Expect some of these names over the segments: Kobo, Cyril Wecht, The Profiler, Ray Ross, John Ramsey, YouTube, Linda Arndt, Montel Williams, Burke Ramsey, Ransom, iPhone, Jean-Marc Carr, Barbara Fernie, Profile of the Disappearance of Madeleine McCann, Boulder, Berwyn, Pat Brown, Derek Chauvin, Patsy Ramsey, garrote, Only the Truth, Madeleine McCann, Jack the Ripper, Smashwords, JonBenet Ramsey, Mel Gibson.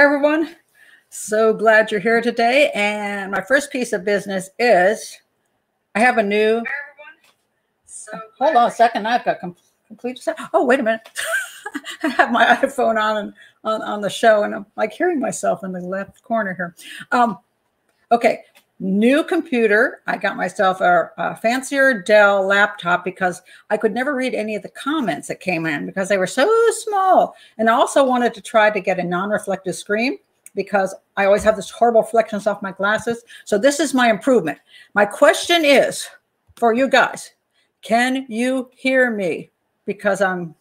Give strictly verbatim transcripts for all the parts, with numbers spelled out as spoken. everyone. So glad you're here today. And my first piece of business is I have a new. So hold on a second. I've got complete. Oh, wait a minute. I have my iPhone on and on, on the show, and I'm like hearing myself in the left corner here. Um, okay. New computer. I got myself a, a fancier Dell laptop because I could never read any of the comments that came in because they were so small. And I also wanted to try to get a non-reflective screen because I always have this horrible reflections off my glasses. So this is my improvement. My question is for you guys, can you hear me? Because I'm,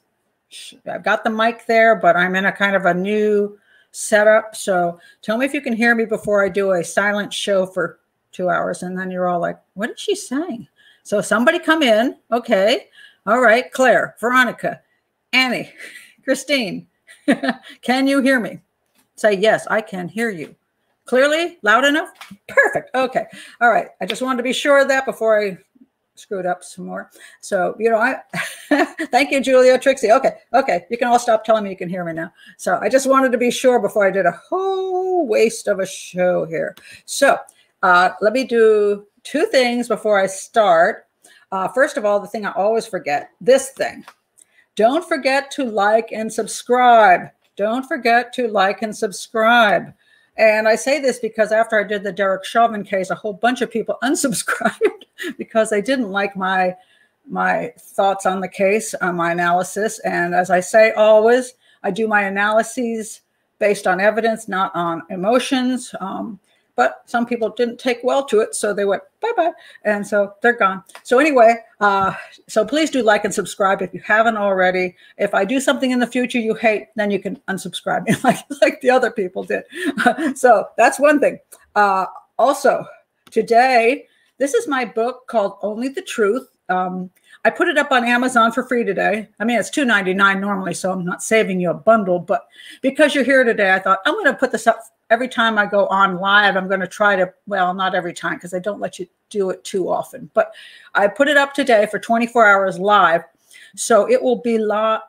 I've got the mic there, but I'm in a kind of a new setup. So tell me if you can hear me before I do a silent show for two hours. And then you're all like, what did she say? So somebody come in. Okay. All right. Claire, Veronica, Annie, Christine, can you hear me? Say, yes, I can hear you. Clearly? Loud enough? Perfect. Okay. All right. I just wanted to be sure of that before I screwed up some more. So, you know, I thank you, Julia, Trixie. Okay. Okay. You can all stop telling me you can hear me now. So I just wanted to be sure before I did a whole waste of a show here. So, Uh, let me do two things before I start. Uh, first of all, the thing I always forget, this thing. Don't forget to like and subscribe. Don't forget to like and subscribe. And I say this because after I did the Derek Chauvin case, a whole bunch of people unsubscribed because they didn't like my, my thoughts on the case, on my analysis. And as I say always, I do my analyses based on evidence, not on emotions. Um, But some people didn't take well to it, so they went bye-bye, and so they're gone. So anyway, uh, so please do like and subscribe if you haven't already. If I do something in the future you hate, then you can unsubscribe me like, like the other people did. So that's one thing. Uh, also, today, this is my book called Only the Truth. Um, I put it up on Amazon for free today. I mean, it's two ninety-nine normally, so I'm not saving you a bundle, but because you're here today, I thought I'm going to put this up. Every time I go on live, I'm going to try to, well, not every time because I don't let you do it too often, but I put it up today for twenty-four hours live. So it will be,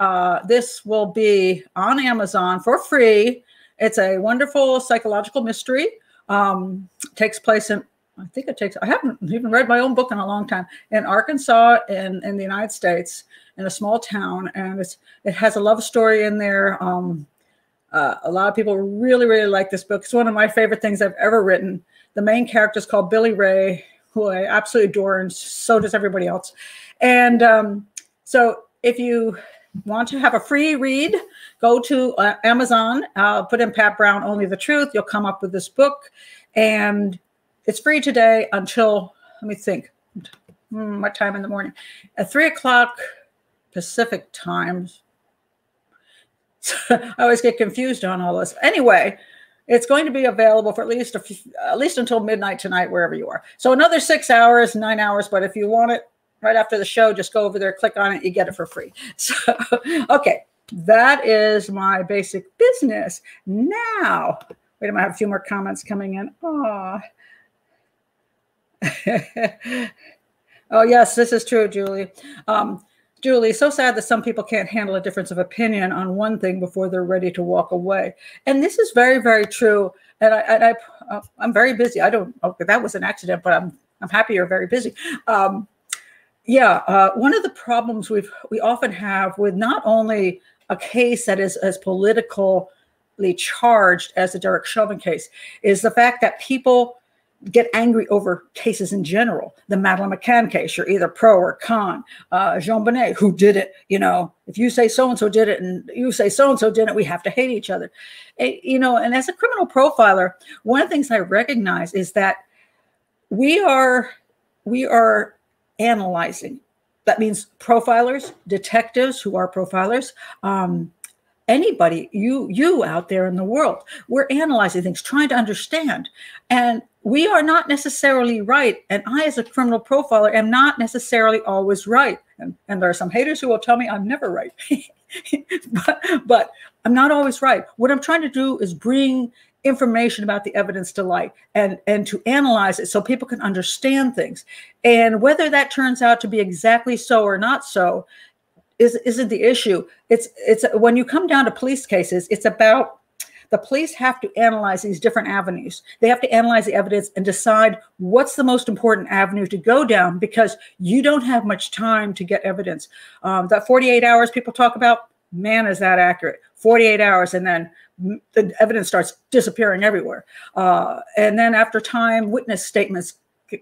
uh, this will be on Amazon for free. It's a wonderful psychological mystery. Um, takes place in, I think it takes, I haven't even read my own book in a long time, in Arkansas in, in the United States in a small town. And it's, it has a love story in there. Um, Uh, a lot of people really, really like this book. It's one of my favorite things I've ever written. The main character is called Billy Ray, who I absolutely adore, and so does everybody else. And um, so if you want to have a free read, go to uh, Amazon, uh, put in Pat Brown, Only the Truth. You'll come up with this book. And it's free today until, let me think, mm, what time in the morning? At three o'clock Pacific time. I always get confused on all this. Anyway, it's going to be available for at least a few, at least until midnight tonight, wherever you are. So another six hours, nine hours. But if you want it right after the show, just go over there, click on it. You get it for free. So, okay, that is my basic business. Now, wait a minute, I have a few more comments coming in. Oh, oh yes, this is true, Julie. Um, Julie, so sad that some people can't handle a difference of opinion on one thing before they're ready to walk away. And this is very, very true. And I, and I, uh, I'm very busy. I don't, okay, that was an accident, but I'm, I'm happy you're very busy. Um, yeah, uh, one of the problems we've, we often have with not only a case that is as politically charged as the Derek Chauvin case is the fact that people get angry over cases in general. The Madeleine McCann case, you're either pro or con. Uh, Jean Bonnet, who did it? You know, if you say so-and-so did it and you say so-and-so did it, we have to hate each other. It, you know, and as a criminal profiler, one of the things I recognize is that we are, we are analyzing. That means profilers, detectives who are profilers, um, anybody, you, you out there in the world, we're analyzing things, trying to understand. And we are not necessarily right. And I, as a criminal profiler, am not necessarily always right. And, and there are some haters who will tell me I'm never right, but, but I'm not always right. What I'm trying to do is bring information about the evidence to light and, and to analyze it so people can understand things. And whether that turns out to be exactly so or not so, is, isn't the issue. It's, it's when you come down to police cases, it's about the police have to analyze these different avenues. They have to analyze the evidence and decide what's the most important avenue to go down, because you don't have much time to get evidence. Um, that forty-eight hours people talk about, man, is that accurate? forty-eight hours, and then the evidence starts disappearing everywhere. Uh, and then after time, witness statements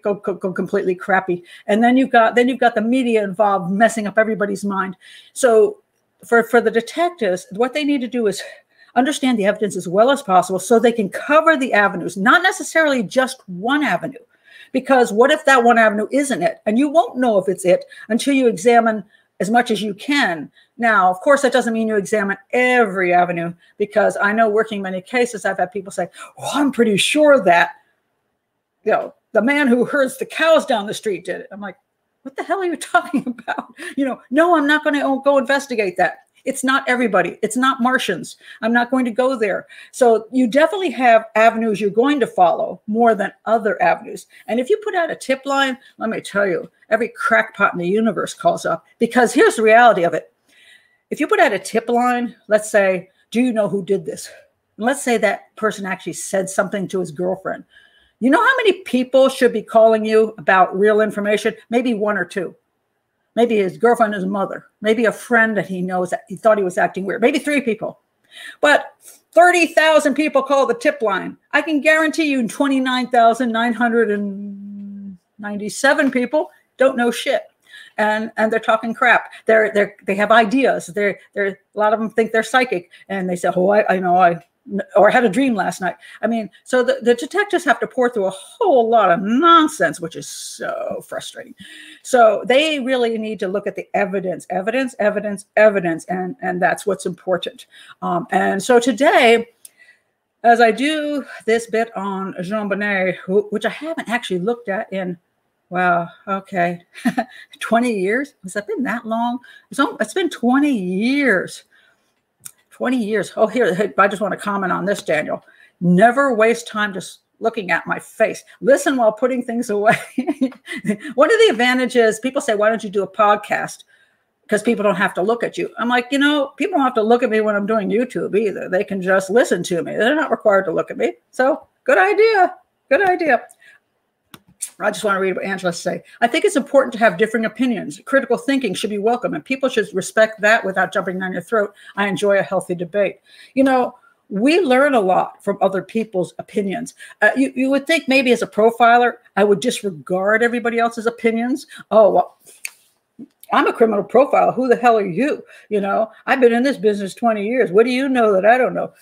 Go, go, go completely crappy, and then you've got then you've got the media involved messing up everybody's mind. So for for the detectives, what they need to do is understand the evidence as well as possible so they can cover the avenues, not necessarily just one avenue, because what if that one avenue isn't it? And you won't know if it's it until you examine as much as you can. Now, of course, that doesn't mean you examine every avenue, because I know, working many cases, I've had people say, "Well, I'm pretty sure that, you know, the man who herds the cows down the street did it." I'm like, what the hell are you talking about? You know, no, I'm not going to go investigate that. It's not everybody. It's not Martians. I'm not going to go there. So you definitely have avenues you're going to follow more than other avenues. And if you put out a tip line, let me tell you, every crackpot in the universe calls up, because here's the reality of it. If you put out a tip line, let's say, do you know who did this? And let's say that person actually said something to his girlfriend. You know how many people should be calling you about real information? Maybe one or two. Maybe his girlfriend, his mother, maybe a friend that he knows that he thought he was acting weird, maybe three people. But thirty thousand people call the tip line. I can guarantee you twenty-nine thousand nine hundred ninety-seven people don't know shit. And, and they're talking crap. They're, they're, they have ideas. They're, they're, a lot of them think they're psychic. And they say, oh, I, I know, I... or had a dream last night. I mean, so the, the detectives have to pour through a whole lot of nonsense, which is so frustrating. So they really need to look at the evidence, evidence, evidence, evidence, and, and that's what's important. Um, and so today, as I do this bit on Jean Bonnet, who, which I haven't actually looked at in, wow, okay, twenty years? Has that been that long? It's, only, it's been twenty years. twenty years. Oh, here, I just want to comment on this, Daniel. Never waste time just looking at my face. Listen while putting things away. One of the advantages, people say, why don't you do a podcast? Because people don't have to look at you. I'm like, you know, people don't have to look at me when I'm doing YouTube either. They can just listen to me. They're not required to look at me. So good idea. Good idea. I just want to read what Angela say. I think it's important to have differing opinions. Critical thinking should be welcome, and people should respect that without jumping down your throat. I enjoy a healthy debate. You know, we learn a lot from other people's opinions. Uh, you, you would think maybe as a profiler, I would disregard everybody else's opinions. Oh, well, I'm a criminal profiler. Who the hell are you? You know, I've been in this business twenty years. What do you know that I don't know?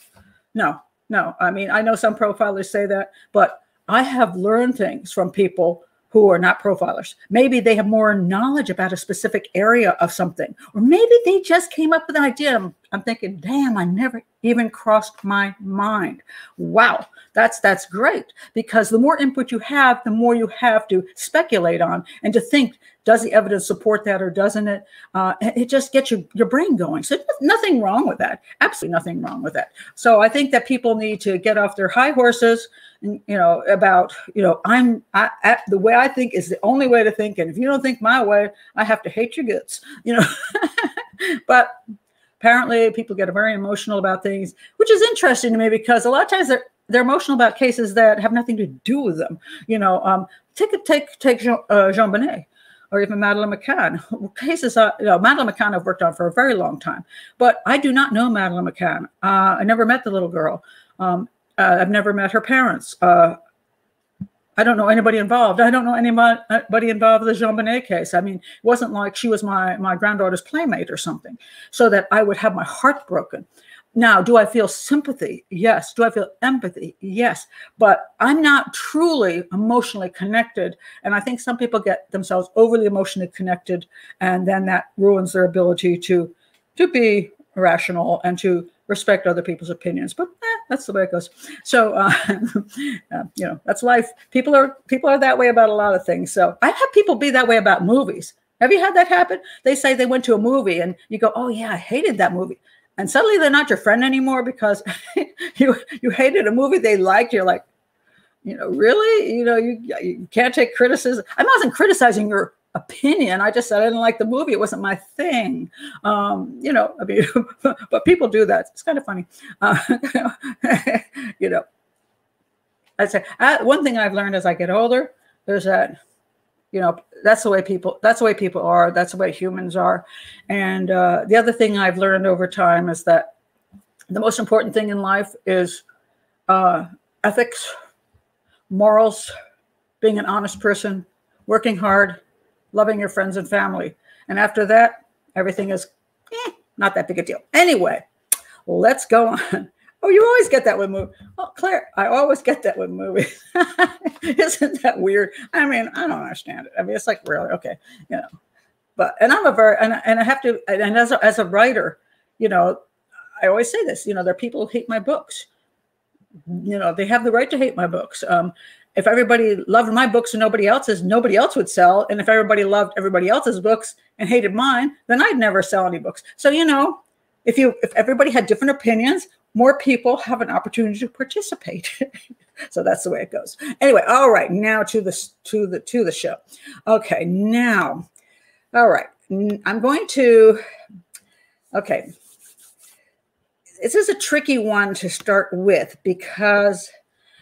No, no. I mean, I know some profilers say that, but I have learned things from people who are not profilers. Maybe they have more knowledge about a specific area of something, or maybe they just came up with an idea. I'm, I'm thinking, damn, I never even crossed my mind. Wow, that's that's great, because the more input you have, the more you have to speculate on and to think, does the evidence support that or doesn't it? Uh, it just gets your, your brain going. So nothing wrong with that. Absolutely nothing wrong with that. So I think that people need to get off their high horses and, you know, about, you know, I'm I, I, the way I think is the only way to think. And if you don't think my way, I have to hate your guts, you know, but apparently people get very emotional about things, which is interesting to me, because a lot of times they're, they're emotional about cases that have nothing to do with them. You know, um, take, take, take Jean, uh, Jean Bonnet, or even Madeleine McCann. Cases, uh, you know, Madeleine McCann I've worked on for a very long time, but I do not know Madeleine McCann. Uh, I never met the little girl. Um, uh, I've never met her parents. Uh, I don't know anybody involved. I don't know anybody involved with the Jean Bonnet case. I mean, it wasn't like she was my, my granddaughter's playmate or something, so that I would have my heart broken. Now, do I feel sympathy? Yes. Do I feel empathy? Yes. But I'm not truly emotionally connected. And I think some people get themselves overly emotionally connected, and then that ruins their ability to, to be rational and to respect other people's opinions. But eh, that's the way it goes. So, uh, uh, you know, that's life. People are, people are that way about a lot of things. So I've had people be that way about movies. Have you had that happen? They say they went to a movie and you go, oh yeah, I hated that movie. And suddenly they're not your friend anymore because you you hated a movie they liked. You're like, you know, really? You know, you, you can't take criticism. I wasn't criticizing your opinion. I just said I didn't like the movie. It wasn't my thing. Um, you know, I mean, but people do that. It's kind of funny. Uh, you know, I say I, one thing I've learned as I get older, there's that, you know, that's the way people, that's the way people are. That's the way humans are. And uh, the other thing I've learned over time is that the most important thing in life is uh, ethics, morals, being an honest person, working hard, loving your friends and family. And after that, everything is eh, not that big a deal. Anyway, let's go on. Oh, you always get that with movies. Oh, Claire, I always get that with movies. Isn't that weird? I mean, I don't understand it. I mean, it's like, really? Okay. You know, but, and I'm a very, and, and I have to, and as a, as a writer, you know, I always say this, you know, there are people who hate my books. You know, they have the right to hate my books. Um, if everybody loved my books and nobody else's, nobody else would sell. And if everybody loved everybody else's books and hated mine, then I'd never sell any books. So, you know, if you, if everybody had different opinions, more people have an opportunity to participate. So that's the way it goes. Anyway, all right, now to the, to the, to the show. Okay, now, all right, I'm going to, okay. This is a tricky one to start with because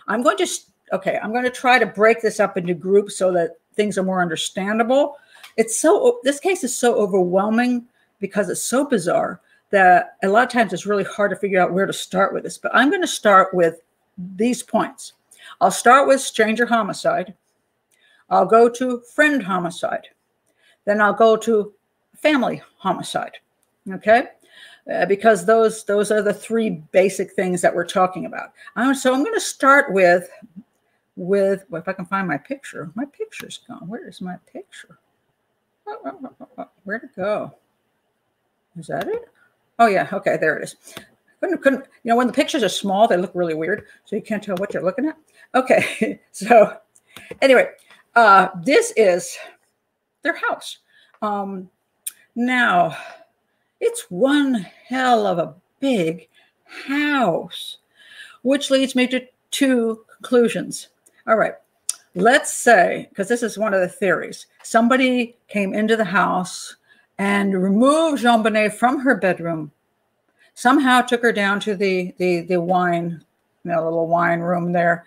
I'm going to, okay, I'm going to try to break this up into groups so that things are more understandable. It's so, this case is so overwhelming because it's so bizarre that a lot of times it's really hard to figure out where to start with this, but I'm going to start with these points. I'll start with stranger homicide. I'll go to friend homicide. Then I'll go to family homicide. Okay. Uh, because those those are the three basic things that we're talking about. Um, so I'm going to start with, with well, if I can find my picture. My picture's gone. Where is my picture? Oh, oh, oh, oh, where'd it go? Is that it? Oh, yeah. Okay, there it is. Couldn't, couldn't, you know, when the pictures are small, they look really weird. So you can't tell what you're looking at. Okay. So anyway, uh, this is their house. Um, now... It's one hell of a big house, which leads me to two conclusions. All right, let's say, because this is one of the theories, somebody came into the house and removed JonBenet from her bedroom, somehow took her down to the, the, the wine, you know, little wine room there,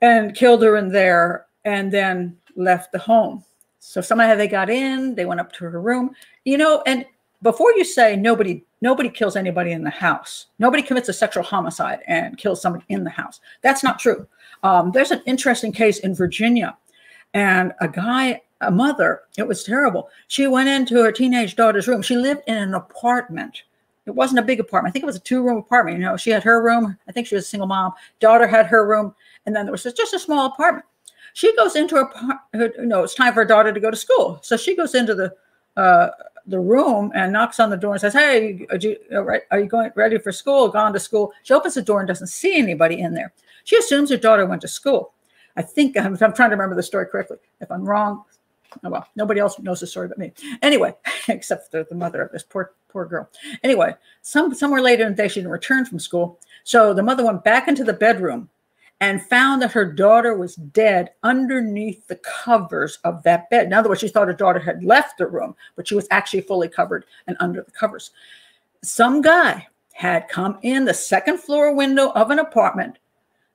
and killed her in there, and then left the home. So somehow they got in, they went up to her room, you know, and before you say nobody, nobody kills anybody in the house. Nobody commits a sexual homicide and kills somebody in the house. That's not true. Um, there's an interesting case in Virginia, and a guy, a mother, it was terrible. She went into her teenage daughter's room. She lived in an apartment. It wasn't a big apartment. I think it was a two room apartment. You know, she had her room. I think she was a single mom. Daughter had her room. And then there was just a small apartment. She goes into her, her you know, it's time for her daughter to go to school. So she goes into the, uh, the room and knocks on the door and says, hey, are you, are you going ready for school? Gone to school. She opens the door and doesn't see anybody in there. She assumes her daughter went to school. I think I'm, I'm trying to remember the story correctly. If I'm wrong, oh well, nobody else knows the story but me. Anyway, except the, the mother of this poor, poor girl. Anyway, some, somewhere later in the day, she didn't return from school. So the mother went back into the bedroom and found that her daughter was dead underneath the covers of that bed. In other words, she thought her daughter had left the room, but she was actually fully covered and under the covers. Some guy had come in the second floor window of an apartment,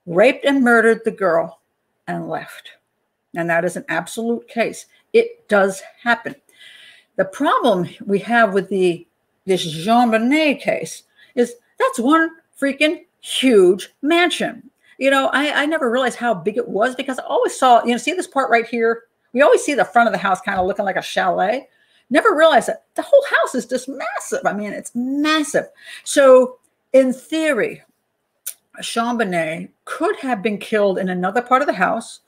raped and murdered the girl, and left. And that is an absolute case. It does happen. The problem we have with the this JonBenet case is that's one freaking huge mansion. You know, I, I never realized how big it was because I always saw, you know, see this part right here? We always see the front of the house kind of looking like a chalet. Never realized that the whole house is just massive. I mean, it's massive. So in theory, JonBenet could have been killed in another part of the house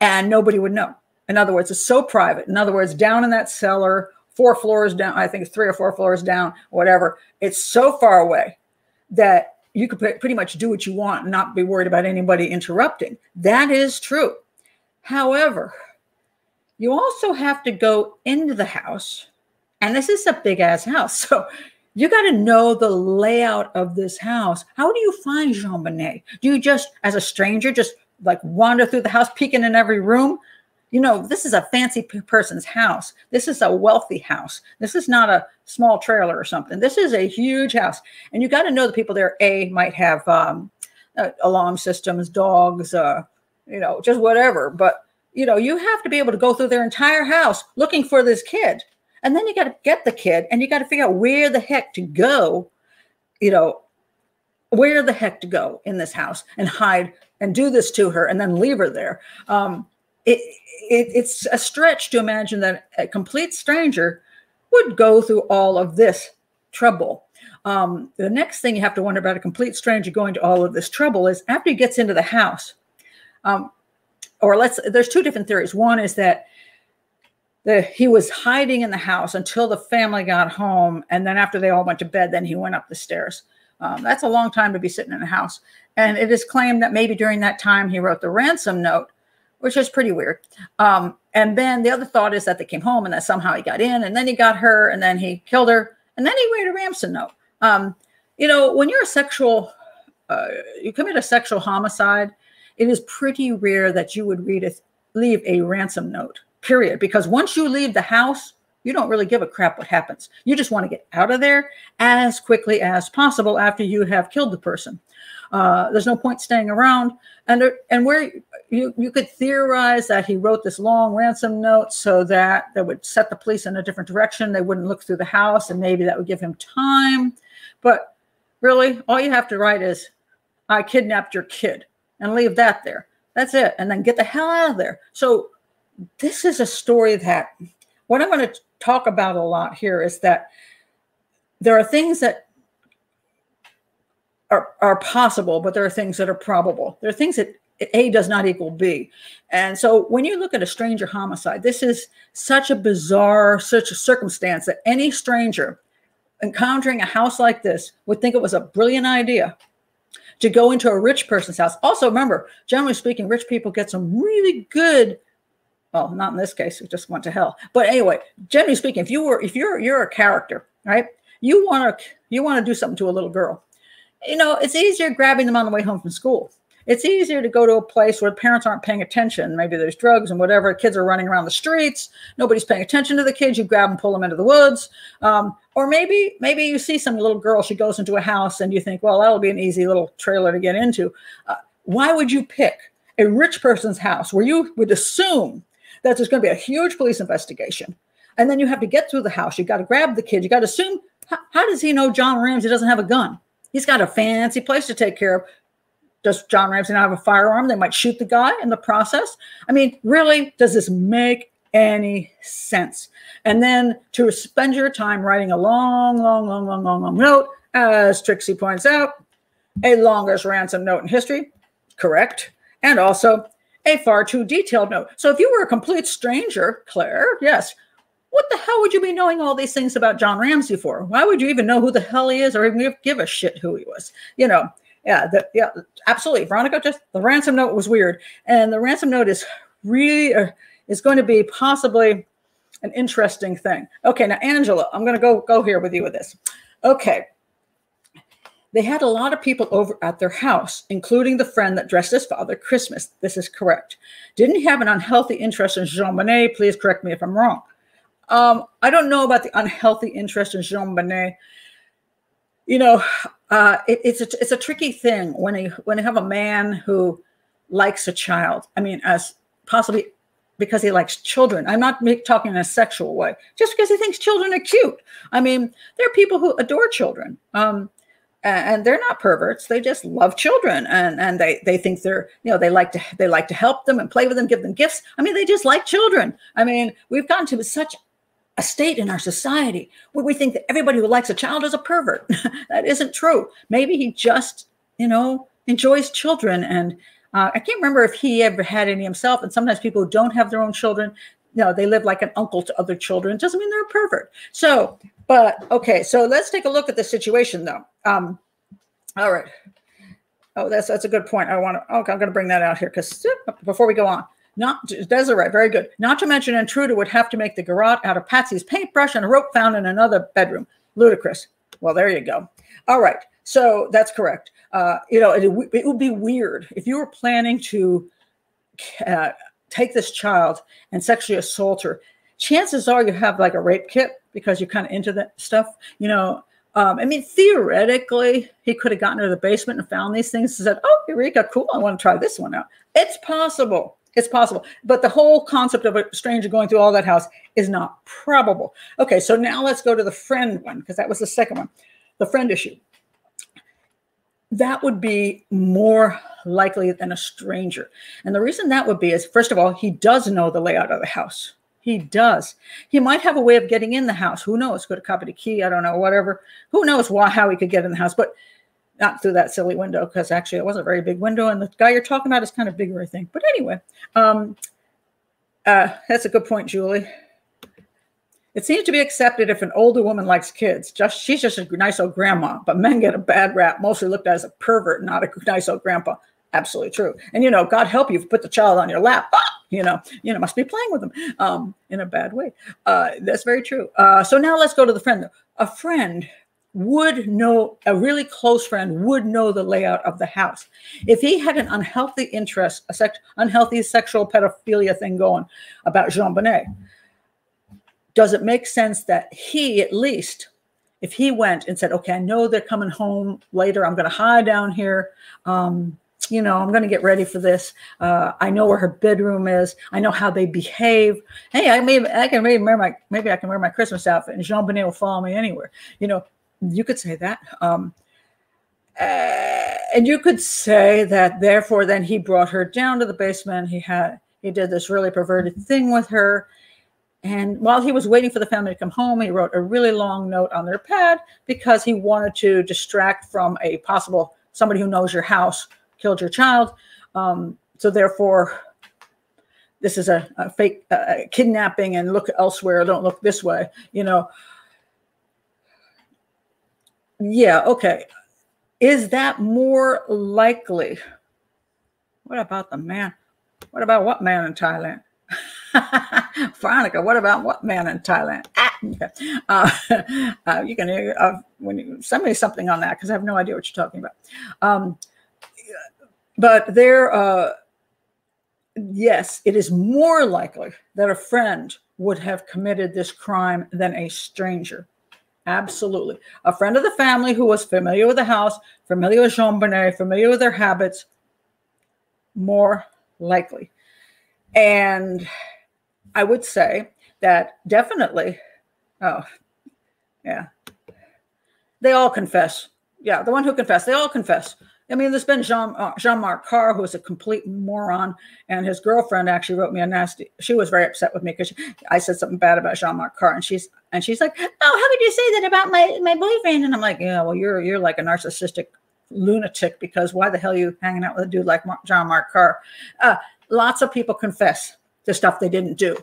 and nobody would know. In other words, it's so private. In other words, down in that cellar, four floors down, I think it's three or four floors down, whatever. It's so far away that you could pretty much do what you want and not be worried about anybody interrupting. That is true. However, you also have to go into the house, and this is a big ass house. So you got to know the layout of this house. How do you find JonBenet? Do you just, as a stranger, just like wander through the house, peeking in every room? you know, this is a fancy person's house. This is a wealthy house. This is not a small trailer or something. This is a huge house. And you got to know the people there, A, might have um, uh, alarm systems, dogs, uh, you know, just whatever. But, you know, you have to be able to go through their entire house looking for this kid. And then you got to get the kid and you got to figure out where the heck to go, you know, where the heck to go in this house and hide and do this to her and then leave her there. Um, It, it, it's a stretch to imagine that a complete stranger would go through all of this trouble. Um, the next thing you have to wonder about a complete stranger going to all of this trouble is after he gets into the house, um, or let's, there's two different theories. One is that the, he was hiding in the house until the family got home. And then after they all went to bed, then he went up the stairs. Um, that's a long time to be sitting in a house. And it is claimed that maybe during that time he wrote the ransom note, which is pretty weird. Um, and then the other thought is that they came home and that somehow he got in and then he got her and then he killed her. And then he wrote a ransom note. Um, you know, when you're a sexual, uh, you commit a sexual homicide, it is pretty rare that you would read a, leave a ransom note, period. Because once you leave the house, you don't really give a crap what happens. You just want to get out of there as quickly as possible after you have killed the person. Uh, there's no point staying around. And there, and where you, you could theorize that he wrote this long ransom note so that that would set the police in a different direction. They wouldn't look through the house and maybe that would give him time. But really, all you have to write is, I kidnapped your kid and leave that there. That's it. And then get the hell out of there. So this is a story that what I'm going to talk about a lot here is that there are things that Are, are possible, but there are things that are probable. There are things that A does not equal B. And so when you look at a stranger homicide, this is such a bizarre such a circumstance that any stranger encountering a house like this would think it was a brilliant idea to go into a rich person's house. Also, remember, generally speaking, rich people get some really good, well, not in this case, it just went to hell. But anyway, generally speaking, if you were, if you're, you're a character, right? You want to, you want to do something to a little girl. You know, it's easier grabbing them on the way home from school. It's easier to go to a place where parents aren't paying attention. Maybe there's drugs and whatever. Kids are running around the streets. Nobody's paying attention to the kids. You grab them, pull them into the woods. Um, or maybe maybe you see some little girl. She goes into a house and you think, well, that'll be an easy little trailer to get into. Uh, why would you pick a rich person's house where you would assume that there's going to be a huge police investigation? And then you have to get through the house. You've got to grab the kid. You've got to assume, how, how does he know John Ramsey doesn't have a gun? He's got a fancy place to take care of. Does John Ramsey not have a firearm? They might shoot the guy in the process. I mean, really, does this make any sense? And then to spend your time writing a long, long, long, long, long, long note, as Trixie points out, a longest ransom note in history, correct, and also a far too detailed note. So if you were a complete stranger, Claire, yes, what the hell would you be knowing all these things about John Ramsey for? Why would you even know who the hell he is or even give a shit who he was? You know, yeah, the, yeah, absolutely. Veronica, just the ransom note was weird. And the ransom note is really, uh, is going to be possibly an interesting thing. Okay, now, Angela, I'm going to go, go here with you with this. Okay. They had a lot of people over at their house, including the friend that dressed as Father Christmas. This is correct. Didn't have an unhealthy interest in Jean Monnet. Please correct me if I'm wrong. Um, I don't know about the unhealthy interest in Jean Monnet. You know, uh, it, it's, a, it's a tricky thing when you, when you have a man who likes a child. I mean, as possibly because he likes children. I'm not make, talking in a sexual way. Just because he thinks children are cute. I mean, there are people who adore children. Um, and they're not perverts. They just love children. And, and they, they think they're, you know, they like to, they like to help them and play with them, give them gifts. I mean, they just like children. I mean, we've gotten to such a state in our society where we think that everybody who likes a child is a pervert. That isn't true. Maybe he just, you know, enjoys children. And uh, I can't remember if he ever had any himself. And sometimes people who don't have their own children, you know, they live like an uncle to other children. It doesn't mean they're a pervert. So, but okay. So let's take a look at the situation though. Um, all right. Oh, that's, that's a good point. I want to, okay, I'm going to bring that out here because before we go on. Not Desiree, very good. Not to mention an intruder would have to make the garrote out of Patsy's paintbrush and a rope found in another bedroom. Ludicrous. Well, there you go. All right. So that's correct. Uh, you know, it, it would be weird if you were planning to uh, take this child and sexually assault her, chances are you have like a rape kit because you're kind of into that stuff, you know. Um, I mean, theoretically, he could have gotten to the basement and found these things and said, oh, Eureka, cool, I want to try this one out. It's possible. It's possible. But the whole concept of a stranger going through all that house is not probable. Okay, so now let's go to the friend one, because that was the second one, the friend issue. That would be more likely than a stranger. And the reason that would be is, first of all, he does know the layout of the house. He does. He might have a way of getting in the house. Who knows? Could have copied a key. I don't know, whatever. Who knows why, how he could get in the house, but not through that silly window, because actually it wasn't a very big window. And the guy you're talking about is kind of bigger, I think. But anyway, um, uh, that's a good point, Julie. It seems to be accepted if an older woman likes kids. Just she's just a nice old grandma, but men get a bad rap, mostly looked at as a pervert, not a nice old grandpa. Absolutely true. And, you know, God help you if you put the child on your lap. Ah! You know, you know, must be playing with them um, in a bad way. Uh, that's very true. Uh, so now let's go to the friend. A friend would know, a really close friend would know the layout of the house. If he had an unhealthy interest, a sex, unhealthy sexual pedophilia thing going about Jean Bonnet, does it make sense that he, at least, if he went and said, okay, I know they're coming home later, I'm going to hide down here, um, you know, I'm going to get ready for this. Uh, I know where her bedroom is. I know how they behave. Hey, I may, I can maybe wear my, maybe I can wear my Christmas outfit and Jean Bonnet will follow me anywhere. You know, you could say that. Um, uh, and you could say that, therefore, then he brought her down to the basement. He had, he did this really perverted thing with her. And while he was waiting for the family to come home, he wrote a really long note on their pad because he wanted to distract from a possible, somebody who knows your house killed your child. Um, so therefore, this is a, a fake uh, kidnapping, and look elsewhere. Don't look this way, you know. Yeah, okay. Is that more likely? What about the man? What about what man in Thailand? Veronica, what about what man in Thailand? Ah, okay. uh, uh, you can hear, uh, when you, send me something on that, because I have no idea what you're talking about. Um, But there, uh, yes, it is more likely that a friend would have committed this crime than a stranger. Absolutely. A friend of the family who was familiar with the house, familiar with Jean Bonnet, familiar with their habits, more likely. And I would say that definitely, oh, yeah, they all confess. Yeah, the one who confessed, they all confess. I mean, there's been Jean, uh, Jean-Marc Carr, who is a complete moron, and his girlfriend actually wrote me a nasty, she was very upset with me because I said something bad about Jean-Marc Carr, and she's and she's like, oh, how could you say that about my, my boyfriend? And I'm like, yeah, well, you're you're like a narcissistic lunatic, because why the hell are you hanging out with a dude like Jean-Marc Carr? Uh, lots of people confess to stuff they didn't do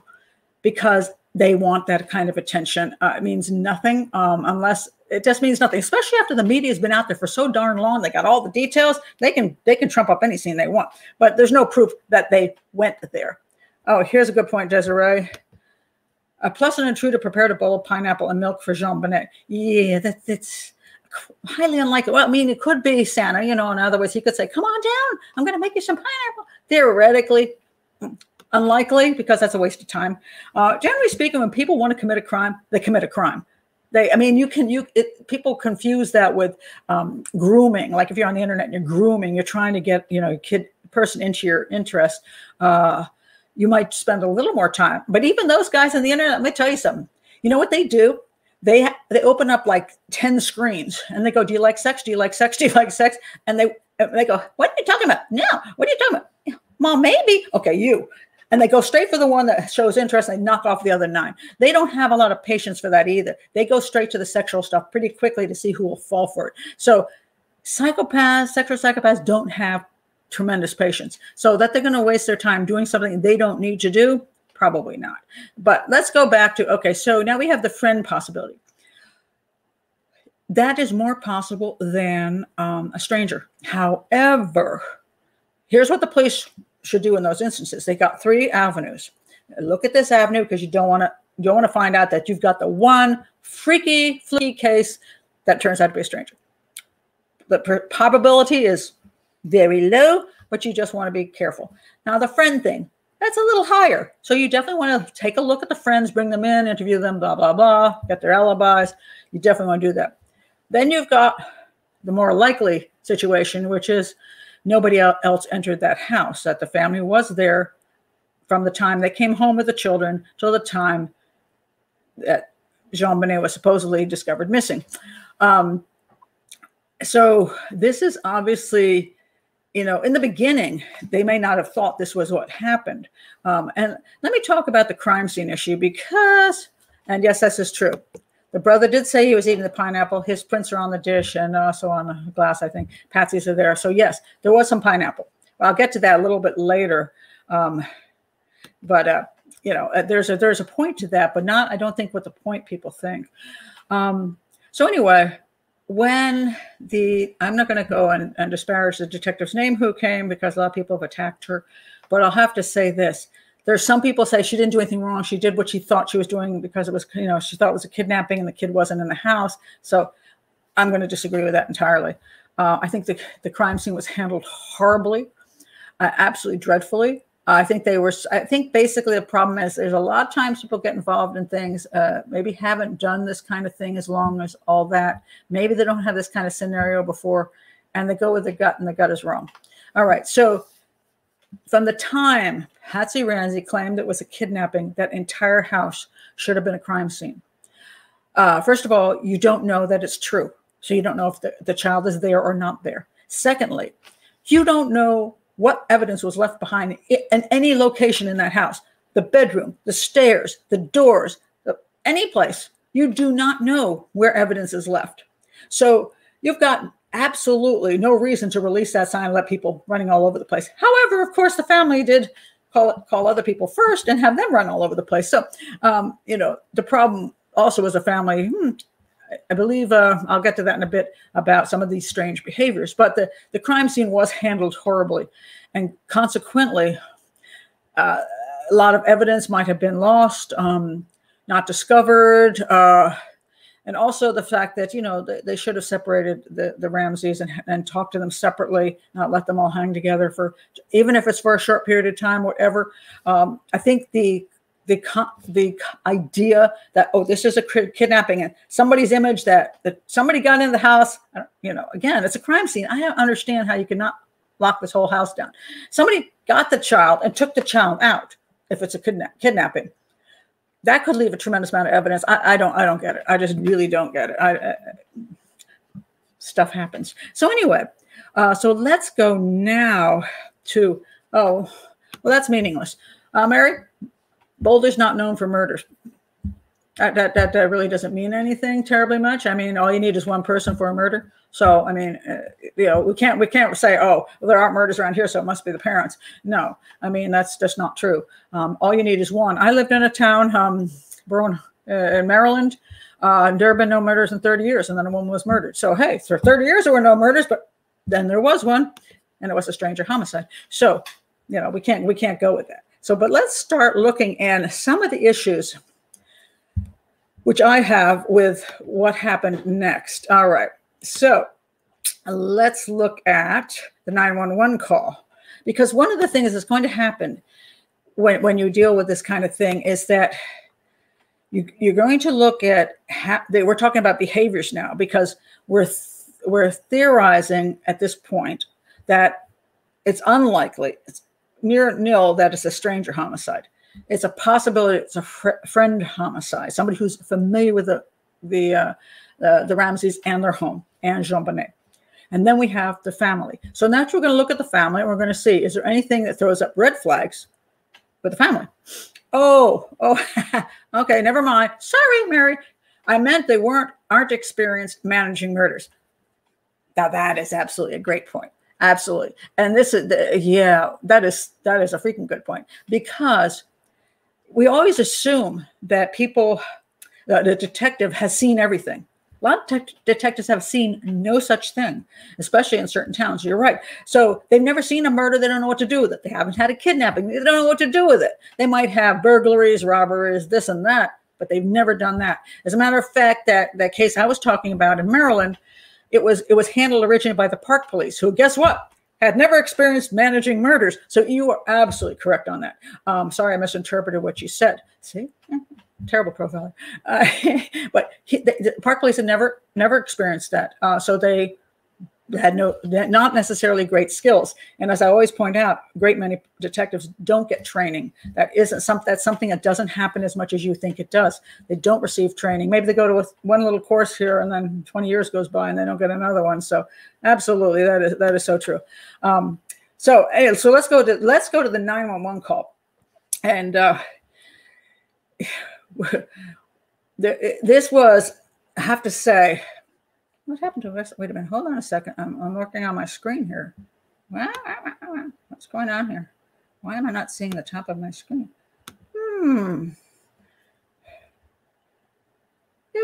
because they want that kind of attention. Uh, it means nothing um, unless... It just means nothing, especially after the media has been out there for so darn long. They got all the details. They can they can trump up any scene they want, but there's no proof that they went there. Oh, here's a good point, Desiree. Uh, plus, an intruder prepared a bowl of pineapple and milk for Jean Bonnet. Yeah, that, that's highly unlikely. Well, I mean, it could be Santa, you know. In other words, he could say, come on down. I'm going to make you some pineapple. Theoretically, unlikely, because that's a waste of time. Uh, generally speaking, when people want to commit a crime, they commit a crime. They, I mean, you can, you, it, people confuse that with um, grooming. Like if you're on the internet and you're grooming, you're trying to get, you know, a kid person into your interest. Uh, you might spend a little more time, but even those guys on the internet, let me tell you something. You know what they do? They, they open up like ten screens and they go, do you like sex? Do you like sex? Do you like sex? And they, they go, what are you talking about? No, what are you talking about? Mom, maybe. Okay, you. And they go straight for the one that shows interest and they knock off the other nine. They don't have a lot of patience for that either. They go straight to the sexual stuff pretty quickly to see who will fall for it. So psychopaths, sexual psychopaths don't have tremendous patience. So that they're going to waste their time doing something they don't need to do, probably not. But let's go back to, okay, so now we have the friend possibility. That is more possible than um, a stranger. However, here's what the police should do in those instances. They got three avenues. Look at this avenue, because you don't want to you don't want to find out that you've got the one freaky, fleeky case that turns out to be a stranger. The probability is very low, but you just want to be careful. Now, the friend thing, that's a little higher. So you definitely want to take a look at the friends, bring them in, interview them, blah, blah, blah, get their alibis. You definitely want to do that. Then you've got the more likely situation, which is nobody else entered that house, that the family was there from the time they came home with the children till the time that Jean Bonnet was supposedly discovered missing. Um, so this is obviously... You know, in the beginning, they may not have thought this was what happened. Um, and let me talk about the crime scene issue because, and yes, this is true. The brother did say he was eating the pineapple. His prints are on the dish and also on the glass, I think. Patsy's are there. So yes, there was some pineapple. I'll get to that a little bit later. Um, but, uh, you know, there's a, there's a point to that, but not, I don't think what the point people think. Um, so anyway, when the, I'm not going to go and, and disparage the detective's name who came because a lot of people have attacked her, but I'll have to say this. There's some people say she didn't do anything wrong. She did what she thought she was doing because it was, you know, she thought it was a kidnapping and the kid wasn't in the house. So I'm going to disagree with that entirely. Uh, I think the, the crime scene was handled horribly, uh, absolutely dreadfully. I think they were, I think basically the problem is there's a lot of times people get involved in things, uh, maybe haven't done this kind of thing as long as all that. Maybe they don't have this kind of scenario before and they go with the gut and the gut is wrong. All right. So from the time Patsy Ramsey claimed it was a kidnapping, that entire house should have been a crime scene. Uh, first of all, you don't know that it's true. So you don't know if the, the child is there or not there. Secondly, you don't know what evidence was left behind in any location in that house, the bedroom, the stairs, the doors, the, any place. You do not know where evidence is left. So you've got absolutely no reason to release that sign and let people running all over the place. However, of course, the family did call, call other people first and have them run all over the place. So, um, you know, the problem also was a family, hmm, I believe uh, I'll get to that in a bit about some of these strange behaviors, but the, the crime scene was handled horribly. And consequently, uh, a lot of evidence might have been lost, um, not discovered. Uh, and also the fact that, you know, they, they should have separated the, the Ramseys and, and talked to them separately, not let them all hang together for, even if it's for a short period of time, whatever. Um, I think the The, the idea that, oh, this is a kidnapping and somebody's image that, that somebody got in the house, you know, again, it's a crime scene. I don't understand how you could not lock this whole house down. Somebody got the child and took the child out if it's a kidna kidnapping. That could leave a tremendous amount of evidence. I, I don't I don't get it. I just really don't get it. I, I, stuff happens. So anyway, uh, so let's go now to, oh, well, that's meaningless. Uh, Mary? Boulder's not known for murders. That, that, that, that really doesn't mean anything terribly much. I mean, all you need is one person for a murder. So, I mean, uh, you know, we can't, we can't say, oh, well, there aren't murders around here, so it must be the parents. No, I mean, that's just not true. Um, all you need is one. I lived in a town, um, Berwyn, uh, in Maryland, uh, and there have been no murders in thirty years, and then a woman was murdered. So, hey, for thirty years there were no murders, but then there was one, and it was a stranger homicide. So, you know, we can't, we can't go with that. So, but let's start looking at some of the issues which I have with what happened next. All right. So let's look at the nine one one call, because one of the things that's going to happen when, when you deal with this kind of thing is that you, you're going to look at, they, we're talking about behaviors now, because we're, th we're theorizing at this point that it's unlikely, it's near nil that it's a stranger homicide. It's a possibility. It's a fr friend homicide. Somebody who's familiar with the the uh, uh, the Ramseys and their home and Jean Bonnet. And then we have the family. So now we're going to look at the family and we're going to see, is there anything that throws up red flags for the family? Oh, oh, okay. Never mind. Sorry, Mary. I meant they weren't aren't experienced managing murders. Now that is absolutely a great point. Absolutely. And this is, the, yeah, that is, that is a freaking good point, because we always assume that people, the, the detective has seen everything. A lot of detectives have seen no such thing, especially in certain towns. You're right. So they've never seen a murder. They don't know what to do with it. They haven't had a kidnapping. They don't know what to do with it. They might have burglaries, robberies, this and that, but they've never done that. As a matter of fact, that, that case I was talking about in Maryland, It was, it was handled originally by the park police, who, guess what? had never experienced managing murders. So you are absolutely correct on that. Um, sorry, I misinterpreted what you said. See? Terrible profiler. Uh, but he, the, the Park Police had never, never experienced that. Uh, so they had no, not necessarily great skills. And as I always point out, great many detectives don't get training. That isn't some, that's something that doesn't happen as much as you think it does. They don't receive training. Maybe they go to a, one little course here and then twenty years goes by and they don't get another one. So absolutely, that is, that is so true. Um, so, so let's go to, let's go to the nine one one call. And uh, this was, I have to say, what happened to us? Wait a minute. Hold on a second. I'm, I'm working on my screen here. What's going on here? Why am I not seeing the top of my screen? Hmm.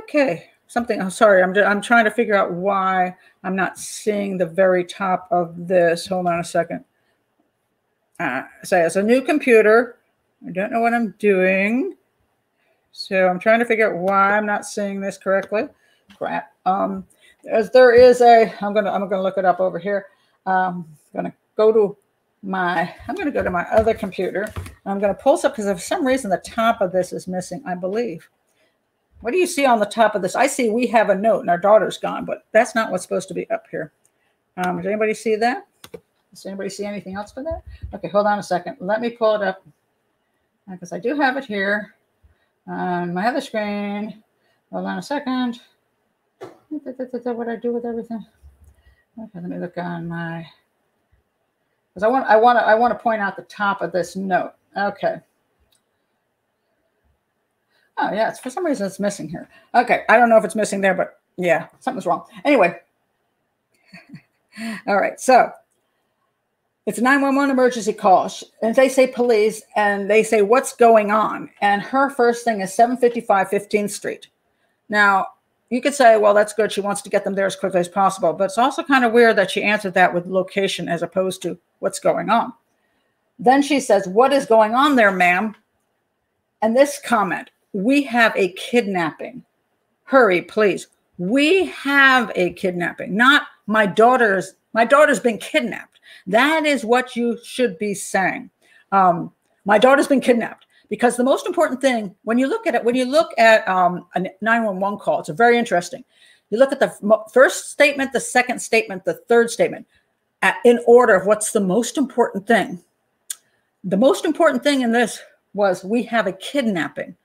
Okay. Something. I'm sorry. I'm, I'm trying to figure out why I'm not seeing the very top of this. Hold on a second. Uh, so it's a new computer. I don't know what I'm doing. So I'm trying to figure out why I'm not seeing this correctly. Crap. Um, As there is a, I'm gonna, I'm gonna look it up over here. Um, I'm gonna go to my, I'm gonna go to my other computer. And I'm gonna pull this up because for some reason the top of this is missing, I believe. What do you see on the top of this? I see we have a note and our daughter's gone, but that's not what's supposed to be up here. Um, does anybody see that? Does anybody see anything else for that? Okay, hold on a second. Let me pull it up because I do have it here on my other screen. Hold on a second. What I do with everything? Okay, let me look on my. Because I want, I want to, I want to point out the top of this note. Okay. Oh yeah, it's for some reason it's missing here. Okay, I don't know if it's missing there, but yeah, something's wrong. Anyway. All right, so it's a nine one one emergency call, and they say police, and they say what's going on, and her first thing is seven fifty-five fifteenth Street. Now. You could say, well, that's good. She wants to get them there as quickly as possible. But it's also kind of weird that she answered that with location as opposed to what's going on. Then she says, what is going on there, ma'am? And this comment, we have a kidnapping. Hurry, please. We have a kidnapping, not my daughter's. My daughter's been kidnapped. That is what you should be saying. Um, my daughter's been kidnapped. Because the most important thing, when you look at it, when you look at um, a nine one one call, it's a very interesting. You look at the first statement, the second statement, the third statement, at, in order of what's the most important thing. The most important thing in this was we have a kidnapping.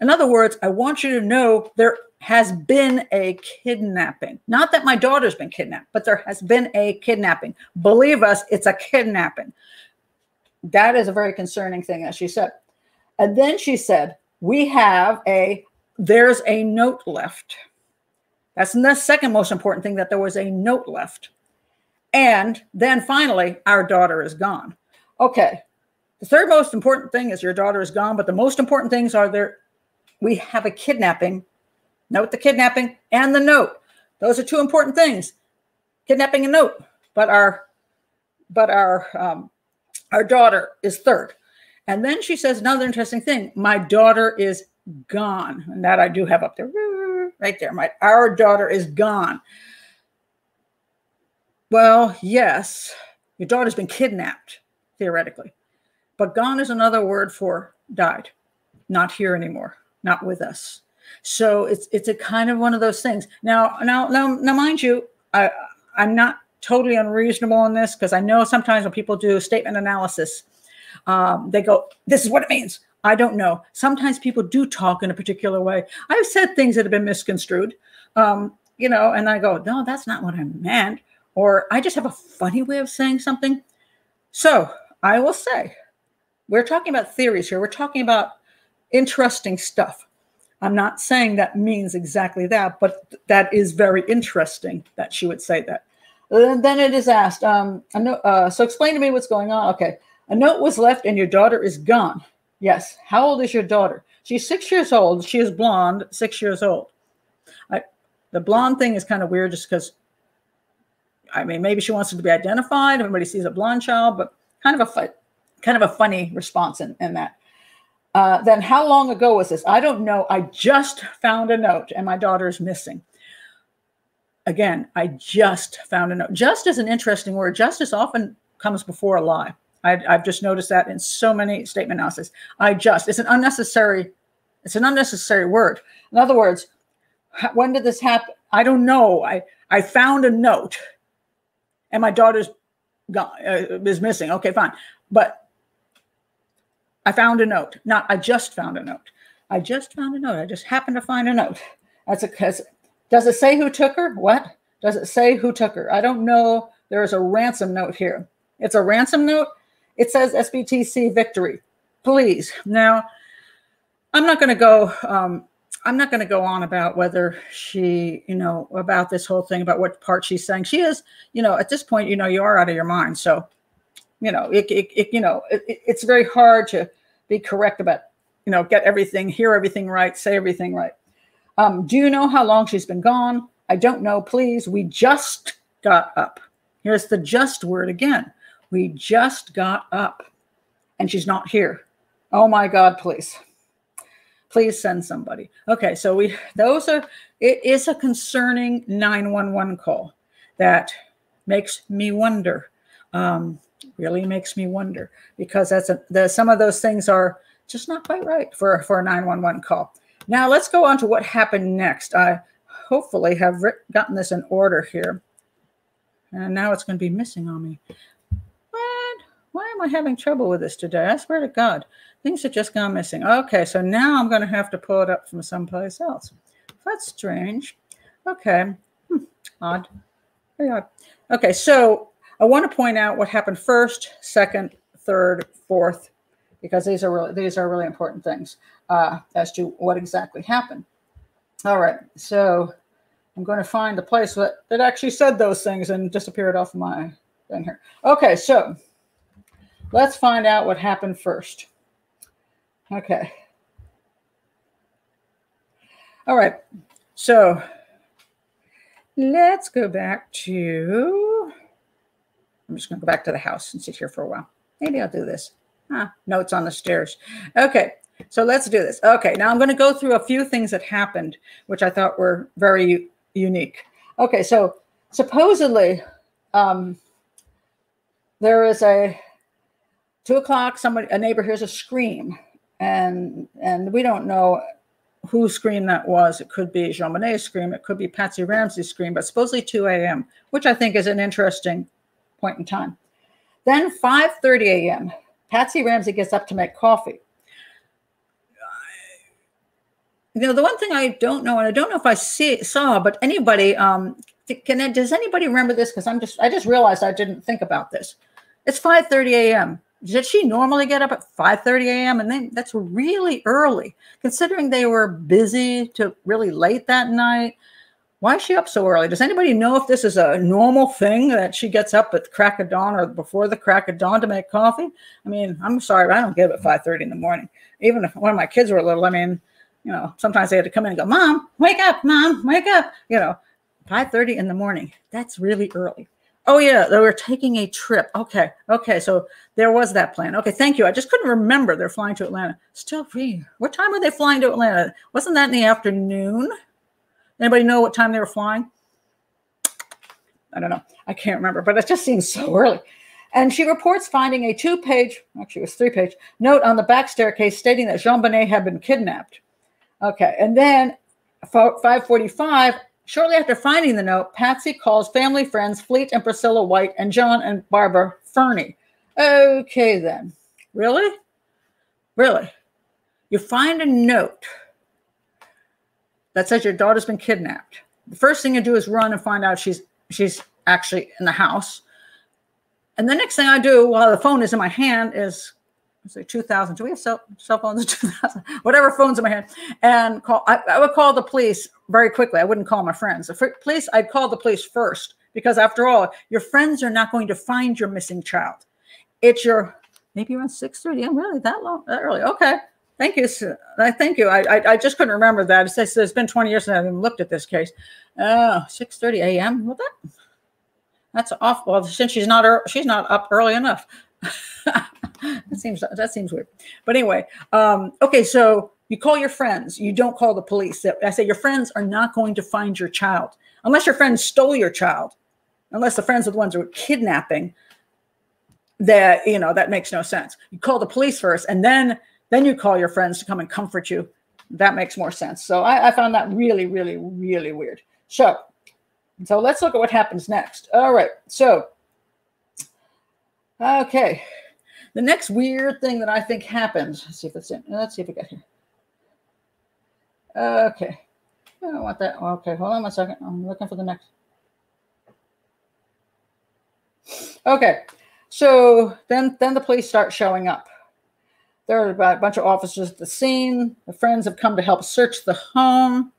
In other words, I want you to know there has been a kidnapping. Not that my daughter's been kidnapped, but there has been a kidnapping. Believe us, it's a kidnapping. That is a very concerning thing, as she said. And then she said, we have a, there's a note left. That's the second most important thing, that there was a note left. And then finally, our daughter is gone. Okay. The third most important thing is your daughter is gone, but the most important things are there. We have a kidnapping. Note the kidnapping and the note. Those are two important things, kidnapping and note. But our, but our, um, our daughter is third. And then she says another interesting thing. My daughter is gone. And that I do have up there. Right there. My, our daughter is gone. Well, yes, your daughter's been kidnapped, theoretically. But gone is another word for died. Not here anymore. Not with us. So it's it's a kind of one of those things. Now, now, now, now mind you, I, I'm not totally unreasonable on this, because I know sometimes when people do statement analysis, Um, they go, this is what it means. I don't know. Sometimes people do talk in a particular way. I've said things that have been misconstrued, um, you know, and I go, no, that's not what I meant. Or I just have a funny way of saying something. So I will say, we're talking about theories here. We're talking about interesting stuff. I'm not saying that means exactly that, but that is very interesting that she would say that. And then it is asked, um, I know, uh, so explain to me what's going on. Okay. A note was left and your daughter is gone. Yes. How old is your daughter? She's six years old. She is blonde, six years old. I, the blonde thing is kind of weird just because, I mean, maybe she wants to be identified. Everybody sees a blonde child, but kind of a, kind of a funny response in, in that. Uh, then how long ago was this? I don't know. I just found a note and my daughter is missing. Again, I just found a note. Just is an interesting word. Justice often comes before a lie. I, I've just noticed that in so many statement analysis. I just, it's an unnecessary, it's an unnecessary word. In other words, when did this happen? I don't know. I, I found a note and my daughter's gone, uh, is missing. Okay, fine. But I found a note. Not, I just found a note. I just found a note. I just happened to find a note. That's because, does it say who took her? What? Does it say who took her? I don't know. There is a ransom note here. It's a ransom note. It says S B T C victory, please. Now, I'm not going to go. Um, I'm not going to go on about whether she, you know, about this whole thing, about what part she's saying. She is, you know, at this point, you know, you are out of your mind. So, you know, it, it, it you know, it, it, it's very hard to be correct about, you know, get everything, hear everything right, say everything right. Um, do you know how long she's been gone? I don't know. Please, we just got up. Here's the just word again. We just got up and she's not here. Oh my God, please. Please send somebody. Okay, so we, those are, it is a concerning nine one one call that makes me wonder, um, really makes me wonder, because that's a, the, some of those things are just not quite right for, for a nine one one call. Now let's go on to what happened next. I hopefully have gotten this in order here. And now it's going to be missing on me. Why am I having trouble with this today? I swear to God, things have just gone missing. Okay, so now I'm going to have to pull it up from someplace else. That's strange. Okay, hmm. Odd. Very odd. Okay, so I want to point out what happened first, second, third, fourth, because these are really these are really important things uh, as to what exactly happened. All right, so I'm going to find the place that that actually said those things and disappeared off my thing here. Okay, so. Let's find out what happened first. Okay. All right. So let's go back to, I'm just going to go back to the house and sit here for a while. Maybe I'll do this. Ah, no, it's on the stairs. Okay. So let's do this. Okay. Now I'm going to go through a few things that happened, which I thought were very unique. Okay. So supposedly um, there is a, Two o'clock, somebody, a neighbor hears a scream, and and we don't know whose scream that was. It could be Jean Monnet's scream. It could be Patsy Ramsey's scream, but supposedly two A M, which I think is an interesting point in time. Then five thirty A M, Patsy Ramsey gets up to make coffee. You know, the one thing I don't know, and I don't know if I see, saw, but anybody, um, can does anybody remember this? Because I'm just, I just realized I didn't think about this. It's five thirty A M Did she normally get up at five thirty A M? And then that's really early, considering they were busy to really late that night. Why is she up so early? Does anybody know if this is a normal thing that she gets up at the crack of dawn or before the crack of dawn to make coffee? I mean, I'm sorry, but I don't get up at five thirty in the morning. Even if one of my kids were little, I mean, you know, sometimes they had to come in and go, Mom, wake up, Mom, wake up. You know, five thirty in the morning. That's really early. Oh, yeah, they were taking a trip. Okay, okay, so there was that plan. Okay, thank you. I just couldn't remember they're flying to Atlanta. Still free. What time were they flying to Atlanta? Wasn't that in the afternoon? Anybody know what time they were flying? I don't know. I can't remember, but it just seems so early. And she reports finding a two-page, actually it was three-page, note on the back staircase stating that Jean Bonnet had been kidnapped. Okay, and then five forty-five, shortly after finding the note, Patsy calls family friends Fleet and Priscilla White and John and Barbara Fernie. Okay, then. Really? Really? You find a note that says your daughter's been kidnapped. The first thing you do is run and find out she's she's actually in the house. And the next thing I do while the phone is in my hand is... say two thousand. Do we have cell, cell phones in two thousand? Whatever phone's in my hand. And call. I, I would call the police very quickly. I wouldn't call my friends. The police, I'd call the police first because, after all, your friends are not going to find your missing child. It's your maybe around six thirty. I'm really that long, that early. Okay. Thank you. I thank you. I, I I just couldn't remember that. It's, it's, it's been twenty years since I haven't looked at this case. Oh, six thirty A M Well, that that's awful. Well, since she's not she's not up early enough. that seems that seems weird, but anyway, um okay, so you call your friends, you don't call the police. I say your friends are not going to find your child. unless your friends stole your child, unless the friends are the ones who are kidnapping, that, you know, that makes no sense. You call the police first, and then then you call your friends to come and comfort you. That makes more sense. So I, I found that really, really, really weird. So, so let's look at what happens next. All right. So, okay. The next weird thing that I think happens. Let's see if it's in. Let's see if we got here. Okay. I don't want that. Okay. Hold on one second. I'm looking for the next. Okay. So then, then the police start showing up. There are about a bunch of officers at the scene. The friends have come to help search the home.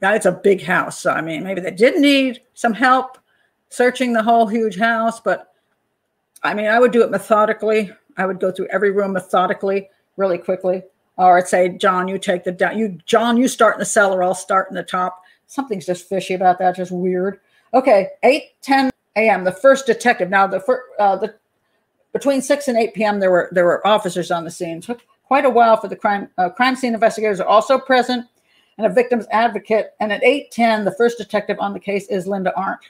Now, it's a big house. So, I mean, maybe they did need some help searching the whole huge house. But, I mean, I would do it methodically. I would go through every room methodically, really quickly. Or I'd say, John, you take the down. You, John, you start in the cellar. I'll start in the top. Something's just fishy about that. Just weird. Okay, eight ten a m The first detective. Now, the first... Uh, the Between six and eight p m, there were there were officers on the scene. It took quite a while for the crime uh, crime scene investigators are also present, and a victim's advocate. And at eight ten, the first detective on the case is Linda Arndt,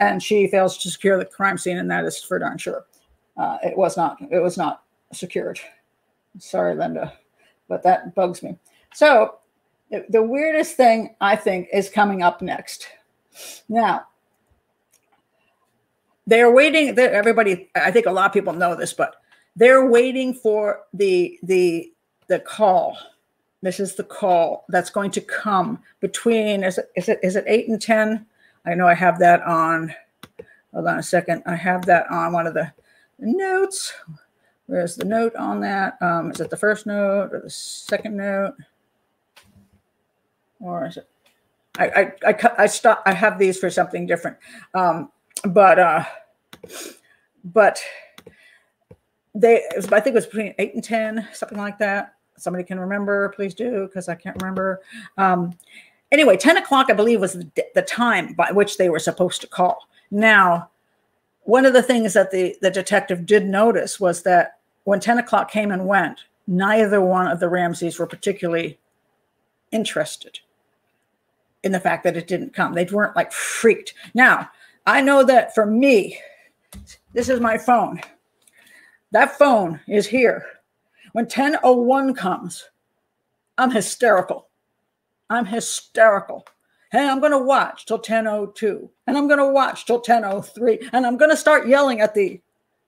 and she fails to secure the crime scene, and that is for darn sure. Uh, it was not it was not secured. Sorry, Linda, but that bugs me. So the, the weirdest thing I think is coming up next. Now. They're waiting. They're, everybody, I think a lot of people know this, but they're waiting for the the the call. This is the call that's going to come between. Is it is it is it eight and ten? I know I have that on. Hold on a second. I have that on one of the notes. Where's the note on that? Um, is it the first note or the second note? Or is it? I I I, I stop. I have these for something different. Um, But, uh, but they, I think it was between eight and ten, something like that. Somebody can remember, please do, because I can't remember. Um, anyway, ten o'clock, I believe, was the, the time by which they were supposed to call. Now, one of the things that the, the detective did notice was that when ten o'clock came and went, neither one of the Ramseys were particularly interested in the fact that it didn't come. They weren't like freaked. Now, I know that for me, this is my phone. That phone is here. When ten oh one comes, I'm hysterical. I'm hysterical. Hey, I'm going to watch till ten oh two, and I'm going to watch till ten oh three, and I'm going to start yelling at the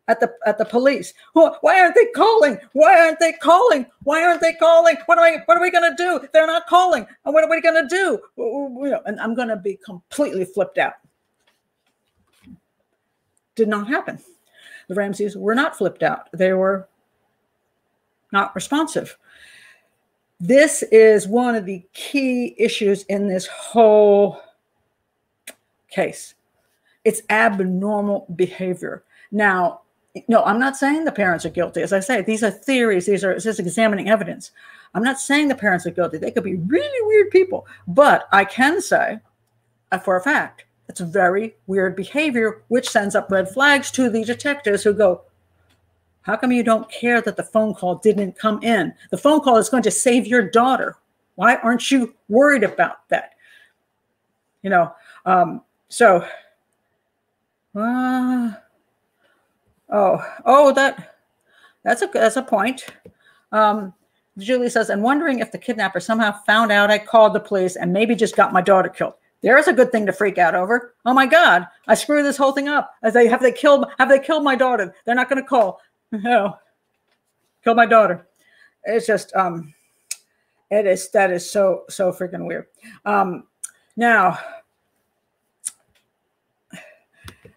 at the at the police. Why aren't they calling? Why aren't they calling? Why aren't they calling? What are we what are we going to do? They're not calling. And what are we going to do? You know, and I'm going to be completely flipped out. Did not happen. The Ramseys were not flipped out. They were not responsive. This is one of the key issues in this whole case. It's abnormal behavior. Now, no, I'm not saying the parents are guilty. As I say, these are theories. These are just examining evidence. I'm not saying the parents are guilty. They could be really weird people. But I can say uh, for a fact, it's very weird behavior, which sends up red flags to the detectives who go, how come you don't care that the phone call didn't come in? The phone call is going to save your daughter. Why aren't you worried about that? You know, um, so, uh, oh, oh, that, that's a, that's a point. Um, Julie says, I'm wondering if the kidnapper somehow found out I called the police and maybe just got my daughter killed. There's a good thing to freak out over. Oh my God, I screwed this whole thing up. As they have they killed have they killed my daughter? They're not going to call. No, killed my daughter. It's just um, it is that is so so freaking weird. Um, now,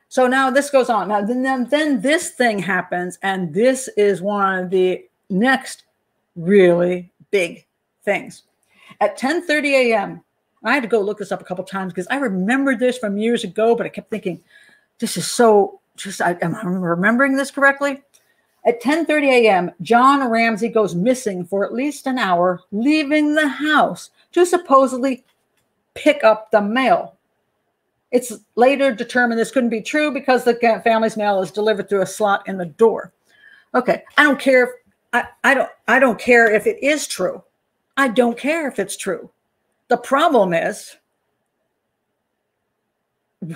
so now this goes on. Now then then this thing happens, and this is one of the next really big things. At ten thirty a m I had to go look this up a couple of times because I remembered this from years ago, but I kept thinking, this is so, just, I, am I remembering this correctly? At ten thirty a m, John Ramsey goes missing for at least an hour, leaving the house to supposedly pick up the mail. It's later determined this couldn't be true because the family's mail is delivered through a slot in the door. Okay, I don't care. If, I, I, don't, I don't care if it is true. I don't care if it's true. The problem is,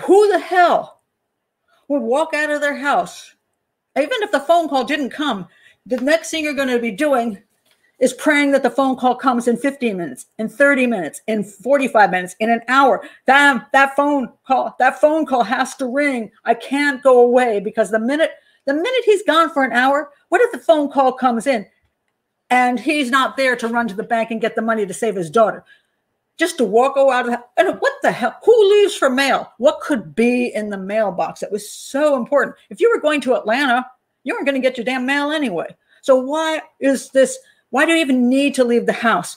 who the hell would walk out of their house? Even if the phone call didn't come, the next thing you're going to be doing is praying that the phone call comes in fifteen minutes, in thirty minutes, in forty-five minutes, in an hour. Damn, that phone call, that phone call has to ring. I can't go away, because the minute, the minute he's gone for an hour, what if the phone call comes in and he's not there to run to the bank and get the money to save his daughter? Just to walk out of the, and what the hell? Who leaves for mail? What could be in the mailbox that was so important? If you were going to Atlanta, you weren't going to get your damn mail anyway. So why is this? Why do you even need to leave the house?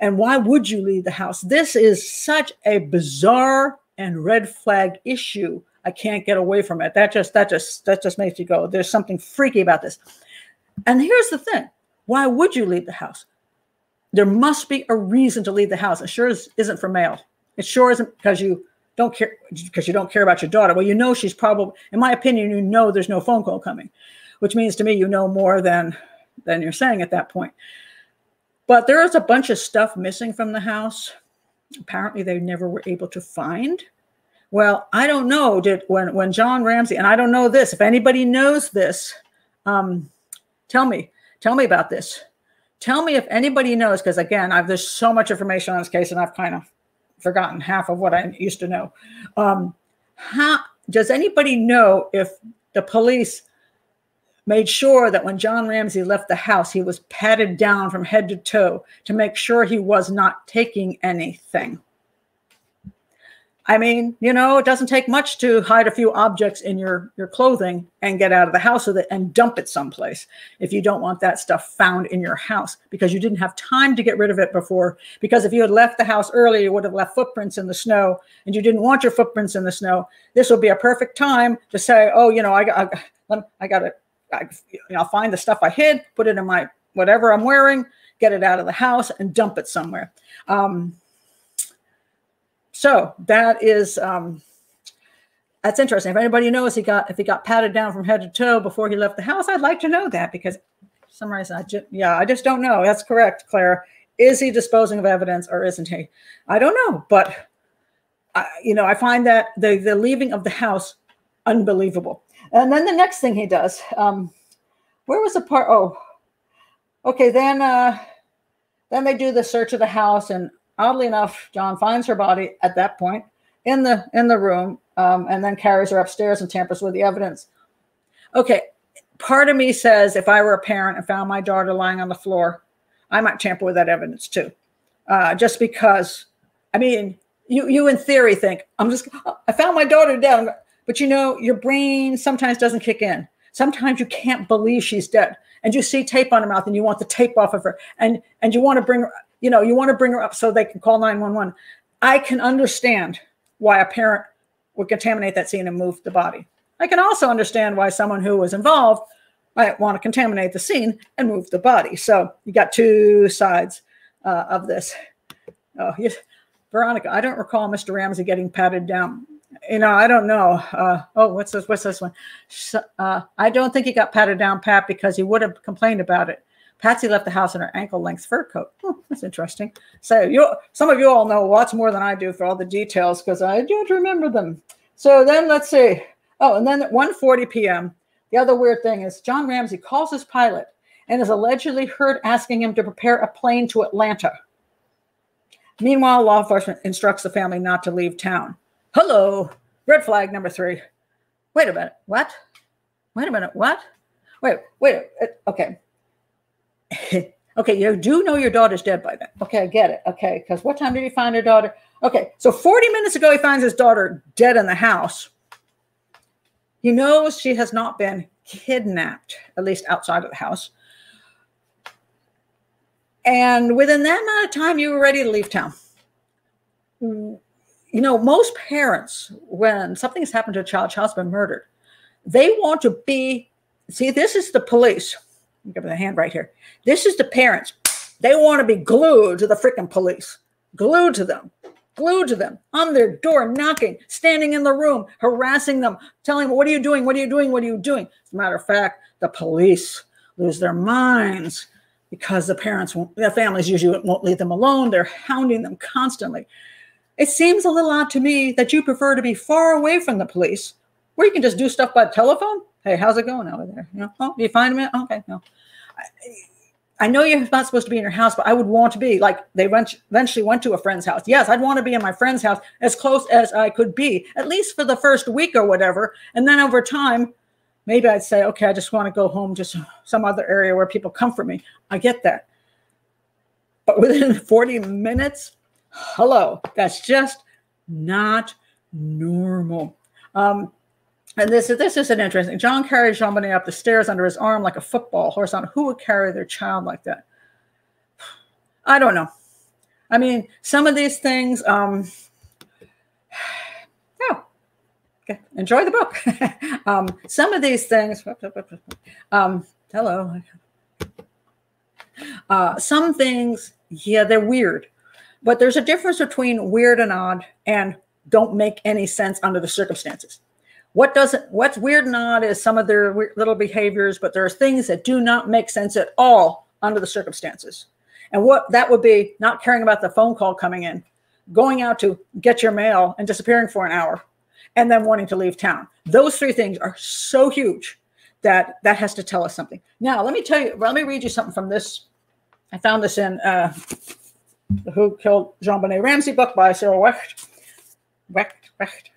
And why would you leave the house? This is such a bizarre and red flag issue. I can't get away from it. That just, that just, that just makes you go, there's something freaky about this. And here's the thing. Why would you leave the house? There must be a reason to leave the house. It sure isn't for mail. It sure isn't because you don't care, because you don't care about your daughter. Well, you know, she's probably, in my opinion, you know, there's no phone call coming, which means to me, you know more than than you're saying at that point. But there is a bunch of stuff missing from the house. Apparently they never were able to find. Well, I don't know, did when, when John Ramsey, and I don't know this, if anybody knows this, um, tell me, tell me about this. Tell me if anybody knows, because again, I've, there's so much information on this case and I've kind of forgotten half of what I used to know. Um, how, does anybody know if the police made sure that when John Ramsey left the house, he was patted down from head to toe to make sure he was not taking anything? I mean, you know, it doesn't take much to hide a few objects in your, your clothing and get out of the house with it and dump it someplace if you don't want that stuff found in your house, because you didn't have time to get rid of it before. Because if you had left the house early, you would have left footprints in the snow, and you didn't want your footprints in the snow. This would be a perfect time to say, oh, you know, I got, I, I got it. I, you know, I'll find the stuff I hid, put it in my whatever I'm wearing, get it out of the house, and dump it somewhere. Um, so that is um, that's interesting. If anybody knows he got if he got patted down from head to toe before he left the house, I'd like to know that, because for some reason I just yeah I just don't know. That's correct, Claire. Is he disposing of evidence or isn't he? I don't know, but I, you know I find that the the leaving of the house unbelievable. And then the next thing he does, um, where was the part? Oh, okay. Then, uh, then they do the search of the house, and oddly enough, John finds her body at that point in the in the room, um, and then carries her upstairs and tampers with the evidence. Okay, part of me says, if I were a parent and found my daughter lying on the floor, I might tamper with that evidence too, uh, just because. I mean, you you in theory think I'm just I found my daughter dead. But, you know, your brain sometimes doesn't kick in. Sometimes you can't believe she's dead. And you see tape on her mouth and you want the tape off of her. And and you want to bring her, you know, you want to bring her up so they can call nine one one. I can understand why a parent would contaminate that scene and move the body. I can also understand why someone who was involved might want to contaminate the scene and move the body. So you got two sides uh, of this. Oh, yes. Veronica, I don't recall Mister Ramsey getting patted down. You know, I don't know. Uh, oh, what's this? What's this one? Uh, I don't think he got patted down, Pat, because he would have complained about it. Patsy left the house in her ankle-length fur coat. Oh, that's interesting. So you, some of you all know lots more than I do for all the details, because I don't remember them. So then let's see. Oh, and then at one forty p m, the other weird thing is John Ramsey calls his pilot and is allegedly heard asking him to prepare a plane to Atlanta. Meanwhile, law enforcement instructs the family not to leave town. Hello, red flag number three. Wait a minute, what? Wait a minute, what? Wait, wait, okay. Okay, you do know your daughter's dead by then. Okay, I get it, okay, because what time did he find her daughter? Okay, so forty minutes ago, he finds his daughter dead in the house. He knows she has not been kidnapped, at least outside of the house. And within that amount of time, you were ready to leave town. You know, most parents, when something has happened to a child, child's been murdered, they want to be, see, this is the police. Give me the hand right here. This is the parents. They want to be glued to the freaking police, glued to them, glued to them, on their door, knocking, standing in the room, harassing them, telling them, what are you doing? What are you doing? What are you doing? As a matter of fact, the police lose their minds. because the parents won't, the families usually won't leave them alone. They're hounding them constantly. It seems a little odd to me that you prefer to be far away from the police, where you can just do stuff by telephone. Hey, how's it going over there? You know, oh, you find me? Okay, no. I, I know you're not supposed to be in your house, but I would want to be, like they went, eventually went to a friend's house. Yes, I'd want to be in my friend's house as close as I could be, at least for the first week or whatever. And then over time, maybe I'd say, okay, I just want to go home, just some other area where people comfort me. I get that. But within forty minutes, hello, that's just not normal. Um, And this, this is an interesting. John carried Jean-Bonnet up the stairs under his arm like a football horse. On who would carry their child like that? I don't know. I mean, some of these things, um, oh, okay. Enjoy the book. um, some of these things, um, hello. Uh, some things, yeah, they're weird. But there's a difference between weird and odd and don't make any sense under the circumstances. What doesn't, what's weird and odd is some of their little behaviors, but there are things that do not make sense at all under the circumstances. And what that would be, not caring about the phone call coming in, going out to get your mail and disappearing for an hour, and then wanting to leave town. Those three things are so huge that that has to tell us something. Now, let me tell you, let me read you something from this. I found this in uh, the Who Killed Jean-Bonnet Ramsey book by Cyril Wecht. Wecht, Wecht.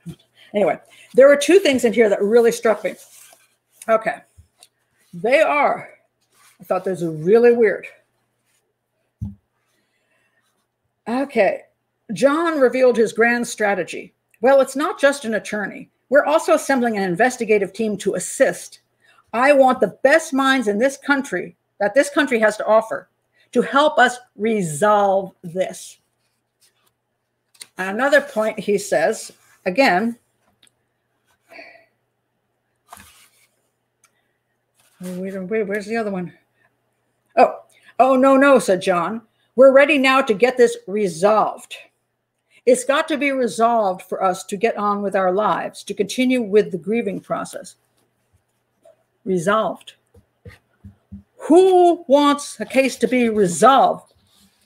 Anyway, there are two things in here that really struck me. Okay. They are, I thought those were really weird. Okay. John revealed his grand strategy. Well, it's not just an attorney. We're also assembling an investigative team to assist. I want the best minds in this country, that this country has to offer, to help us resolve this. Another point he says, again, Wait, wait, where's the other one? Oh, oh, no, no, said John. We're ready now to get this resolved. It's got to be resolved for us to get on with our lives, to continue with the grieving process. Resolved. Who wants a case to be resolved?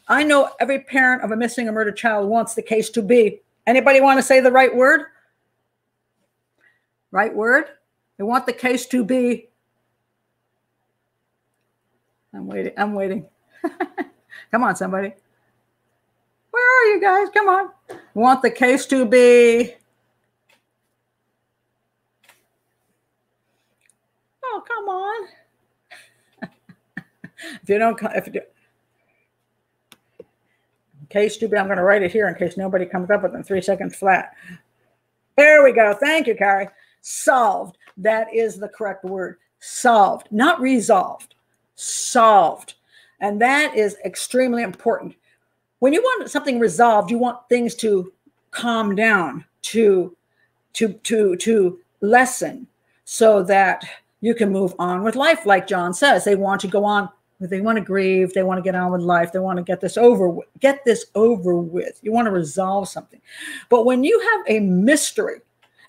I know every parent of a missing or murdered child wants the case to be. Anybody want to say the right word? Right word? They want the case to be. I'm waiting. I'm waiting. Come on, somebody. Where are you guys? Come on. Want the case to be. Oh, come on. If you don't, if you do. Case to be, I'm going to write it here in case nobody comes up with them. Three seconds flat. There we go. Thank you, Carrie. Solved. That is the correct word. Solved, not resolved. Solved. And that is extremely important. When you want something resolved, you want things to calm down, to to to to lessen, so that you can move on with life. Like John says, they want to go on, they want to grieve, they want to get on with life, they want to get this over with, get this over with. You want to resolve something. But when you have a mystery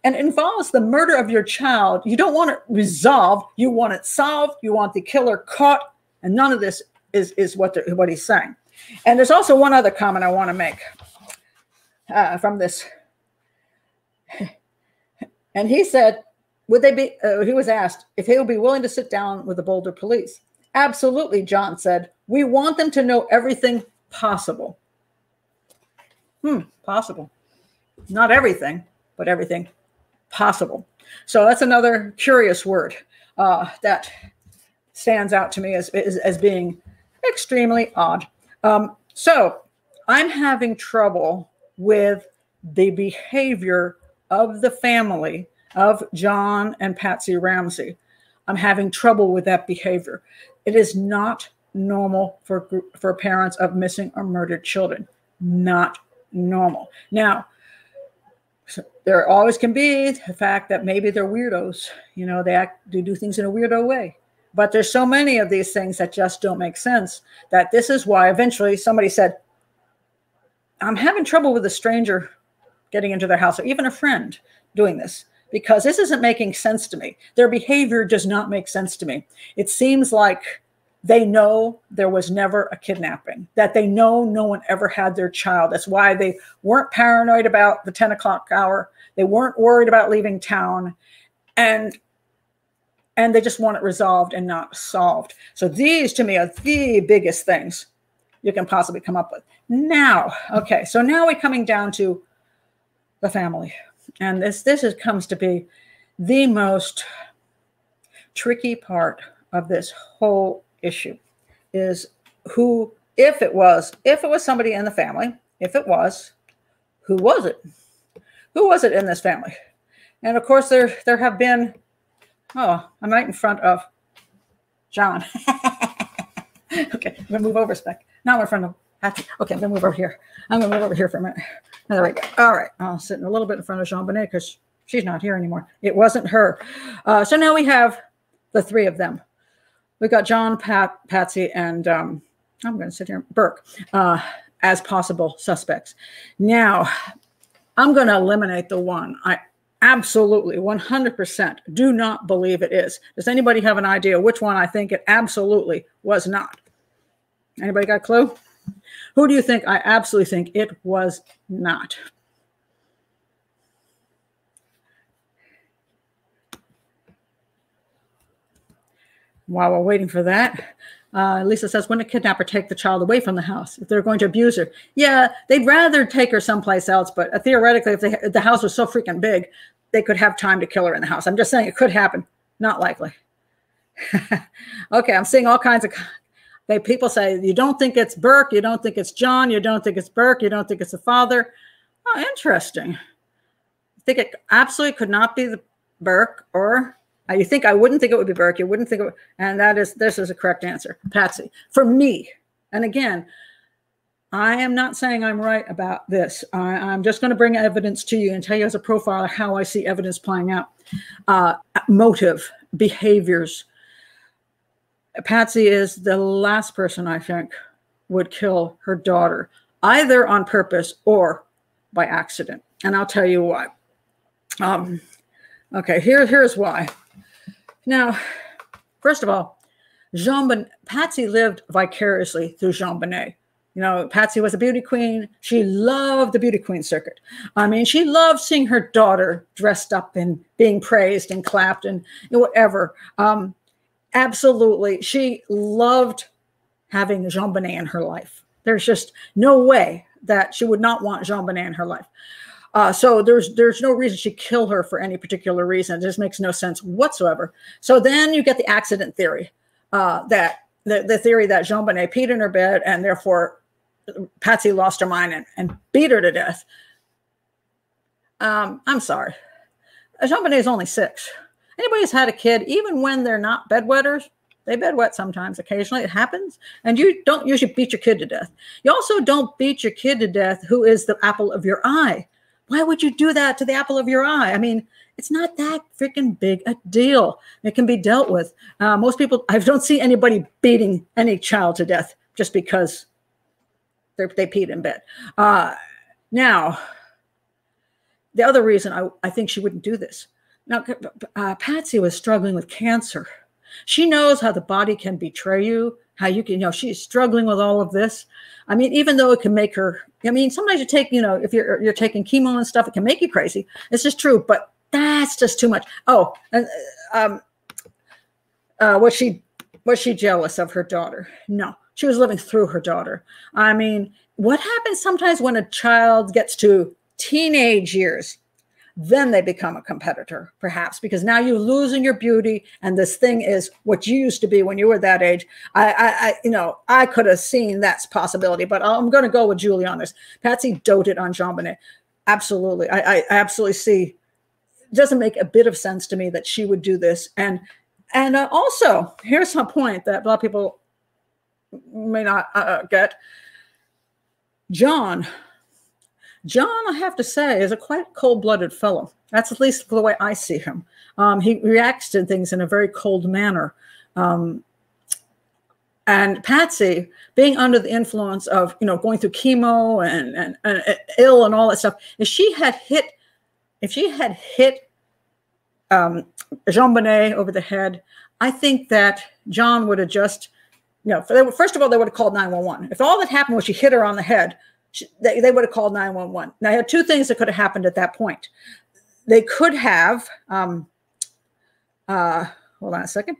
and involves the murder of your child, you don't want it resolved. You want it solved. You want the killer caught. And none of this is, is what, what he's saying. And there's also one other comment I want to make uh, from this. And he said, would they be, uh, he was asked if he would be willing to sit down with the Boulder police. Absolutely, John said. We want them to know everything possible. Hmm, possible. Not everything, but everything possible. So that's another curious word uh, that stands out to me as, as, as being extremely odd. Um, so I'm having trouble with the behavior of the family of John and Patsy Ramsey. I'm having trouble with that behavior. It is not normal for, for parents of missing or murdered children. Not normal. Now, so there always can be the fact that maybe they're weirdos, you know, they act, they do things in a weirdo way. But there's so many of these things that just don't make sense that this is why eventually somebody said, I'm having trouble with a stranger getting into their house or even a friend doing this because this isn't making sense to me. Their behavior does not make sense to me. It seems like they know there was never a kidnapping, that they know no one ever had their child. That's why they weren't paranoid about the ten o'clock hour. They weren't worried about leaving town. And, and they just want it resolved and not solved. So these, to me, are the biggest things you can possibly come up with. Now, okay, so now we're coming down to the family. And this, this is, comes to be the most tricky part of this whole issue, is who, if it was, if it was somebody in the family, if it was, who was it? Who was it in this family? And of course, there, there have been, oh, I'm right in front of John. Okay, I'm gonna move over a spec. Now I'm in front of Patsy. Okay, I'm gonna move over here. I'm gonna move over here for a minute. There we go. All right, I'll sit in a little bit in front of Jean Bonnet because she's not here anymore. It wasn't her. Uh, so now we have the three of them. We've got John, Pat, Patsy, and um, I'm gonna sit here, Burke, uh, as possible suspects. Now, I'm gonna eliminate the one I absolutely one hundred percent do not believe it is. Does anybody have an idea which one I think it absolutely was not? Anybody got a clue? Who do you think? I absolutely think it was not. While we're waiting for that, uh, Lisa says, when a kidnapper take the child away from the house, if they're going to abuse her, yeah, they'd rather take her someplace else. But uh, theoretically, if, they, if the house was so freaking big, they could have time to kill her in the house. I'm just saying it could happen. Not likely. Okay, I'm seeing all kinds of... They, people say, you don't think it's Burke, you don't think it's John, you don't think it's Burke, you don't think it's the father. Oh, interesting. I think it absolutely could not be the Burke, or uh, you think I wouldn't think it would be Burke, you wouldn't think it would, and that is, this is a correct answer, Patsy. For me, and again, I am not saying I'm right about this. I, I'm just going to bring evidence to you and tell you as a profiler how I see evidence playing out. Uh, motive, behaviors. Patsy is the last person I think would kill her daughter, either on purpose or by accident. And I'll tell you why. Um, okay, here, here's why. Now, first of all, Jean Bonnet, Patsy lived vicariously through Jean Bonnet. You know, Patsy was a beauty queen. She loved the beauty queen circuit. I mean, she loved seeing her daughter dressed up and being praised and clapped and whatever. Um, Absolutely. She loved having Jean Bonnet in her life. There's just no way that she would not want Jean Bonnet in her life. Uh, so there's there's no reason she'd kill her for any particular reason. It just makes no sense whatsoever. So then you get the accident theory, uh, that the, the theory that Jean Bonnet peed in her bed and therefore Patsy lost her mind and, and beat her to death. Um, I'm sorry. Jean Bonnet is only six. Anybody who's had a kid, even when they're not bedwetters, they bedwet sometimes, occasionally, it happens. And you don't usually beat your kid to death. You also don't beat your kid to death who is the apple of your eye. Why would you do that to the apple of your eye? I mean, it's not that freaking big a deal. It can be dealt with. Uh, most people, I don't see anybody beating any child to death just because they they peed in bed. Uh, now, the other reason I, I think she wouldn't do this. Now, uh, Patsy was struggling with cancer. She knows how the body can betray you, how you can, you know, she's struggling with all of this. I mean, even though it can make her, I mean, sometimes you take, you know, if you're, you're taking chemo and stuff, it can make you crazy. It's just true, but that's just too much. Oh, and um, uh, was she, was she jealous of her daughter? No, she was living through her daughter. I mean, what happens sometimes when a child gets to teenage years? Then they become a competitor, perhaps, because now you're losing your beauty. And this thing is what you used to be when you were that age. I, I, I you know, I could have seen that's possibility, but I'm going to go with Julie on this. Patsy doted on Jean Bonnet. Absolutely. I, I absolutely see. It doesn't make a bit of sense to me that she would do this. And, and uh, also here's a point that a lot of people may not uh, get. John John, I have to say, is a quite cold-blooded fellow. That's at least the way I see him. Um, he reacts to things in a very cold manner. Um, and Patsy, being under the influence of, you know, going through chemo and, and, and ill and all that stuff, if she had hit, if she had hit um, Jean Bonnet over the head, I think that John would have just you know, for they, first of all, they would have called nine one one. If all that happened was she hit her on the head, she, they, they would have called nine one one. Now, I had two things that could have happened at that point. They could have, um, uh, hold on a second.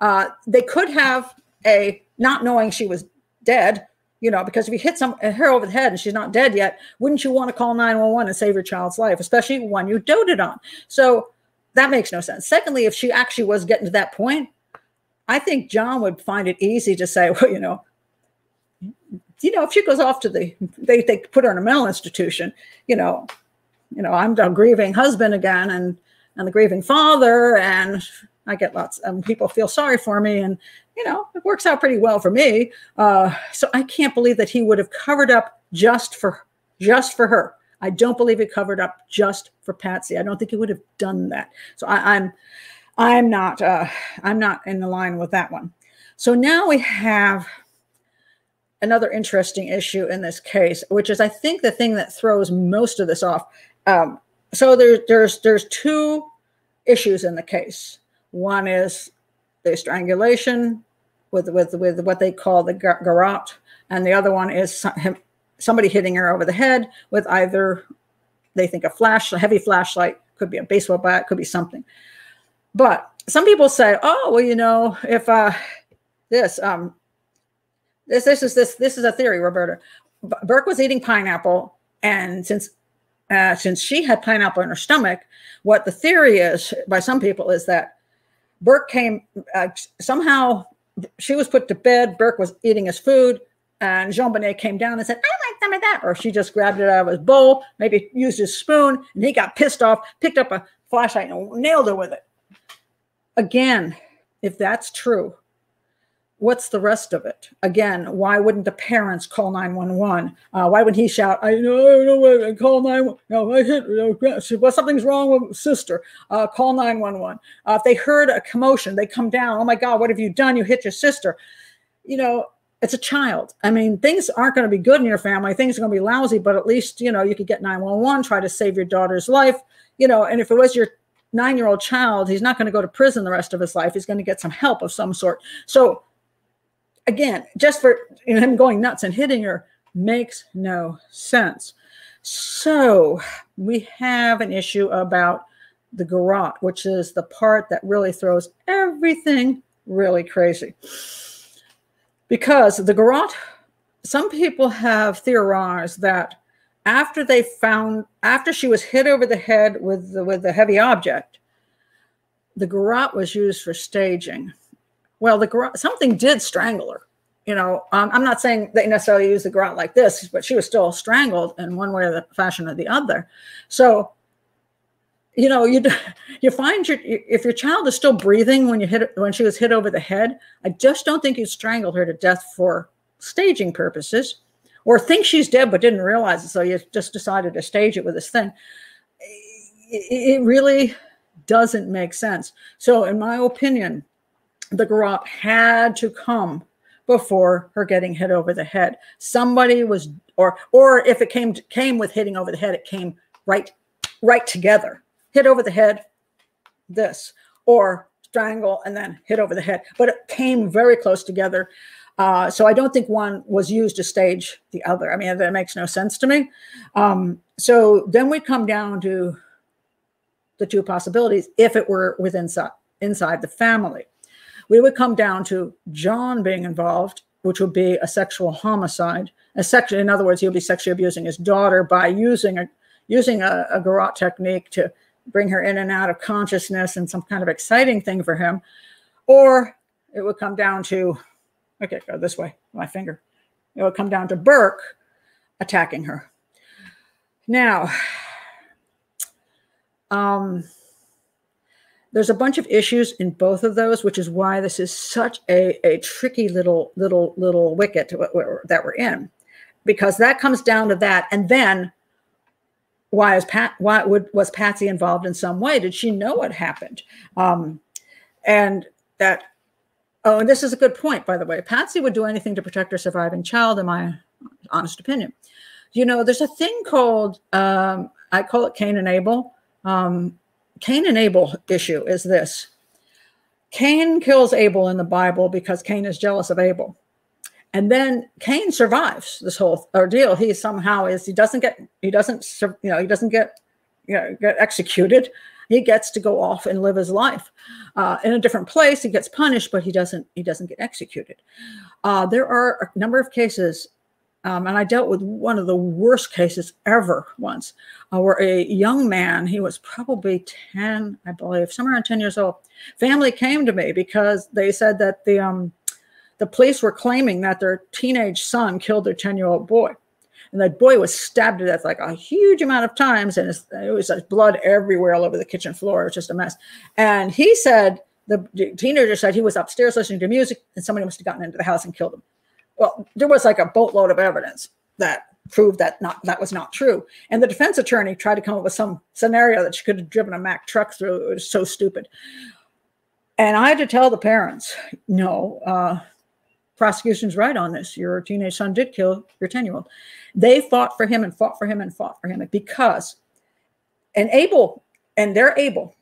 Uh, they could have a not knowing she was dead, you know, because if you hit some her over the head and she's not dead yet, wouldn't you want to call nine one one and save your child's life, especially one you doted on? So that makes no sense. Secondly, if she actually was getting to that point, I think John would find it easy to say, well, you know, you know, if she goes off to the, they, they put her in a mental institution, you know, you know, I'm a grieving husband again and, and the grieving father, and I get lots and um, people feel sorry for me, and, you know, it works out pretty well for me. Uh, so I can't believe that he would have covered up just for, just for her. I don't believe he covered up just for Patsy. I don't think he would have done that. So I, I'm, I'm not, uh, I'm not in the line with that one. So now we have another interesting issue in this case, which is, I think, the thing that throws most of this off. Um, so there, there's, there's two issues in the case. One is the strangulation with, with, with what they call the garrote. And the other one is somebody hitting her over the head with either, they think a flash, a heavy flashlight, could be a baseball bat, could be something. But some people say, oh, well, you know, if uh, this, um, this, this is, this, this is a theory, Roberta. Burke was eating pineapple. And since, uh, since she had pineapple in her stomach, what the theory is by some people is that Burke came, uh, somehow she was put to bed. Burke was eating his food. And Jean-Bonnet came down and said, I like some of that. Or she just grabbed it out of his bowl, maybe used his spoon. And he got pissed off, picked up a flashlight and nailed her with it. Again, if that's true, what's the rest of it? Again, why wouldn't the parents call nine one one? Uh, why would he shout, I know, I know, I call nine one one. No, I hit, no, well, something's wrong with sister. Uh, call nine one one. Uh, if they heard a commotion, they come down. Oh my God, what have you done? You hit your sister. You know, it's a child. I mean, things aren't going to be good in your family. Things are going to be lousy, but at least, you know, you could get nine one one, try to save your daughter's life, you know, and if it was your nine-year-old child, he's not going to go to prison the rest of his life. He's going to get some help of some sort. So again, just for you know, him going nuts and hitting her makes no sense. So we have an issue about the garrote, which is the part that really throws everything really crazy. Because the garrote, some people have theorized that after they found, after she was hit over the head with the, with the heavy object, the garrote was used for staging. Well, the garrote, something did strangle her. You know, um, I'm not saying they necessarily used the garrote like this, but she was still strangled in one way or the fashion or the other. So, you know, you you find your if your child is still breathing when you hit when she was hit over the head, I just don't think you strangled her to death for staging purposes. Or think she's dead but didn't realize it, so you just decided to stage it with this thing. It really doesn't make sense. So in my opinion, the garrote had to come before her getting hit over the head. Somebody was, or or if it came came with hitting over the head, it came right, right together. Hit over the head, this, or strangle and then hit over the head. But it came very close together. Uh, so I don't think one was used to stage the other. I mean, that makes no sense to me. Um, so then we come down to the two possibilities. If it were within inside, inside the family, we would come down to John being involved, which would be a sexual homicide. A sexual, in other words, he'll be sexually abusing his daughter by using a using a, a garrote technique to bring her in and out of consciousness and some kind of exciting thing for him. Or it would come down to, okay, go this way, my finger. It will come down to Burke attacking her. Now, um, there's a bunch of issues in both of those, which is why this is such a, a tricky little, little, little wicket that we're in, because that comes down to that. And then why is Pat, why would, was Patsy involved in some way? Did she know what happened? Um, and that, Oh, and this is a good point, by the way. Patsy would do anything to protect her surviving child, in my honest opinion. You know, there's a thing called, um, I call it Cain and Abel. Um, Cain and Abel issue is this. Cain kills Abel in the Bible because Cain is jealous of Abel. And then Cain survives this whole ordeal. He somehow is, he doesn't get, he doesn't, you know, he doesn't get, you know, get executed. He gets to go off and live his life uh, in a different place. He gets punished, but he doesn't, he doesn't get executed. Uh, there are a number of cases, um, and I dealt with one of the worst cases ever once, uh, where a young man, he was probably ten, I believe, somewhere around ten years old, family came to me because they said that the, um, the police were claiming that their teenage son killed their ten-year-old boy. And that boy was stabbed to death like a huge amount of times. And it was like blood everywhere all over the kitchen floor. It was just a mess. And he said, the teenager said he was upstairs listening to music and somebody must have gotten into the house and killed him. Well, there was like a boatload of evidence that proved that not that was not true. And the defense attorney tried to come up with some scenario that she could have driven a Mack truck through. It was so stupid. And I had to tell the parents, no, uh, prosecution's right on this. Your teenage son did kill your ten-year-old. They fought for him and fought for him and fought for him because, and Abel, and their Abel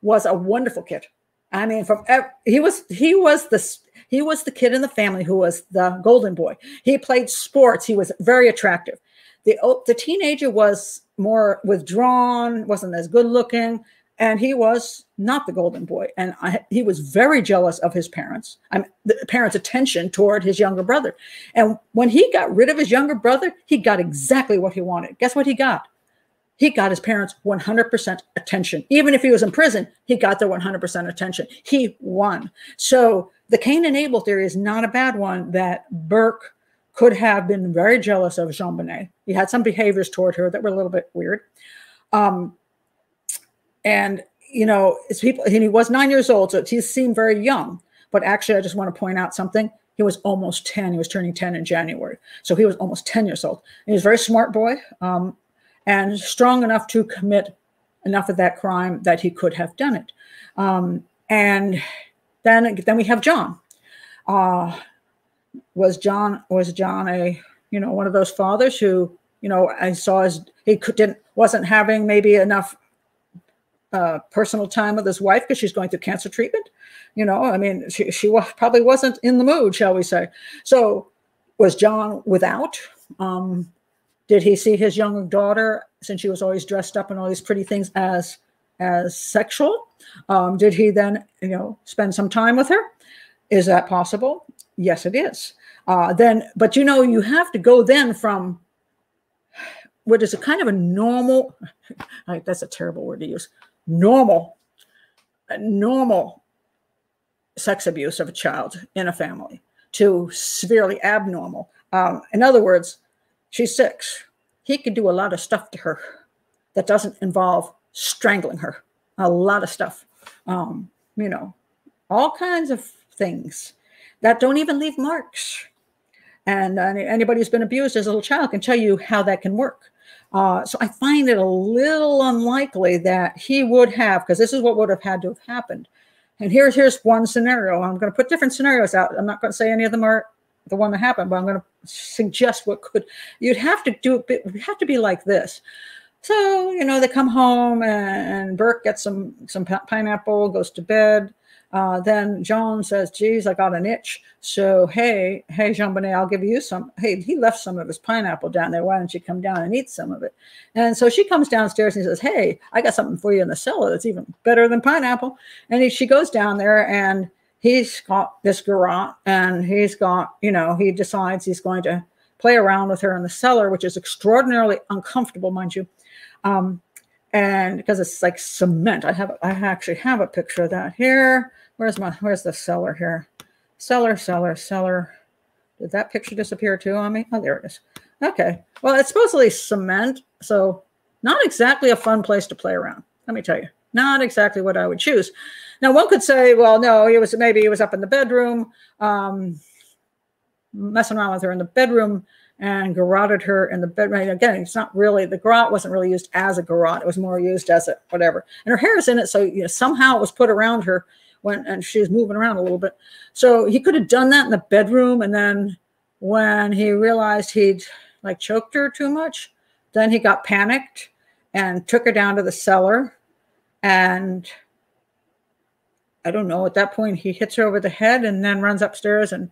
was a wonderful kid. I mean, from he was he was the he was the kid in the family who was the golden boy. He played sports. He was very attractive. The the teenager was more withdrawn, wasn't as good looking. And he was not the golden boy. And I, he was very jealous of his parents, I mean, the parents' attention toward his younger brother. And when he got rid of his younger brother, he got exactly what he wanted. Guess what he got? He got his parents' one hundred percent attention. Even if he was in prison, he got their one hundred percent attention. He won. So the Cain and Abel theory is not a bad one, that Burke could have been very jealous of Jean Bonnet. He had some behaviors toward her that were a little bit weird. Um, And, you know, it's people, and he was nine years old, so he seemed very young. But actually, I just want to point out something. He was almost ten. He was turning ten in January. So he was almost ten years old. And he was a very smart boy um, and strong enough to commit enough of that crime that he could have done it. Um, and then then we have John. Uh, was John was John a, you know, one of those fathers who, you know, I saw his, he could, didn't, wasn't having maybe enough Uh, personal time with his wife because she's going through cancer treatment. You know, I mean, she, she was, probably wasn't in the mood, shall we say. So was John without? Um, did he see his younger daughter, since she was always dressed up in all these pretty things, as as sexual? Um, did he then, you know, spend some time with her? Is that possible? Yes, it is. Uh, then, but you know, you have to go then from what is a kind of a normal, like, that's a terrible word to use, normal, normal sex abuse of a child in a family to severely abnormal. Um, in other words, she's six. He could do a lot of stuff to her that doesn't involve strangling her. A lot of stuff, um, you know, all kinds of things that don't even leave marks. And uh, anybody who's been abused as a little child can tell you how that can work. Uh, so I find it a little unlikely that he would have, because this is what would have had to have happened. And here's, here's one scenario. I'm going to put different scenarios out. I'm not going to say any of them are the one that happened, but I'm going to suggest what could. You'd have to do it. It would have to be like this. So, you know, they come home and, and Burke gets some, some pineapple, goes to bed. Uh, then John says, geez, I got an itch. So, hey, hey, Jean Bonnet, I'll give you some. Hey, he left some of his pineapple down there. Why don't you come down and eat some of it? And so she comes downstairs and he says, hey, I got something for you in the cellar that's even better than pineapple. And he, she goes down there and he's got this garrote and he's got, you know, he decides he's going to play around with her in the cellar, which is extraordinarily uncomfortable, mind you. Um, And because it's like cement, I have I actually have a picture of that here. Where's my where's the cellar here? Cellar, cellar, cellar. Did that picture disappear too on me? Oh, there it is. Okay. Well, it's supposedly cement, so not exactly a fun place to play around. Let me tell you, not exactly what I would choose. Now, one could say, well, no, he was maybe he was up in the bedroom, um, messing around with her in the bedroom. And garroted her in the bedroom. Again, it's not really, the garrote wasn't really used as a garrote. It was more used as a whatever. And her hair is in it, so you know, somehow it was put around her when and she was moving around a little bit. So he could have done that in the bedroom. And then when he realized he'd like choked her too much, then he got panicked and took her down to the cellar and I don't know, at that point, he hits her over the head and then runs upstairs and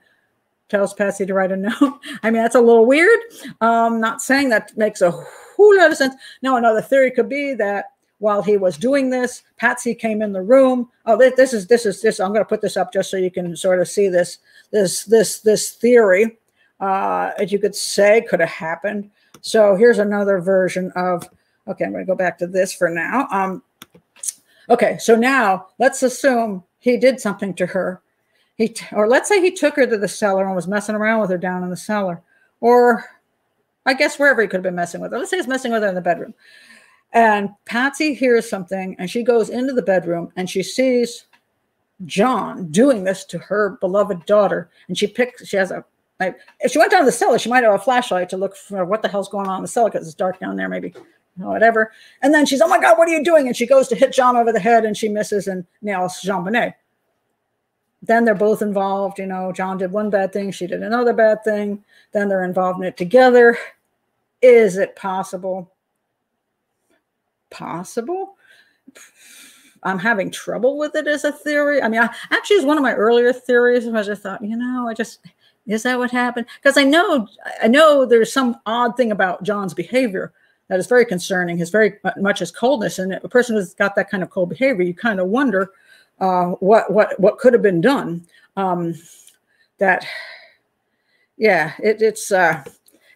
tells Patsy to write a note. I mean, that's a little weird. Um, not saying that makes a whole lot of sense. Now, another theory could be that while he was doing this, Patsy came in the room. Oh, this, this is this is this. I'm going to put this up just so you can sort of see this this this this theory. Uh, as you could say, could have happened. So here's another version of. Okay, I'm going to go back to this for now. Um, okay, so now let's assume he did something to her. He t or let's say he took her to the cellar and was messing around with her down in the cellar, or I guess wherever he could have been messing with her. Let's say he's messing with her in the bedroom. And Patsy hears something and she goes into the bedroom and she sees John doing this to her beloved daughter. And she picks, she has a, like, if she went down to the cellar, she might have a flashlight to look for what the hell's going on in the cellar because it's dark down there maybe, whatever. And then she's, oh my God, what are you doing? And she goes to hit John over the head and she misses and nails Jean Bonnet. Then they're both involved. You know, John did one bad thing. She did another bad thing. Then they're involved in it together. Is it possible? Possible? I'm having trouble with it as a theory. I mean, I, actually, it's one of my earlier theories. I just thought, you know, I just, is that what happened? Because I know, I know there's some odd thing about John's behavior that is very concerning. His very much his coldness. And a person who's got that kind of cold behavior, you kind of wonder, Uh, what what what could have been done? Um, that, yeah, it, it's uh,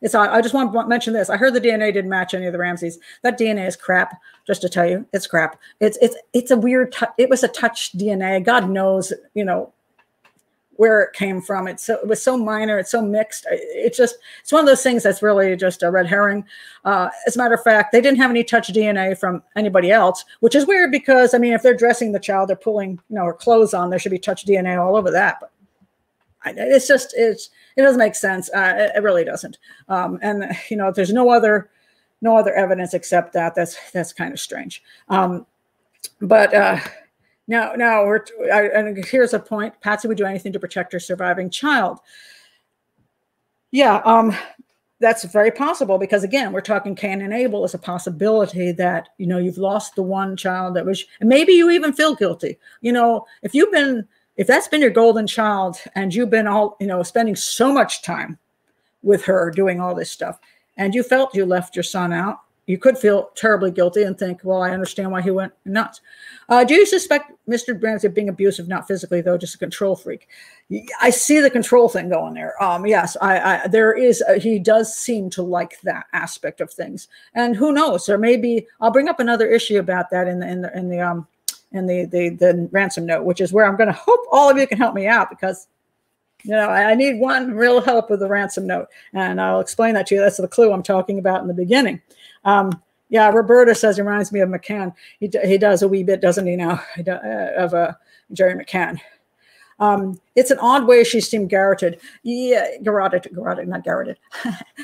it's. I just want to mention this. I heard the D N A didn't match any of the Ramseys. That D N A is crap. Just to tell you, it's crap. It's it's it's a weird. It was a touch D N A. God knows, you know, where it came from. It's so, it was so minor. It's so mixed. It's just it's one of those things that's really just a red herring. Uh, as a matter of fact, they didn't have any touch D N A from anybody else, which is weird because, I mean, if they're dressing the child, they're pulling, you know, her clothes on, there should be touch D N A all over that. But I, it's just, it's, it doesn't make sense. Uh, it, it really doesn't. Um, and, you know, there's no other, no other evidence except that. That's, that's kind of strange. Um, but, uh, Now, now we're, I, and here's a point. Patsy would do anything to protect her surviving child. Yeah, um, that's very possible because, again, we're talking Cain and Abel as a possibility that, you know, you've lost the one child that was, and maybe you even feel guilty. You know, if you've been, if that's been your golden child and you've been all, you know, spending so much time with her doing all this stuff and you felt you left your son out, you could feel terribly guilty and think, well, I understand why he went nuts. Uh, do you suspect Mister Ramsey of being abusive, not physically, though, just a control freak? I see the control thing going there. Um, yes, I, I, there is, a, he does seem to like that aspect of things. And who knows, there may be, I'll bring up another issue about that in the, in the, in the, um, in the, the, the ransom note, which is where I'm going to hope all of you can help me out because, you know, I, I need one real help with the ransom note. And I'll explain that to you. That's the clue I'm talking about in the beginning. Um, yeah, Roberta says he reminds me of McCann. He, d he does a wee bit, doesn't he now, he do, uh, of uh, Jerry McCann. Um, it's an odd way she seemed garroted. Yeah, garroted, garroted, not garroted.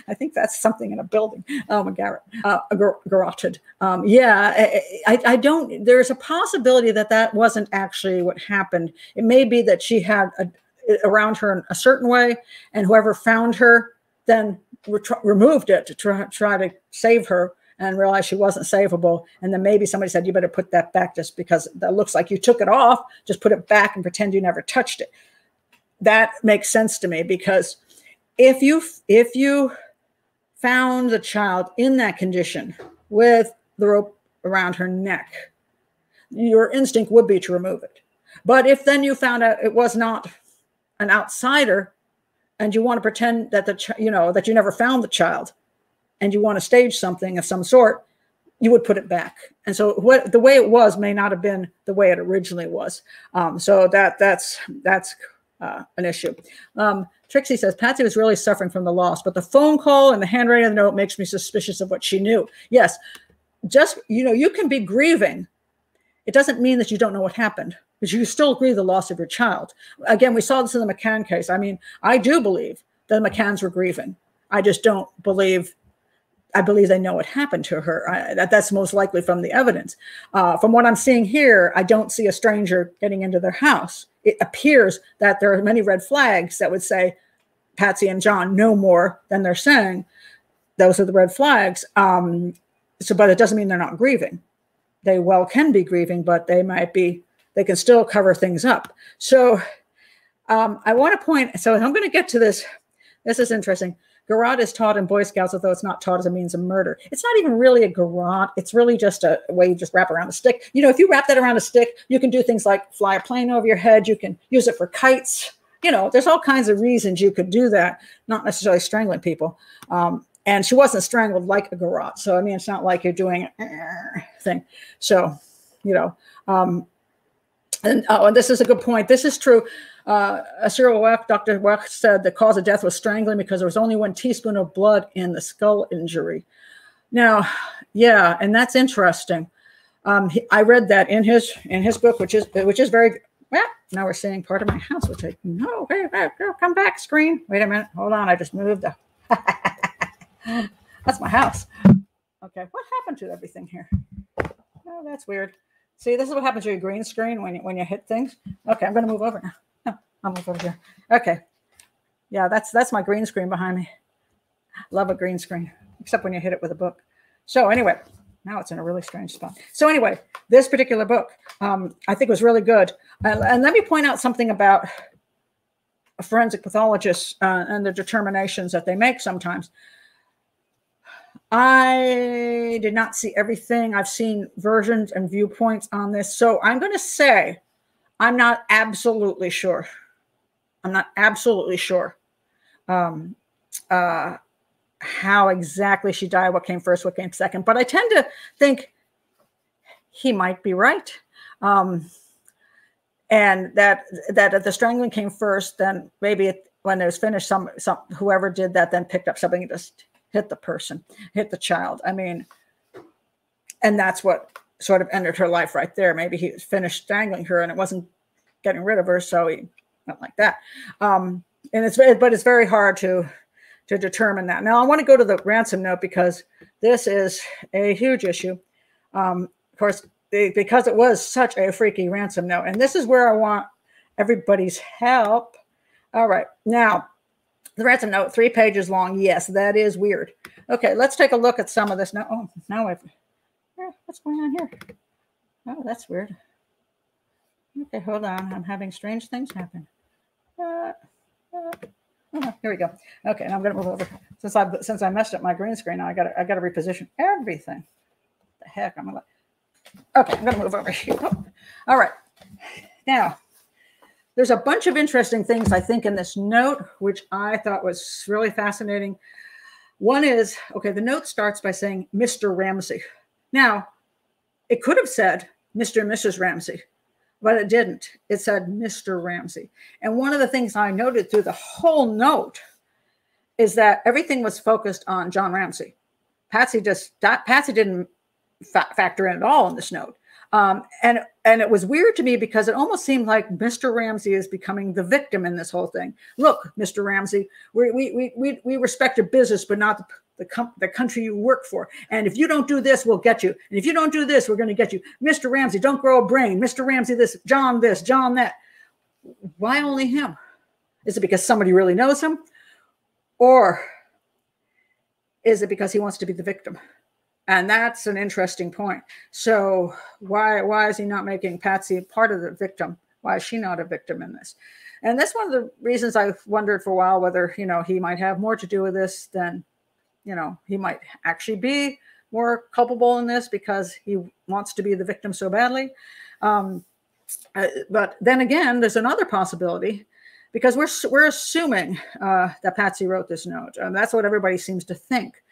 I think that's something in a building. Um, a garrot, uh, a gar garroted. Um, yeah, I, I, I don't, there's a possibility that that wasn't actually what happened. It may be that she had a, around her in a certain way and whoever found her then removed it to try, try to save her and realized she wasn't savable. And then maybe somebody said, you better put that back just because that looks like you took it off. Just put it back and pretend you never touched it. That makes sense to me because if you, if you found the child in that condition with the rope around her neck, your instinct would be to remove it. But if then you found out it was not an outsider, and you want to pretend that the you know that you never found the child, and you want to stage something of some sort, you would put it back. And so what the way it was may not have been the way it originally was. Um, so that that's that's uh, an issue. Um, Trixie says Patsy was really suffering from the loss, but the phone call and the handwriting of the note makes me suspicious of what she knew. Yes, just you know you can be grieving. It doesn't mean that you don't know what happened, but you still grieve the loss of your child. Again, we saw this in the McCann case. I mean, I do believe that the McCanns were grieving. I just don't believe, I believe they know what happened to her. I, that, that's most likely from the evidence. Uh, from what I'm seeing here, I don't see a stranger getting into their house. It appears that there are many red flags that would say, Patsy and John know more than they're saying. Those are the red flags. Um, so, but it doesn't mean they're not grieving. They well can be grieving, but they might be they can still cover things up. So um, I want to point, so I'm going to get to this. This is interesting. Garrote is taught in Boy Scouts, although it's not taught as a means of murder. It's not even really a garrote. It's really just a way you just wrap around a stick. You know, if you wrap that around a stick, you can do things like fly a plane over your head. You can use it for kites. You know, there's all kinds of reasons you could do that, not necessarily strangling people. Um, and she wasn't strangled like a garrote. So, I mean, it's not like you're doing a thing. So, you know, um, and, oh, and this is a good point. This is true. Uh, Cyril Wecht, Doctor Wecht said the cause of death was strangling because there was only one teaspoon of blood in the skull injury. Now, yeah, and that's interesting. Um, he, I read that in his in his book, which is which is very. Well, now we're seeing part of my house. Which I, no, hey, hey, girl, come back, screen. Wait a minute, hold on. I just moved. The, that's my house. Okay, what happened to everything here? Oh, that's weird. See, this is what happens to your green screen when you, when you hit things. Okay, I'm going to move over now. I'll move over here. Okay. Yeah, that's that's my green screen behind me. Love a green screen, except when you hit it with a book. So anyway, now it's in a really strange spot. So anyway, this particular book, um, I think was really good. And, and let me point out something about forensic pathologists uh, and the determinations that they make sometimes. I did not see everything. I've seen versions and viewpoints on this. So I'm going to say I'm not absolutely sure. I'm not absolutely sure um, uh, how exactly she died, what came first, what came second. But I tend to think he might be right. Um, and that that if the strangling came first, then maybe it, when it was finished, some, some whoever did that then picked up something and just hit the person, hit the child. I mean, and that's what sort of ended her life right there. Maybe he was finished strangling her and it wasn't getting rid of her, so he not like that. Um, and it's but it's very hard to to determine that. Now I want to go to the ransom note because this is a huge issue. Um, of course, they, because it was such a freaky ransom note, and this is where I want everybody's help. All right, now the ransom note, three pages long. Yes, that is weird. Okay, let's take a look at some of this now. Oh, now I've what's going on here? Oh, that's weird. Okay, hold on. I'm having strange things happen. Uh, uh, oh, here we go. Okay, now I'm gonna move over. Since I since I messed up my green screen, now I gotta I gotta reposition everything. What the heck? I'm gonna. Okay, I'm gonna move over here. Oh. All right. Now, there's a bunch of interesting things I think in this note, which I thought was really fascinating. One is okay. The note starts by saying Mister Ramsey. Now, it could have said Mister and Missus Ramsey, but it didn't. It said Mister Ramsey. And one of the things I noted through the whole note is that everything was focused on John Ramsey. Patsy just Patsy didn't fa factor in at all in this note. Um, and, and it was weird to me because it almost seemed like Mister Ramsey is becoming the victim in this whole thing. Look, Mister Ramsey, we, we, we, we respect your business, but not the The, com the country you work for. And if you don't do this, we'll get you. And if you don't do this, we're going to get you. Mister Ramsey, don't grow a brain. Mister Ramsey, this, John, this, John, that. Why only him? Is it because somebody really knows him? Or is it because he wants to be the victim? And that's an interesting point. So why, why is he not making Patsy part of the victim? Why is she not a victim in this? And that's one of the reasons I've wondered for a while whether, you know, he might have more to do with this than you know, he might actually be more culpable in this because he wants to be the victim so badly. Um, uh, but then again, there's another possibility because we're, we're assuming uh, that Patsy wrote this note. And that's what everybody seems to think.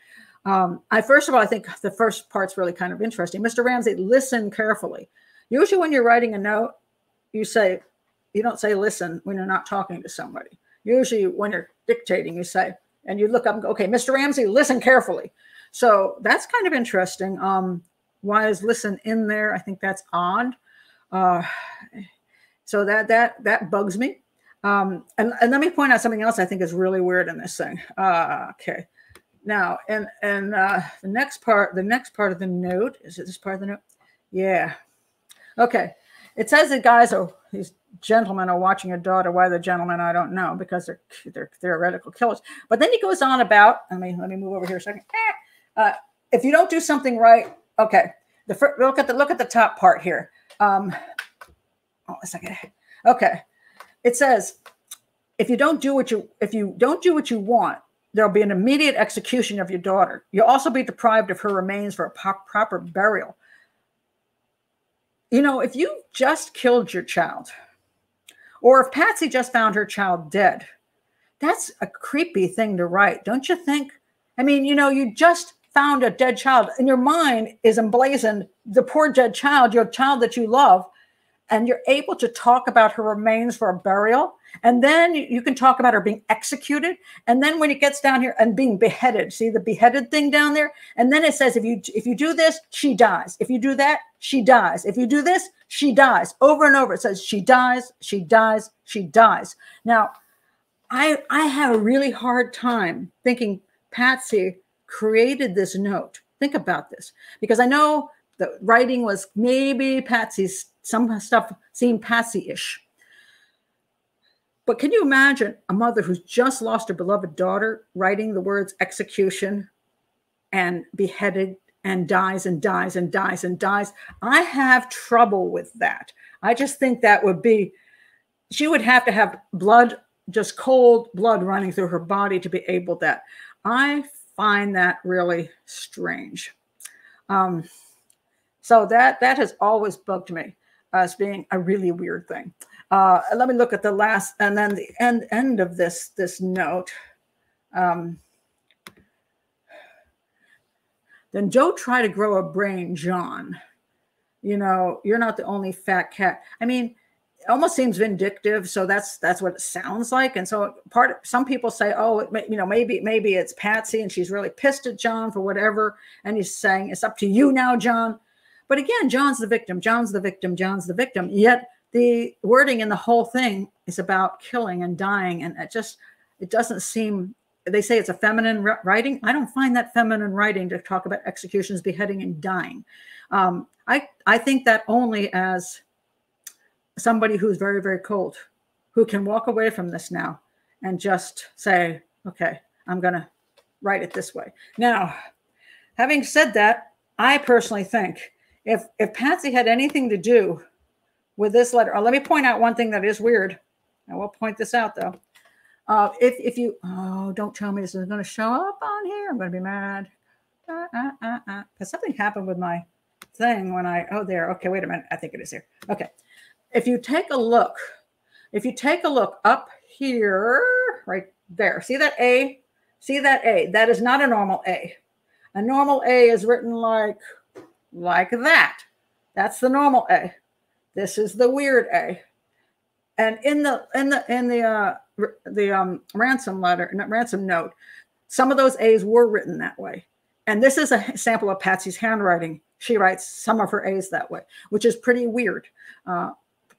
Um, I, first of all, I think the first part's really kind of interesting. Mister Ramsey, listen carefully. Usually when you're writing a note, you say, you don't say listen when you're not talking to somebody. Usually when you're dictating, you say, and you look up and go, okay, Mister Ramsey, listen carefully. So that's kind of interesting. Um, why is listen in there? I think that's odd. Uh, so that that that bugs me. Um, and, and let me point out something else I think is really weird in this thing. Uh, okay. Now, and and uh, the next part, the next part of the note, is it this part of the note? Yeah. Okay. It says that guys are, these gentlemen are watching a daughter. Why the gentlemen? I don't know, because they're they're theoretical killers. But then he goes on about. Let me let me move over here a second. Uh, if you don't do something right, okay. The first, look at the look at the top part here. Um, Oh, a second. Okay. It says, if you don't do what you, if you don't do what you want, there'll be an immediate execution of your daughter. You'll also be deprived of her remains for a pop, proper burial. You know, if you just killed your child, or if Patsy just found her child dead, that's a creepy thing to write, don't you think? I mean, you know, you just found a dead child, and your mind is emblazoned, the poor dead child, your child that you love, and you're able to talk about her remains for a burial, and then you can talk about her being executed, and then when it gets down here and being beheaded, see the beheaded thing down there, and then it says if you if you do this, she dies. If you do that, she dies. If you do this, she dies. Over and over it says she dies, she dies, she dies. Now, I I have a really hard time thinking Patsy created this note. Think about this, because I know the writing was maybe Patsy's. Some stuff seemed Patsy-ish. But can you imagine a mother who's just lost her beloved daughter writing the words execution and beheaded and dies and dies and dies and dies? I have trouble with that. I just think that would be, she would have to have blood, just cold blood running through her body to be able that. I find that really strange. Um, so that, that has always bugged me as being a really weird thing. Uh, let me look at the last, and then the end end of this, this note. Um, then don't try to grow a brain, John. You know, you're not the only fat cat. I mean, it almost seems vindictive. So that's that's what it sounds like. And so part of, some people say, oh, it may, you know, maybe maybe it's Patsy and she's really pissed at John for whatever. And he's saying, it's up to you now, John. But again, John's the victim, John's the victim, John's the victim. Yet the wording in the whole thing is about killing and dying. And it just, it doesn't seem, they say it's a feminine writing. I don't find that feminine writing to talk about executions, beheading, and dying. Um, I, I think that only as somebody who's very, very cold, who can walk away from this now and just say, okay, I'm going to write it this way. Now, having said that, I personally think If if Patsy had anything to do with this letter, let me point out one thing that is weird. I will point this out though. Uh, if if you oh don't tell me this is going to show up on here, I'm going to be mad. Uh, uh, uh, uh. Because something happened with my thing when I oh there okay wait a minute I think it is here okay. If you take a look, if you take a look up here right there, see that A, see that A. That is not a normal A. A normal A is written like. Like that. That's the normal A. This is the weird A. And in the in the in the uh the um ransom letter, not ransom note, some of those A's were written that way. And this is a sample of Patsy's handwriting. She writes some of her A's that way, which is pretty weird, uh,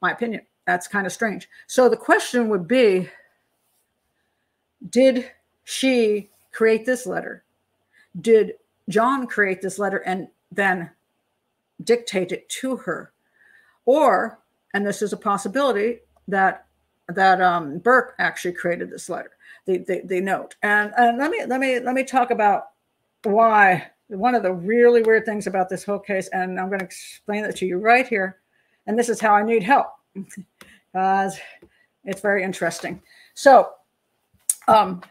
my opinion. That's kind of strange. So the question would be, did she create this letter? Did John create this letter and then dictate it to her? Or, and this is a possibility, that that um, Burke actually created this letter, the, the, the note. And, and let me let me let me talk about why one of the really weird things about this whole case, and I'm going to explain it to you right here. And this is how I need help, because it's very interesting. So, um,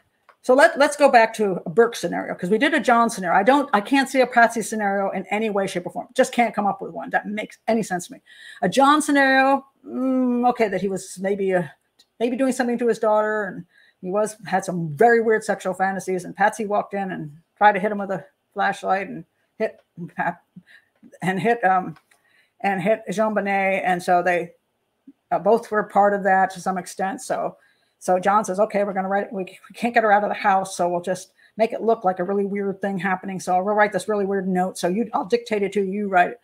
So let, let's go back to a Burke scenario, because we did a John scenario. I don't, I can't see a Patsy scenario in any way, shape, or form. Just can't come up with one that makes any sense to me. A John scenario, mm, okay, that he was maybe a, maybe doing something to his daughter, and he was had some very weird sexual fantasies, and Patsy walked in and tried to hit him with a flashlight and hit and hit um and hit Jean Bonnet, and so they uh, both were part of that to some extent. So. So John says, okay, we're going to write it. We, we can't get her out of the house. So we'll just make it look like a really weird thing happening. So I'll write this really weird note. So you, I'll dictate it to you. You write it.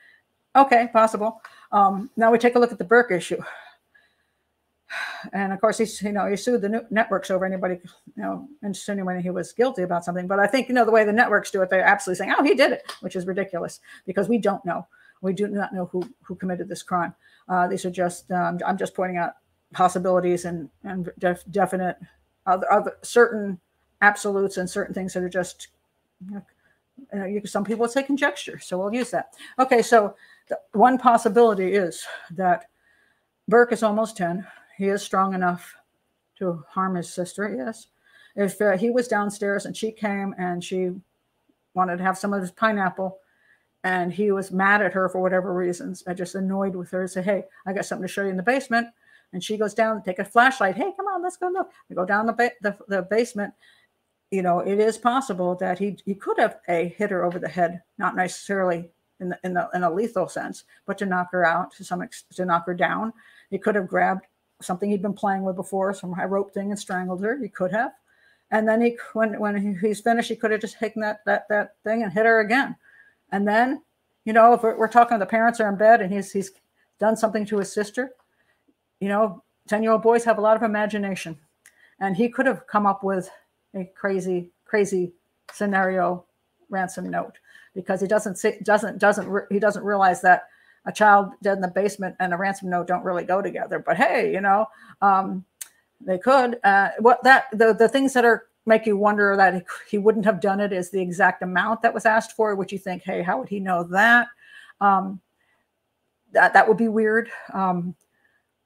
Okay, possible. Um, now we take a look at the Burke issue. And of course, he's, you know, he sued the networks over anybody, you know, insinuating he was guilty about something. But I think, you know, the way the networks do it, they're absolutely saying, oh, he did it, which is ridiculous, because we don't know. We do not know who, who committed this crime. Uh, these are just, um, I'm just pointing out possibilities and and def definite other, other certain absolutes and certain things that are just, you know, you, some people say conjecture, so we'll use that. Okay, so the one possibility is that Burke is almost ten. He is strong enough to harm his sister, yes. If uh, he was downstairs and she came and she wanted to have some of his pineapple and he was mad at her for whatever reasons, I just annoyed with her and say, hey, I got something to show you in the basement. And she goes down and take a flashlight. Hey, come on, let's go look. We go down the, ba the, the basement. You know, it is possible that he, he could have a hit her over the head, not necessarily in the, in the, in a lethal sense, but to knock her out to some extent, to knock her down. He could have grabbed something he'd been playing with before, some high rope thing, and strangled her. He could have. And then he, when, when he's finished, he could have just taken that, that, that thing and hit her again. And then, you know, if we're talking, the parents are in bed and he's, he's done something to his sister. You know, ten-year-old boys have a lot of imagination, and he could have come up with a crazy, crazy scenario ransom note, because he doesn't see, doesn't, doesn't, he doesn't realize that a child dead in the basement and a ransom note don't really go together. But hey, you know, um, they could. Uh, what that the the things that are make you wonder that he, he wouldn't have done it is the exact amount that was asked for, which you think, hey, how would he know that? Um, that that would be weird. Um,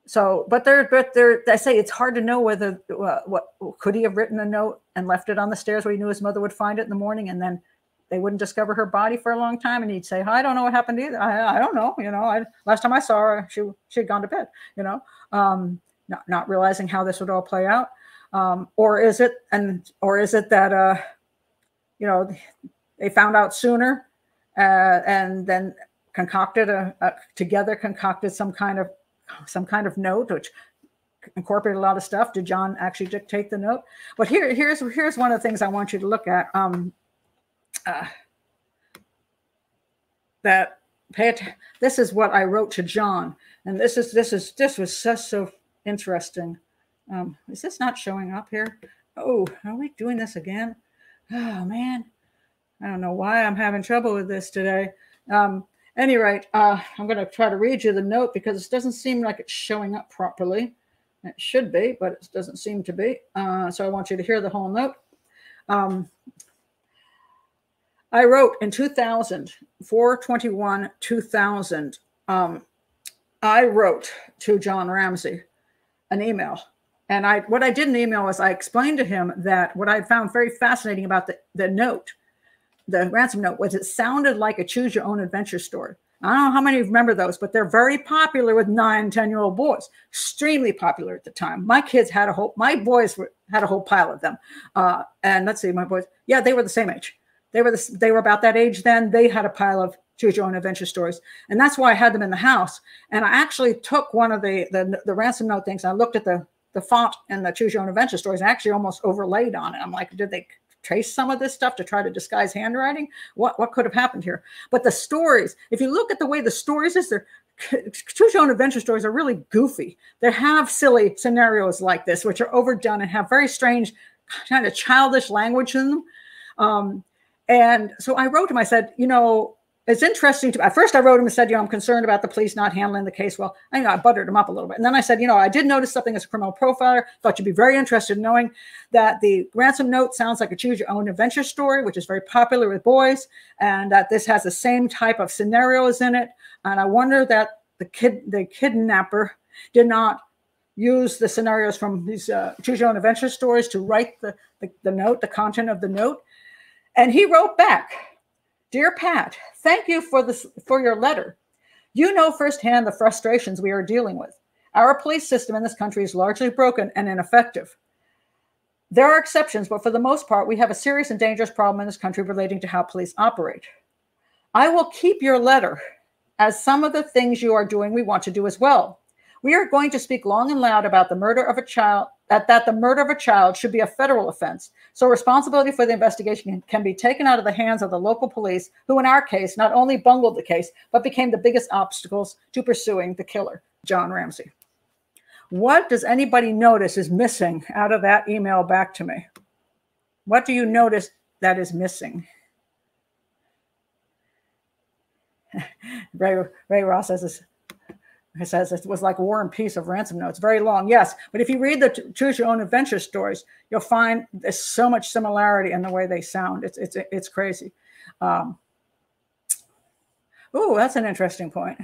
So, but there, but there, I say it's hard to know whether, uh, what, could he have written a note and left it on the stairs where he knew his mother would find it in the morning, and then they wouldn't discover her body for a long time, and he'd say, I don't know what happened either. I, I don't know, you know, I, last time I saw her, she, she had gone to bed, you know, um, not, not realizing how this would all play out. Um, or is it, and, or is it that, uh, you know, they found out sooner, uh, and then concocted a, a together concocted some kind of, some kind of note which incorporated a lot of stuff. Did John actually dictate the note? But here, here's here's one of the things I want you to look at. Um, uh, that pay attention. This is what I wrote to John, and this is this is this was so so interesting. Um, is this not showing up here? Oh, are we doing this again? Oh man, I don't know why I'm having trouble with this today. Um, At any rate, uh, I'm going to try to read you the note because it doesn't seem like it's showing up properly. It should be, but it doesn't seem to be. Uh, so I want you to hear the whole note. Um, I wrote in two thousand, four twenty-one two thousand, um, I wrote to John Ramsey an email. And I, what I did in the email was I explained to him that what I found very fascinating about the, the note, the ransom note, was it sounded like a choose your own adventure story. I don't know how many remember those, but they're very popular with nine, ten year old boys, extremely popular at the time. My kids had a whole, my boys were, had a whole pile of them. Uh, and let's see, my boys, yeah, they were the same age. They were, the, they were about that age then. They had a pile of choose your own adventure stories. And that's why I had them in the house. And I actually took one of the, the, the ransom note things. And I looked at the, the font and the choose your own adventure stories. I actually almost overlaid on it. I'm like, did they trace some of this stuff to try to disguise handwriting? What, what could have happened here? But the stories, if you look at the way the stories is, they're choose your own adventure stories are really goofy. They have silly scenarios like this, which are overdone and have very strange kind of childish language in them. Um, and so I wrote him, I said, you know, it's interesting to, at first I wrote him and said, you know, I'm concerned about the police not handling the case well. I, you know, I buttered him up a little bit. And then I said, you know, I did notice something as a criminal profiler. Thought you'd be very interested in knowing that the ransom note sounds like a choose your own adventure story, which is very popular with boys, and that this has the same type of scenarios in it. And I wonder that the kid, the kidnapper did not use the scenarios from these uh, choose your own adventure stories to write the, the, the note, the content of the note. And he wrote back, "Dear Pat, thank you for this, for your letter. You know firsthand the frustrations we are dealing with. Our police system in this country is largely broken and ineffective. There are exceptions, but for the most part, we have a serious and dangerous problem in this country relating to how police operate. I will keep your letter, as some of the things you are doing we want to do as well. We are going to speak long and loud about the murder of a child, that, that the murder of a child should be a federal offense, so responsibility for the investigation can be taken out of the hands of the local police, who in our case not only bungled the case, but became the biggest obstacles to pursuing the killer, John Ramsey." What does anybody notice is missing out of that email back to me? What do you notice that is missing? Ray, Ray Ross says this. It says it was like War and Peace of ransom notes. Very long, yes. But if you read the Choose Your Own Adventure stories, you'll find there's so much similarity in the way they sound. It's it's it's crazy. Um, oh, that's an interesting point.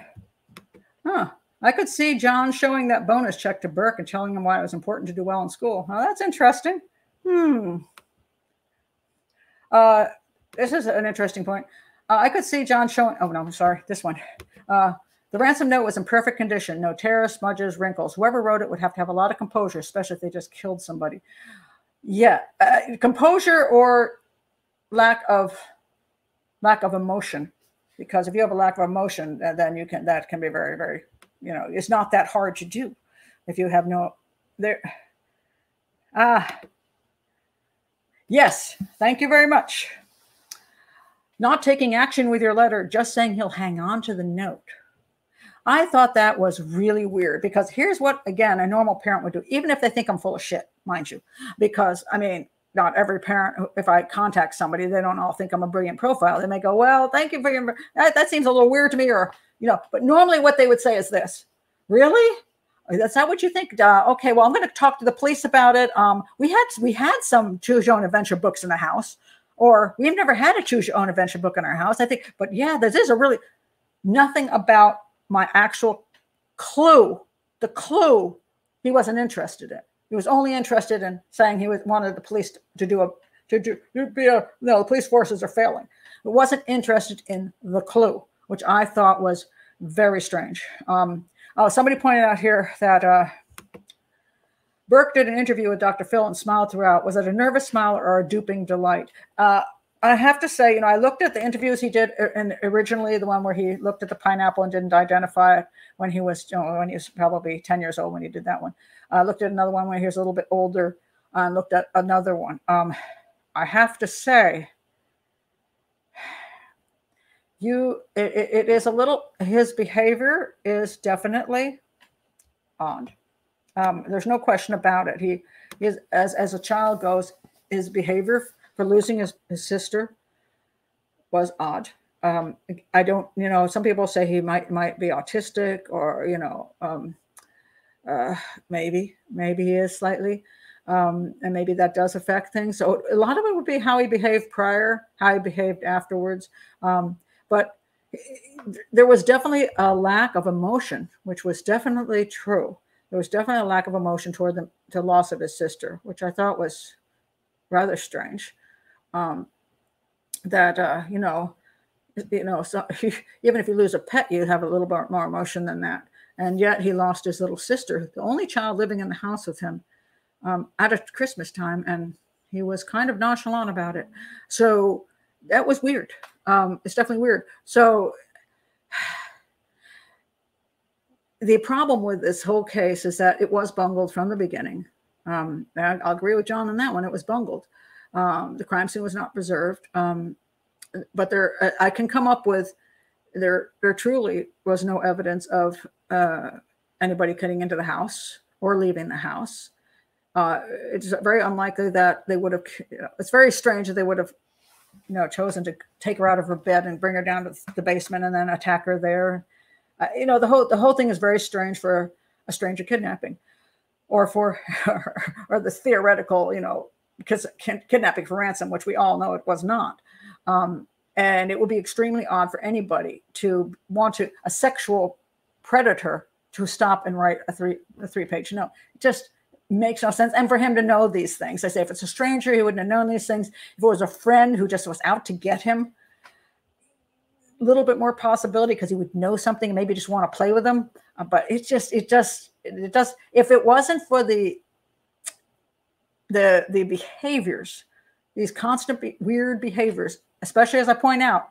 Huh. I could see John showing that bonus check to Burke and telling him why it was important to do well in school. Now, that's interesting. Hmm. Uh, this is an interesting point. Uh, I could see John showing... Oh, no, I'm sorry. This one. Uh, the ransom note was in perfect condition. No tears, smudges, wrinkles. Whoever wrote it would have to have a lot of composure, especially if they just killed somebody. Yeah. Uh, composure or lack of lack of emotion. Because if you have a lack of emotion, then you can that can be very, very... You know, it's not that hard to do if you have no there. Ah, yes. Thank you very much. Not taking action with your letter, just saying he'll hang on to the note. I thought that was really weird because here's what, again, a normal parent would do, even if they think I'm full of shit, mind you, because I mean, not every parent, if I contact somebody, they don't all think I'm a brilliant profile. They may go, well, thank you for your, that, that seems a little weird to me, or, you know, but normally what they would say is this, really? That's not what you think? Uh, okay, well, I'm going to talk to the police about it. Um, we had we had some choose your own adventure books in the house, or we've never had a choose your own adventure book in our house, I think. But yeah, this is a really, nothing about my actual clue, the clue he wasn't interested in. He was only interested in saying he was, wanted the police to do a, to do, be a, no, the police forces are failing. He wasn't interested in the clue, which I thought was very strange. Um, oh, somebody pointed out here that uh, Burke did an interview with Doctor Phil and smiled throughout. Was it a nervous smile or a duping delight? Uh, I have to say, you know, I looked at the interviews he did, and originally the one where he looked at the pineapple and didn't identify it when he was, you know, when he was probably ten years old when he did that one. I looked at another one when he was a little bit older, and looked at another one. Um, I have to say, you, it, it is a little, his behavior is definitely odd. Um, there's no question about it. He is, as, as a child goes, his behavior for losing his, his sister was odd. Um, I don't, you know, some people say he might, might be autistic or, you know, um, uh, maybe, maybe he is slightly, um, and maybe that does affect things. So a lot of it would be how he behaved prior, how he behaved afterwards. Um, But there was definitely a lack of emotion, which was definitely true. There was definitely a lack of emotion toward the, the loss of his sister, which I thought was rather strange. Um, that, uh, you know, you know, so he, even if you lose a pet, you have a little bit more emotion than that. And yet he lost his little sister, the only child living in the house with him um, at Christmas time. And he was kind of nonchalant about it. So that was weird. Um, it's definitely weird. So the problem with this whole case is that it was bungled from the beginning. Um, and I'll agree with John on that one. It was bungled. Um, the crime scene was not preserved. Um, but there, I can come up with, there, there truly was no evidence of uh, anybody getting into the house or leaving the house. Uh, it's very unlikely that they would have, you know, it's very strange that they would have, you know, chosen to take her out of her bed and bring her down to the basement and then attack her there. Uh, you know, the whole the whole thing is very strange for a stranger kidnapping, or for or the theoretical, you know, because kidnapping for ransom, which we all know it was not. Um, and it would be extremely odd for anybody to want to a sexual predator to stop and write a three a three page note. Just makes no sense. And for him to know these things, I say, if it's a stranger, he wouldn't have known these things. If it was a friend who just was out to get him, a little bit more possibility because he would know something and maybe just want to play with him. Uh, but it's just, it just, it does. If it wasn't for the the the behaviors, these constant be weird behaviors, especially as I point out,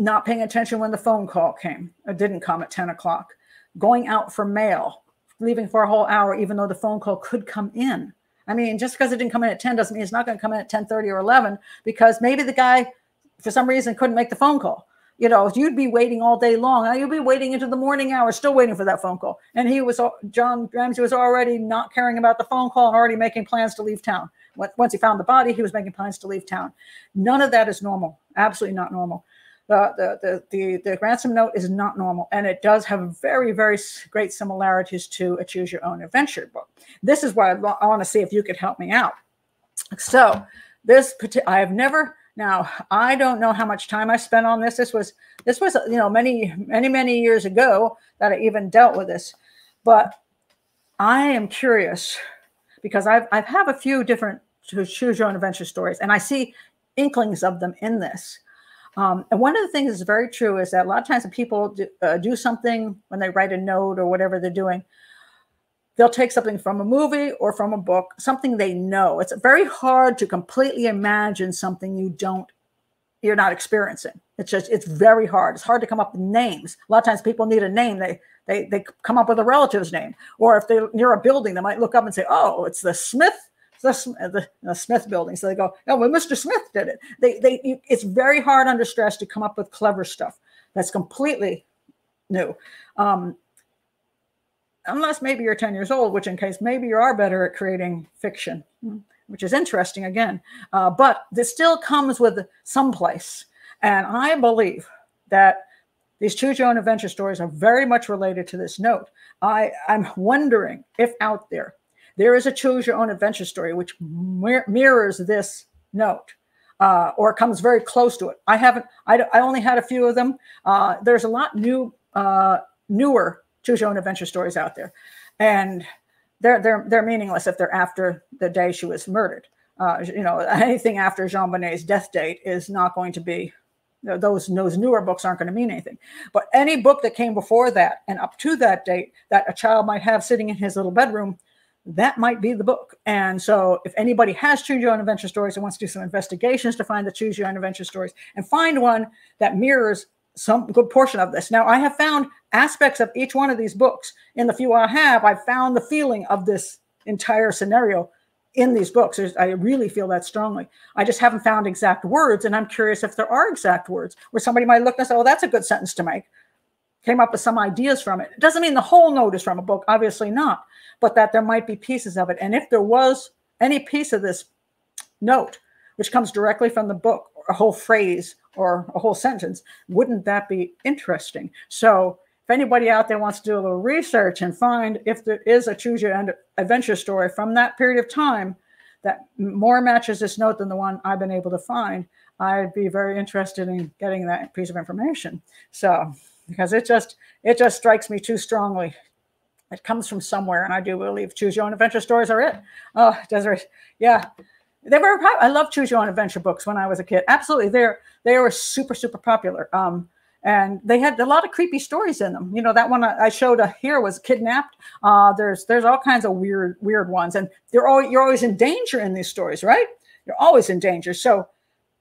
not paying attention when the phone call came, or didn't come at ten o'clock, going out for mail, leaving for a whole hour, even though the phone call could come in. I mean, just because it didn't come in at ten doesn't mean it's not going to come in at ten thirty or eleven, because maybe the guy, for some reason, couldn't make the phone call. You know, you'd be waiting all day long. Now you'd be waiting into the morning hours, still waiting for that phone call. And he was, John Ramsey was already not caring about the phone call and already making plans to leave town. Once he found the body, he was making plans to leave town. None of that is normal. Absolutely not normal. The, the, the, the, the ransom note is not normal, and it does have very, very great similarities to a Choose Your Own Adventure book. This is why I, I want to see if you could help me out. So this, I have never Now, I don't know how much time I spent on this. This was, this was, you know, many, many, many years ago that I even dealt with this. But I am curious because I've, I've had a few different choose your own adventure stories, and I see inklings of them in this. Um, and one of the things that's very true is that a lot of times when people do, uh, do something, when they write a note or whatever they're doing, they'll take something from a movie or from a book, something they know. It's very hard to completely imagine something you don't, you're not experiencing. It's just, it's very hard. It's hard to come up with names. A lot of times people need a name. They, they, they come up with a relative's name. Or if they're near a building, they might look up and say, oh, it's the Smith The, the, the Smith building. So they go, oh, well, Mister Smith did it. They, they, you, it's very hard under stress to come up with clever stuff that's completely new. Um, unless maybe you're ten years old, which in case maybe you are better at creating fiction, which is interesting again. Uh, but this still comes with someplace. And I believe that these choose your own adventure stories are very much related to this note. I, I'm wondering if out there, there is a choose your own adventure story which mir mirrors this note uh, or comes very close to it. I haven't, I, I only had a few of them. Uh, there's a lot new, uh, newer choose your own adventure stories out there. And they're, they're, they're meaningless if they're after the day she was murdered. Uh, you know, anything after Jean Bonnet's death date is not going to be, those, those newer books aren't going to mean anything. But any book that came before that and up to that date that a child might have sitting in his little bedroom, that might be the book. And so if anybody has choose your own adventure stories and wants to do some investigations to find the choose your own adventure stories and find one that mirrors some good portion of this. Now I have found aspects of each one of these books. In the few I have, I've found the feeling of this entire scenario in these books. There's, I really feel that strongly. I just haven't found exact words. And I'm curious if there are exact words where somebody might look and say, oh, that's a good sentence to make. Came up with some ideas from it. It doesn't mean the whole note is from a book, obviously not, but that there might be pieces of it. And if there was any piece of this note, which comes directly from the book, a whole phrase or a whole sentence, wouldn't that be interesting? So if anybody out there wants to do a little research and find if there is a choose your adventure story from that period of time that more matches this note than the one I've been able to find, I'd be very interested in getting that piece of information. So, because it just, it just strikes me too strongly. It comes from somewhere, and I do believe choose your own adventure stories are it. Oh, Desiree, yeah. They were, I love choose your own adventure books when I was a kid. Absolutely, they're, they were super, super popular. Um, and they had a lot of creepy stories in them. You know, that one I showed uh, here was Kidnapped. Uh, there's, there's all kinds of weird, weird ones. And they're all, you're always in danger in these stories, right? You're always in danger. So,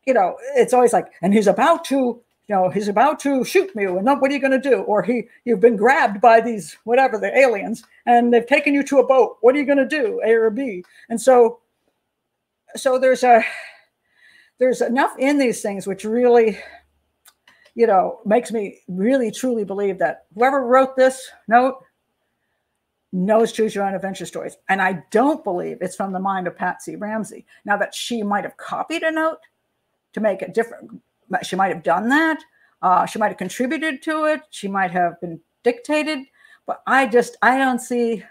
you know, it's always like, and he's about to, you know, he's about to shoot me, and what are you going to do? Or he, you've been grabbed by these, whatever, the aliens, and they've taken you to a boat. What are you going to do, A or B? And so, so there's a, there's enough in these things which really, you know, makes me really truly believe that whoever wrote this note knows choose your own adventure stories. And I don't believe it's from the mind of Patsy Ramsey. Now that she might have copied a note to make it different, she might have done that. Uh, she might have contributed to it. She might have been dictated. But I just, I don't see,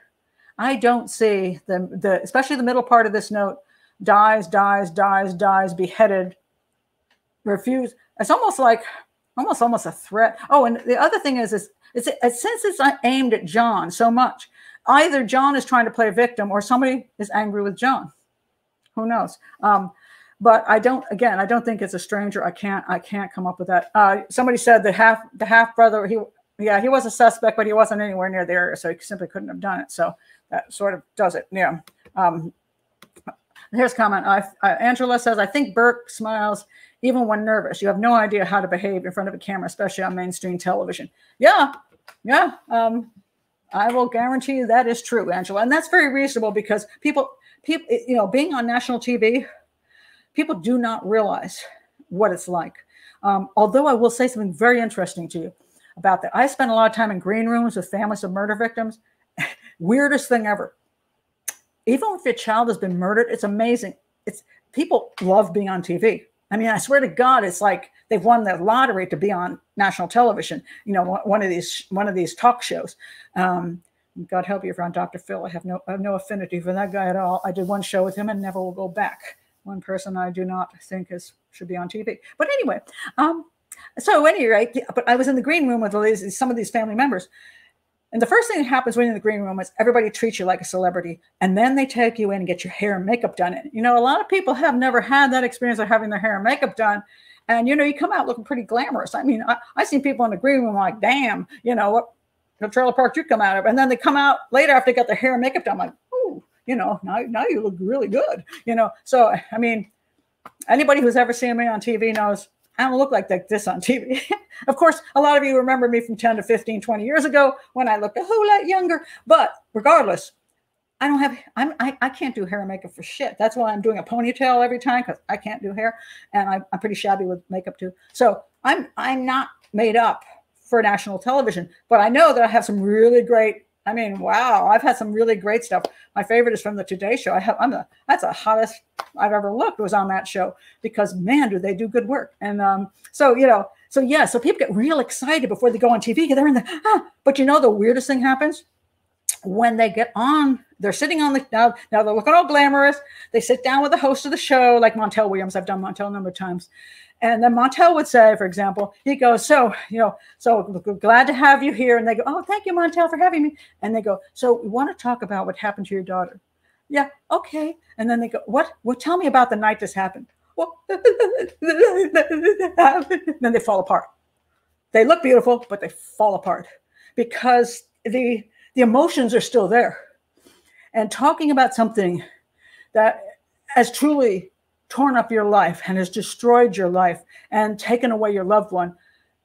I don't see the, the, especially the middle part of this note, dies, dies, dies, dies, beheaded, refused. It's almost like, almost, almost a threat. Oh, and the other thing is, is it's, it's, since it's aimed at John so much, either John is trying to play victim or somebody is angry with John. Who knows? Um, But I don't, again, I don't think it's a stranger. I can't, I can't come up with that. Uh, somebody said that half, the half brother, he, yeah, he was a suspect, but he wasn't anywhere near the area. So he simply couldn't have done it. So that sort of does it. Yeah. Um, here's a comment. I, I, Angela says, I think Burke smiles even when nervous. You have no idea how to behave in front of a camera, especially on mainstream television. Yeah. Yeah. Um, I will guarantee you that is true, Angela. And that's very reasonable because people, people, you know, being on national T V, people do not realize what it's like. Um, although I will say something very interesting to you about that. I spent a lot of time in green rooms with families of murder victims. Weirdest thing ever. Even if your child has been murdered, it's amazing. It's, people love being on T V. I mean, I swear to God, it's like they've won the lottery to be on national television. You know, one of these, one of these talk shows. Um, God help you if you're on Doctor Phil. I have no, I have no affinity for that guy at all. I did one show with him and never will go back. one person I do not think is should be on T V. But anyway, um, so at any rate, but I was in the green room with these, some of these family members. And the first thing that happens when you're in the green room is everybody treats you like a celebrity. And then they take you in and get your hair and makeup done. And, you know, a lot of people have never had that experience of having their hair and makeup done. And, you know, you come out looking pretty glamorous. I mean, I, I've seen people in the green room like, damn, you know, what the trailer park you come out of. And then they come out later after they got their hair and makeup done. I'm like, ooh, you know, now, now you look really good. You know, so, I mean, anybody who's ever seen me on T V knows I don't look like this on T V. Of course, a lot of you remember me from ten to fifteen, twenty years ago when I looked a whole lot younger. But regardless, I don't have, I'm, I, I can't do hair and makeup for shit. That's why I'm doing a ponytail every time, because I can't do hair. And I, I'm pretty shabby with makeup too. So I'm, I'm not made up for national television, but I know that I have some really great, I mean, wow, I've had some really great stuff. My favorite is from the Today Show. I have, I'm the, that's the hottest I've ever looked was on that show, because man, do they do good work. And um, so, you know, so yeah, so people get real excited before they go on T V. They're in the, ah. But you know, the weirdest thing happens when they get on, they're sitting on the, now, now they're looking all glamorous. They sit down with the host of the show, like Montel Williams. I've done Montel a number of times. And then Montel would say, for example, he goes, so, you know, so glad to have you here. And they go, oh, thank you, Montel, for having me. And they go, so we want to talk about what happened to your daughter. Yeah, okay. And then they go, what? Well, tell me about the night this happened. Well, then they fall apart. They look beautiful, but they fall apart because the the emotions are still there. And talking about something that has truly torn up your life and has destroyed your life and taken away your loved one,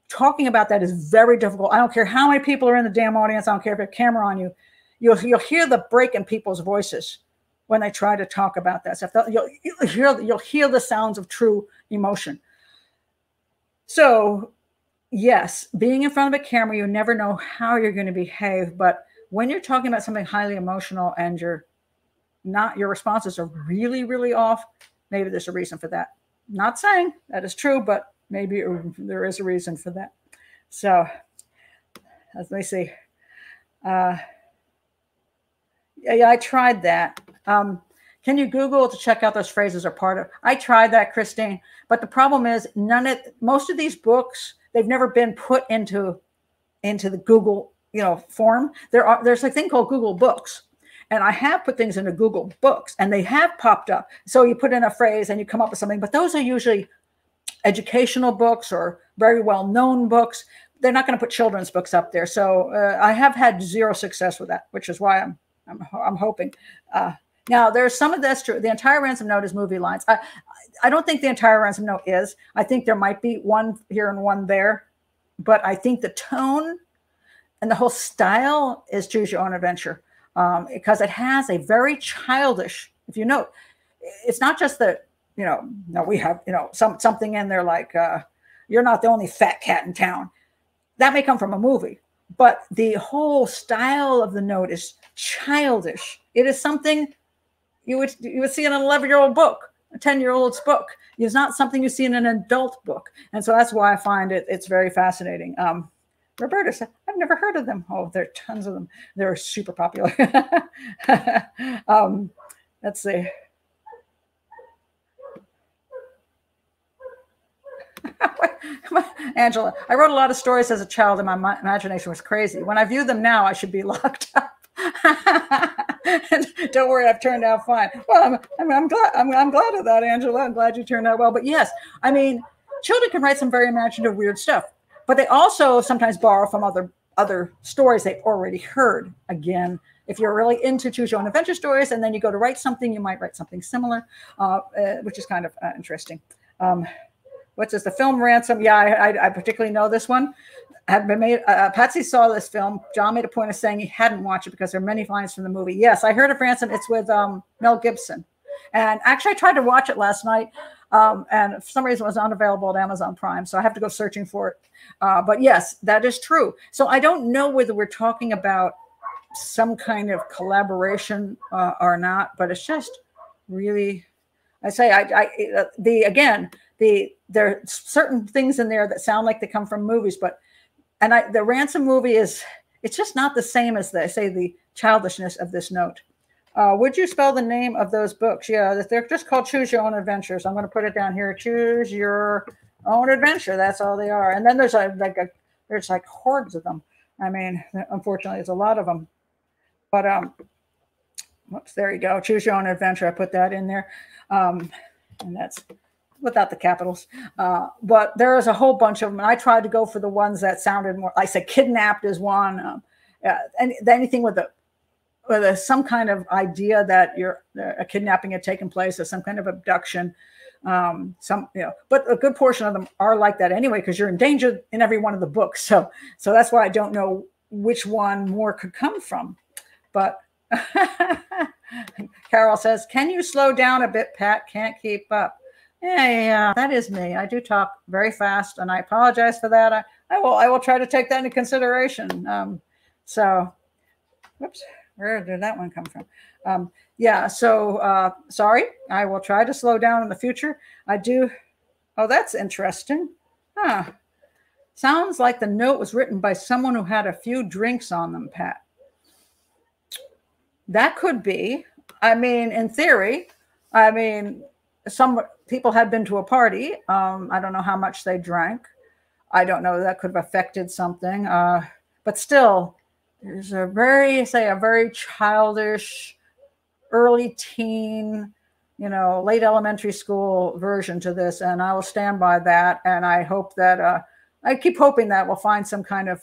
talking about that is very difficult. I don't care how many people are in the damn audience. I don't care if you have a camera on you. You'll, you'll hear the break in people's voices when they try to talk about that stuff. You'll, you'll, hear, you'll hear the sounds of true emotion. So yes, being in front of a camera, you never know how you're going to behave. But when you're talking about something highly emotional and you're not, your responses are really, really off, maybe there's a reason for that. Not saying that is true, but maybe there is a reason for that. So let me see. Uh, yeah, I tried that. Um, can you Google to check out those phrases are part of? I tried that, Christine. But the problem is, none of most of these books, they've never been put into into the Google, you know, form. There are there's a thing called Google Books. And I have put things into Google Books and they have popped up. So you put in a phrase and you come up with something, but those are usually educational books or very well-known books. They're not going to put children's books up there. So uh, I have had zero success with that, which is why I'm, I'm, I'm hoping. Uh, now there's some of that's true. The entire ransom note is movie lines. I, I don't think the entire ransom note is. I think there might be one here and one there, but I think the tone and the whole style is choose your own adventure. Um, because it has a very childish, if you know, it's not just that, you know, no, we have, you know, some something in there like, uh, you're not the only fat cat in town. That may come from a movie, but the whole style of the note is childish. It is something you would, you would see in an eleven-year-old book, a ten-year-old's book. It's not something you see in an adult book. And so that's why I find it, it's very fascinating. Um, Roberta said, I've never heard of them. Oh, there are tons of them. They're super popular. um, let's see. Angela, I wrote a lot of stories as a child and my, my imagination was crazy. When I view them now, I should be locked up. Don't worry, I've turned out fine. Well, I'm, I'm, I'm, glad, I'm, I'm glad of that, Angela. I'm glad you turned out well. But yes, I mean, children can write some very imaginative, weird stuff. But they also sometimes borrow from other other stories they've already heard. Again, if you're really into choose your own adventure stories and then you go to write something, you might write something similar, uh, uh, which is kind of uh, interesting. Um, what's this? The film Ransom. Yeah, I, I, I particularly know this one. Had been made. Uh, Patsy saw this film. John made a point of saying he hadn't watched it because there are many lines from the movie. Yes, I heard of Ransom. It's with um, Mel Gibson. And actually, I tried to watch it last night. Um, and for some reason, it was unavailable at Amazon Prime. So I have to go searching for it. Uh, but yes, that is true. So I don't know whether we're talking about some kind of collaboration uh, or not, but it's just really, I say, I, I the again, the there are certain things in there that sound like they come from movies, but, and I, the Ransom movie is, it's just not the same as the, I say, the childishness of this note. Uh, would you spell the name of those books? Yeah, they're just called Choose Your Own Adventures. I'm going to put it down here. Choose Your Own Adventure. That's all they are. And then there's a, like a, there's like hordes of them. I mean, unfortunately, there's a lot of them. But um, whoops, there you go. Choose Your Own Adventure. I put that in there, um, and that's without the capitals. Uh, but there is a whole bunch of them. And I tried to go for the ones that sounded more. I said Kidnapped is one. Um, uh, and anything with a Or there's some kind of idea that you're, a kidnapping had taken place, or some kind of abduction. Um, some, you know, but a good portion of them are like that anyway, because you're in danger in every one of the books. So, so that's why I don't know which one more could come from. But Carol says, "Can you slow down a bit, Pat? Can't keep up." Yeah, yeah, that is me. I do talk very fast, and I apologize for that. I, I will, I will try to take that into consideration. Um, so, whoops. Where did that one come from? Um, yeah, so uh, sorry. I will try to slow down in the future. I do. Oh, that's interesting. Huh. Sounds like the note was written by someone who had a few drinks on them, Pat. That could be. I mean, in theory, I mean, some people had been to a party. Um, I don't know how much they drank. I don't know. That could have affected something. Uh, but still, there's a very, say, a very childish, early teen, you know, late elementary school version to this. And I will stand by that. And I hope that, uh, I keep hoping that we'll find some kind of,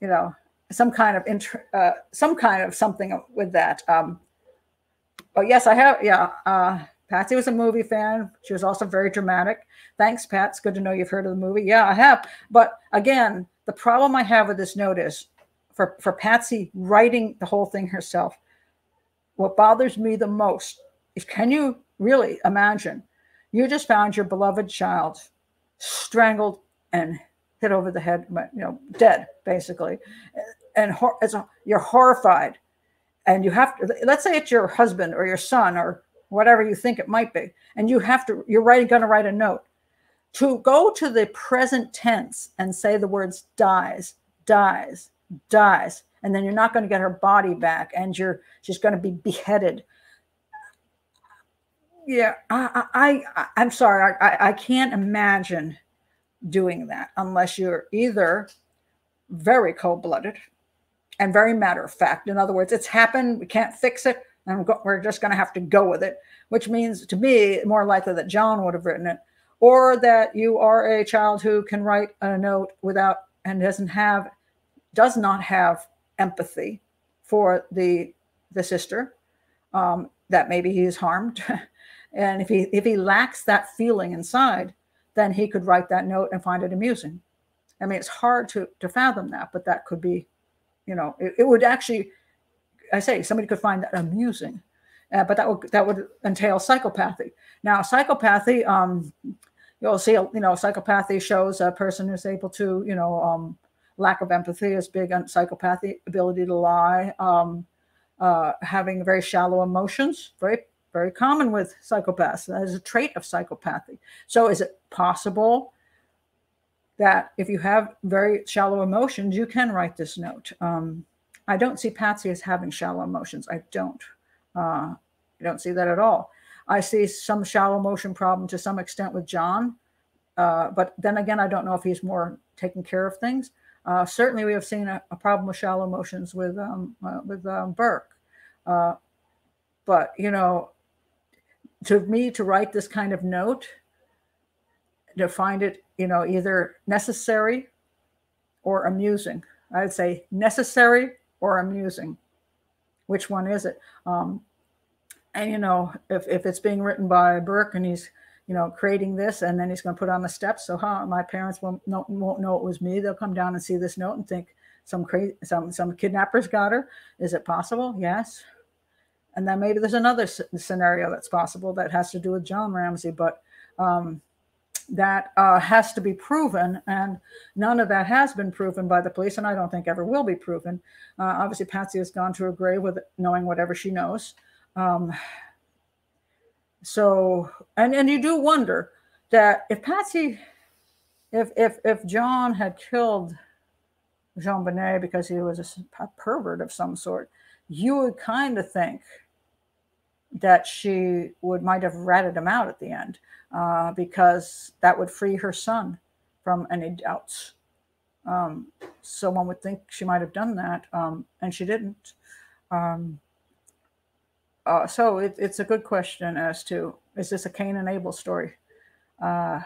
you know, some kind of, uh, some kind of something with that. Um, oh, yes, I have. Yeah. Uh, Patsy was a movie fan. She was also very dramatic. Thanks, Pat. It's good to know you've heard of the movie. Yeah, I have. But again, the problem I have with this note is, For, for Patsy writing the whole thing herself, what bothers me the most is, can you really imagine you just found your beloved child strangled and hit over the head, you know, dead, basically. And hor it's a, you're horrified. And you have to, let's say it's your husband or your son or whatever you think it might be. And you have to, you're writing, going to write a note. To go to the present tense and say the words dies, dies, dies, and then you're not going to get her body back, and you're she's going to be beheaded. Yeah, I, I, I I'm sorry, I, I can't imagine doing that unless you're either very cold-blooded and very matter-of-fact. In other words, it's happened, we can't fix it, and we're just going to have to go with it. Which means, to me, more likely that John would have written it, or that you are a child who can write a note without and doesn't have. does not have empathy for the the sister, um, that maybe he is harmed. And if he if he lacks that feeling inside, then he could write that note and find it amusing. I mean, it's hard to, to fathom that, but that could be, you know, it, it would actually, I say, somebody could find that amusing, uh, but that would, that would entail psychopathy. Now, psychopathy, um, you'll see, you know, psychopathy shows a person who's able to, you know, um, lack of empathy is big on psychopathy, ability to lie, um, uh, having very shallow emotions, very, very common with psychopaths. That is a trait of psychopathy. So is it possible that if you have very shallow emotions, you can write this note? Um, I don't see Patsy as having shallow emotions. I don't. Uh, I don't see that at all. I see some shallow emotion problem to some extent with John. Uh, but then again, I don't know if he's more taking care of things. Uh, certainly, we have seen a, a problem with shallow emotions with um, uh, with um, Burke. Uh, but, you know, to me, to write this kind of note, to find it, you know, either necessary or amusing. I would say necessary or amusing. Which one is it? Um, and, you know, if, if it's being written by Burke and he's, you know, creating this, and then he's going to put on the steps. So, huh, my parents won't know, won't know it was me. They'll come down and see this note and think some crazy, some some kidnappers got her. Is it possible? Yes. And then maybe there's another scenario that's possible that has to do with John Ramsey, but um, that uh, has to be proven, and none of that has been proven by the police, and I don't think ever will be proven. Uh, obviously, Patsy has gone to her grave with knowing whatever she knows. Um, So, and, and you do wonder that if Patsy, if, if, if John had killed Jean Bonnet because he was a, a pervert of some sort, you would kind of think that she would might have ratted him out at the end, uh, because that would free her son from any doubts. Um, so one would think she might have done that, um, and she didn't. Um, uh, so it, it's a good question as to, is this a Cain and Abel story? Uh,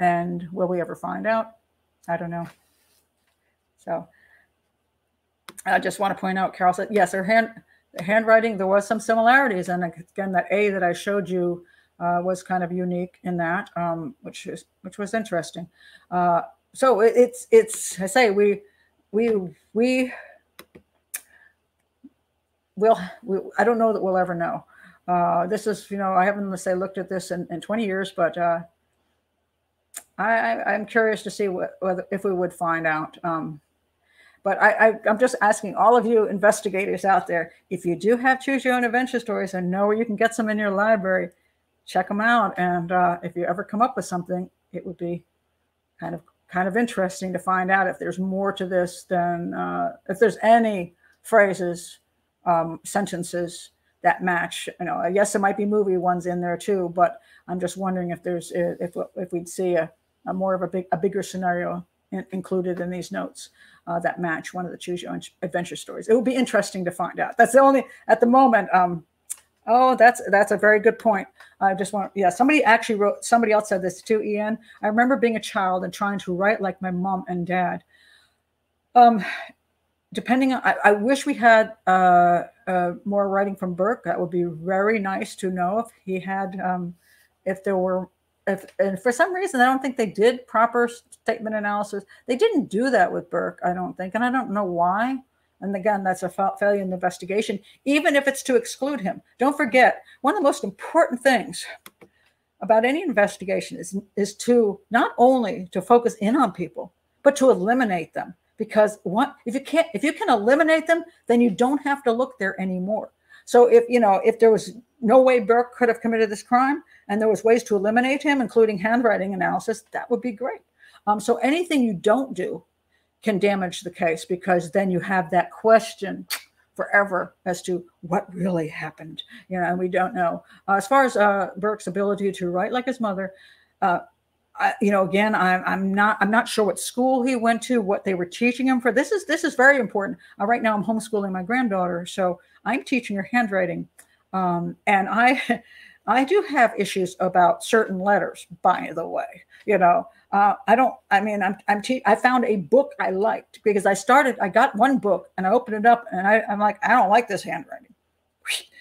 and will we ever find out? I don't know. So I just want to point out, Carol said, yes, her hand, the handwriting, there was some similarities. And again, that A that I showed you uh, was kind of unique in that, um, which is, which was interesting. Uh, so it, it's, it's, I say, we, we, we will, we, I don't know that we'll ever know. Uh, this is, you know, I haven't, let's say, looked at this in, in twenty years, but uh, I, I'm curious to see what, whether, if we would find out. Um, But I, I, I'm just asking all of you investigators out there, if you do have choose your own adventure stories and know where you can get some in your library, check them out. And uh, if you ever come up with something, it would be kind of kind of interesting to find out if there's more to this than uh, if there's any phrases, um, sentences that match. You know, yes, there might be movie ones in there too, but I'm just wondering if there's if if we'd see a, a more of a big a bigger scenario included in these notes uh, that match one of the choose your own adventure stories. It would be interesting to find out. That's the only at the moment. Um, oh, that's that's a very good point. I just want yeah. Somebody actually wrote. Somebody else said this too. Ian, I remember being a child and trying to write like my mom and dad. Um, depending on, I, I wish we had uh, uh, more writing from Burke. That would be very nice to know if he had. Um, if there were. If, and for some reason, I don't think they did proper statement analysis. They didn't do that with Burke, I don't think. And I don't know why. And again, that's a fa failure in the investigation, even if it's to exclude him. Don't forget, one of the most important things about any investigation is, is to not only to focus in on people, but to eliminate them. Because what, if you can't, if you can eliminate them, then you don't have to look there anymore. So if, you know, if there was no way Burke could have committed this crime and there was ways to eliminate him, including handwriting analysis, that would be great. Um, so anything you don't do can damage the case, because then you have that question forever as to what really happened. You know, and we don't know. Uh, as far as uh, Burke's ability to write like his mother, uh, I, you know, again, I'm, I'm not, I'm not sure what school he went to, what they were teaching him for. This is, this is very important. Uh, right now I'm homeschooling my granddaughter, so I'm teaching her handwriting. Um, and I, I do have issues about certain letters, by the way, you know, uh, I don't, I mean, I'm, I'm, te I found a book I liked because I started, I got one book and I opened it up and I, I'm like, I don't like this handwriting,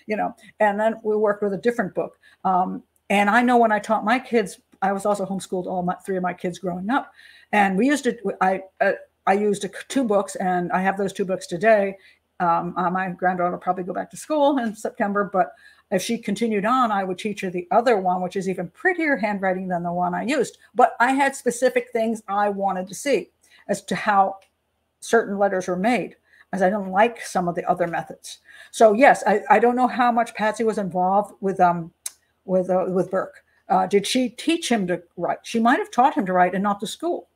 you know, and then we worked with a different book. Um, and I know when I taught my kids, I was also homeschooled all my three of my kids growing up, and we used to. I uh, I used a, two books, and I have those two books today. Um, uh, my granddaughter will probably go back to school in September, but if she continued on, I would teach her the other one, which is even prettier handwriting than the one I used. But I had specific things I wanted to see as to how certain letters were made, as I don't like some of the other methods. So yes, I I don't know how much Patsy was involved with um with uh, with Burke. Uh, did she teach him to write? She might have taught him to write and not to school.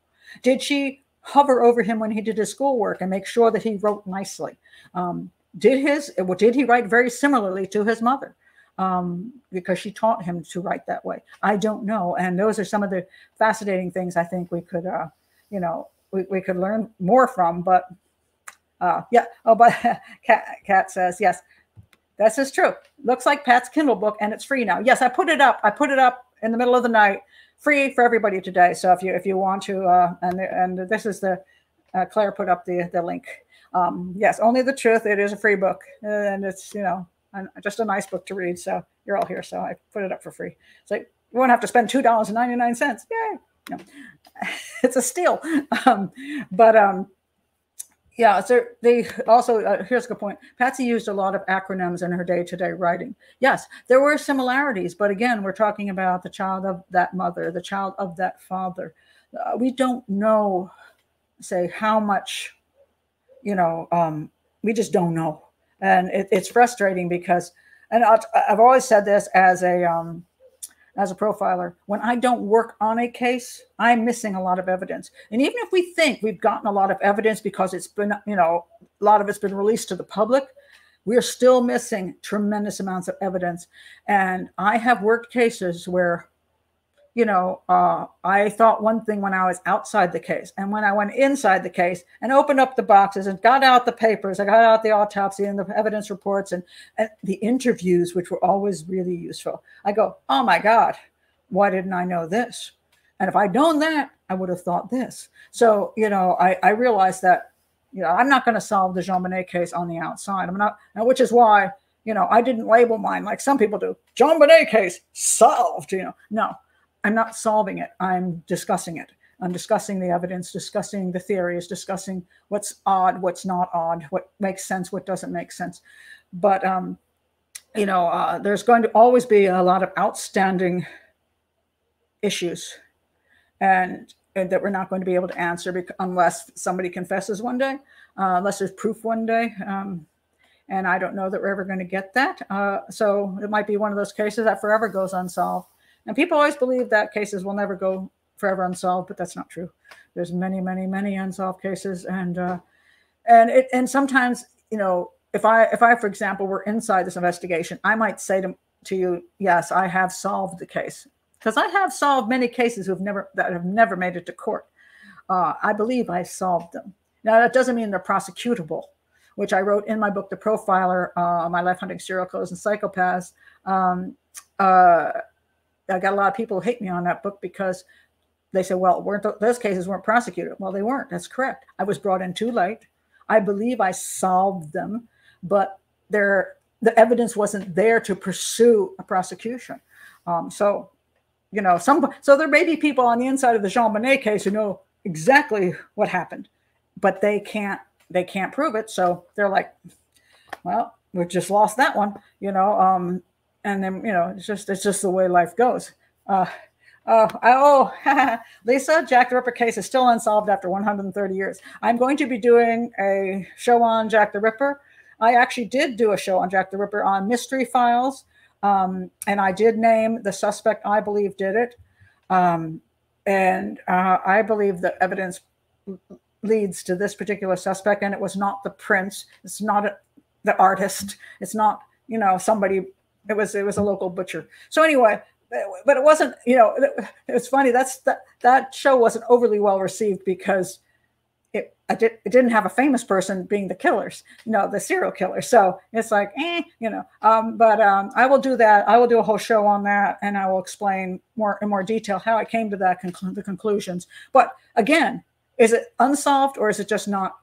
Did she hover over him when he did his schoolwork and make sure that he wrote nicely? Um, did his? Well, did he write very similarly to his mother? Um, because she taught him to write that way. I don't know. And those are some of the fascinating things I think we could, uh, you know, we, we could learn more from. But uh, yeah. Oh, but Kat, Kat says yes. This is true. Looks like Pat's Kindle book, and it's free now. Yes, I put it up. I put it up in the middle of the night, free for everybody today. So if you if you want to, uh, and and this is the uh, Claire put up the the link. Um, yes, Only the Truth. It is a free book, and it's you know an, just a nice book to read. So you're all here, so I put it up for free. So you won't have to spend two dollars and ninety nine cents. Yay! No. It's a steal. Um, but um. Yeah, so they also, uh, here's a good point. Patsy used a lot of acronyms in her day-to-day writing. Yes, there were similarities, but again, we're talking about the child of that mother, the child of that father. Uh, we don't know, say, how much, you know, um, we just don't know. And it, it's frustrating because, and I'll, I've always said this as a, um, as a profiler, when I don't work on a case, I'm missing a lot of evidence. And even if we think we've gotten a lot of evidence because it's been, you know, a lot of it's been released to the public, We're still missing tremendous amounts of evidence. And I have worked cases where, you know, uh, I thought one thing when I was outside the case. And when I went inside the case and opened up the boxes and got out the papers, I got out the autopsy and the evidence reports and, and the interviews, which were always really useful. I go, oh my God, why didn't I know this? And if I'd known that, I would have thought this. So, you know, I, I realized that, you know, I'm not going to solve the Jean Monnet case on the outside. I'm not, which is why, you know, I didn't label mine like some people do. Jean Monnet case solved, you know, no. I'm not solving it. I'm discussing it. I'm discussing the evidence, discussing the theories, discussing what's odd, what's not odd, what makes sense, what doesn't make sense. But, um, you know, uh, there's going to always be a lot of outstanding issues and, and that we're not going to be able to answer unless somebody confesses one day, uh, unless there's proof one day. Um, and I don't know that we're ever going to get that. Uh, so it might be one of those cases that forever goes unsolved. And people always believe that cases will never go forever unsolved, but that's not true. There's many, many, many unsolved cases, and uh, and it and sometimes, you know, if I if I for example were inside this investigation, I might say to to you, yes, I have solved the case, because I have solved many cases who've never that have never made it to court. Uh, I believe I solved them. Now that doesn't mean they're prosecutable, which I wrote in my book, The Profiler, uh, My Life Hunting Serial Killers and Psychopaths. Um, uh, I got a lot of people who hate me on that book because they say, well, weren't th those cases weren't prosecuted. Well, they weren't. That's correct. I was brought in too late. I believe I solved them, but there, the evidence wasn't there to pursue a prosecution. Um, so, you know, some, so there may be people on the inside of the Jean Monnet case who know exactly what happened, but they can't, they can't prove it. So they're like, well, we've just lost that one, you know, um, and then, you know, it's just it's just the way life goes. Uh, uh, oh, Lisa, Jack the Ripper case is still unsolved after one hundred thirty years. I'm going to be doing a show on Jack the Ripper. I actually did do a show on Jack the Ripper on Mystery Files. Um, and I did name the suspect I believe did it. Um, and uh, I believe the evidence leads to this particular suspect. And it was not the prince. It's not a, the artist. It's not, you know, somebody... It was it was a local butcher. So anyway, but it wasn't, you know, it, it was funny. That's that that show wasn't overly well received because it I did it didn't have a famous person being the killers, you know, the serial killer. So it's like, eh, you know. Um, but um, I will do that. I will do a whole show on that, and I will explain more in more detail how I came to that conclu the conclusions. But again, is it unsolved or is it just not?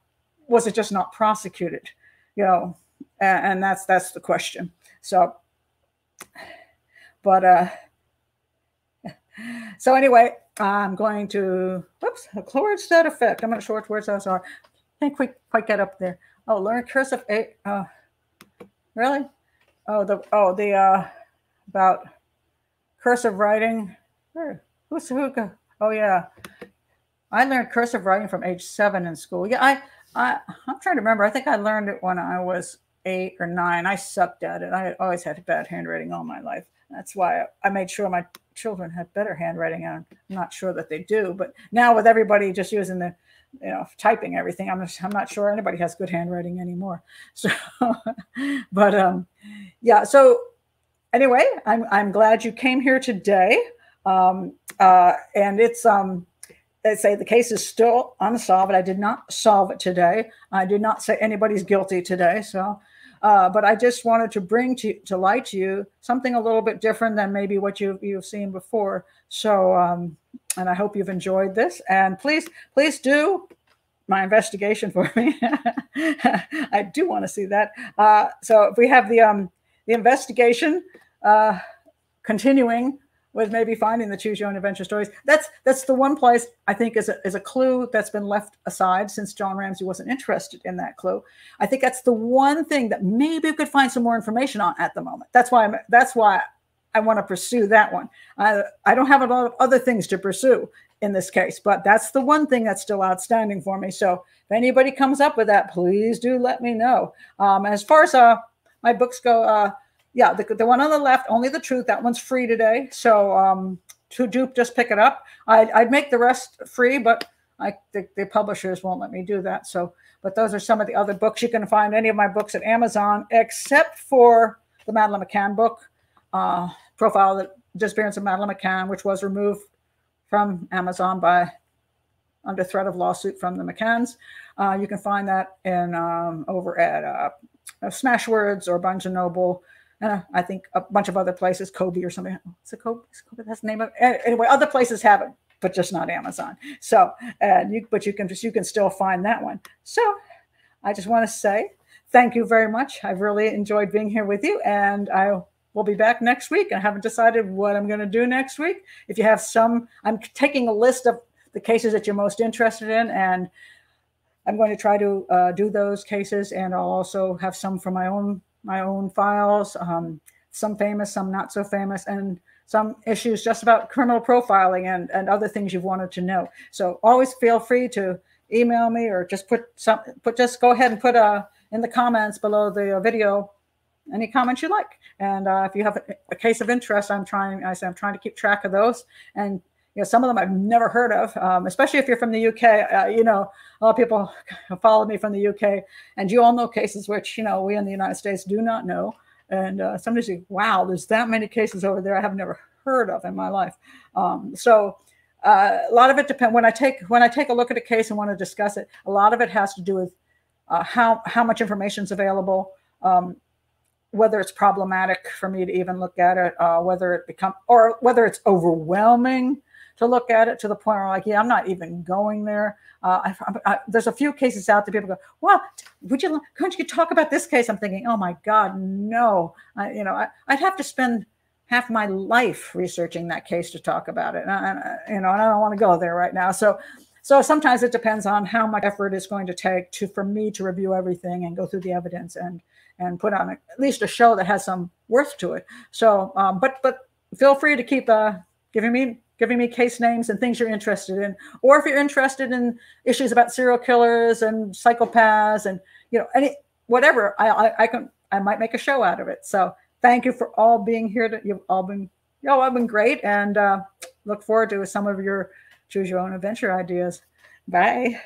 Was it just not prosecuted? You know, and, and that's that's the question. So. But, uh, so anyway, I'm going to, whoops, towards that effect. I'm not sure where those are. Can't quite, quite get up there. Oh, learn cursive, eight, uh, really? Oh, the, oh, the, uh, about cursive writing. Where? Who's who? Oh, yeah. I learned cursive writing from age seven in school. Yeah, I, I, I'm trying to remember. I think I learned it when I was eight or nine. I sucked at it. I always had bad handwriting all my life. That's why I made sure my children had better handwriting. I'm not sure that they do, but now with everybody just using the, you know, typing everything, I'm just, I'm not sure anybody has good handwriting anymore. So, but um, yeah. So anyway, I'm I'm glad you came here today. Um, uh, and it's um, they say the case is still unsolved. I did not solve it today. I did not say anybody's guilty today. So. Uh, but I just wanted to bring to, to light to you something a little bit different than maybe what you, you've seen before. So, um, and I hope you've enjoyed this. And please, please do my investigation for me. I do want to see that. Uh, so if we have the, um, the investigation uh, continuing with maybe finding the Choose Your Own Adventure stories. That's that's the one place I think is a, is a clue that's been left aside since John Ramsey wasn't interested in that clue. I think that's the one thing that maybe we could find some more information on at the moment. That's why I'm, that's why I want to pursue that one. I, I don't have a lot of other things to pursue in this case, but that's the one thing that's still outstanding for me. So if anybody comes up with that, please do let me know. Um, as far as uh, my books go, uh, yeah, the, the one on the left, Only the Truth, that one's free today. So um, to dupe, just pick it up. I'd, I'd make the rest free, but I, the, the publishers won't let me do that. So, but those are some of the other books. You can find any of my books at Amazon, except for the Madeleine McCann book, uh, Profile of the Disappearance of Madeleine McCann, which was removed from Amazon by under threat of lawsuit from the McCanns. Uh, you can find that in um, over at uh, Smashwords or Barnes and Noble. Uh, I think a bunch of other places, Kobo or something. Is it Kobo? Is Kobo? That's the name of it. Anyway, other places have it, but just not Amazon. So, uh, you, but you can just you can still find that one. So, I just want to say thank you very much. I've really enjoyed being here with you, and I will be back next week. I haven't decided what I'm going to do next week. If you have some, I'm taking a list of the cases that you're most interested in, and I'm going to try to uh, do those cases, and I'll also have some for my own. my own files, um, some famous, some not so famous, and some issues just about criminal profiling and, and other things you've wanted to know. So always feel free to email me or just put some, put, just go ahead and put uh, in the comments below the video, any comments you like. And uh, if you have a, a case of interest, I'm trying, I say I'm trying to keep track of those. And you know, some of them I've never heard of, um, especially if you're from the U K. Uh, you know, a lot of people follow me from the U K, and you all know cases which, you know, we in the United States do not know. And uh, sometimes you, wow, there's that many cases over there I have never heard of in my life. Um, so uh, a lot of it depends. When I take when I take a look at a case and want to discuss it, a lot of it has to do with uh, how how much information is available. Um, whether it's problematic for me to even look at it, uh, whether it become or whether it's overwhelming to look at it to the point where I'm like, yeah, I'm not even going there. Uh, I, I, I, there's a few cases out there people go, well, would you, couldn't you talk about this case? I'm thinking, oh my God, no. I, you know, I, I'd have to spend half my life researching that case to talk about it. And I, I, you know, and I don't want to go there right now. So, so sometimes it depends on how much effort it's going to take to, for me to review everything and go through the evidence and, and put on a, at least a show that has some worth to it. So, um, but, but feel free to keep uh, giving me, giving me case names and things you're interested in, or if you're interested in issues about serial killers and psychopaths and, you know, any, whatever, I, I, I can, I might make a show out of it. So thank you for all being here. To, you've all been, you all have been great. And uh, look forward to some of your choose your own adventure ideas. Bye.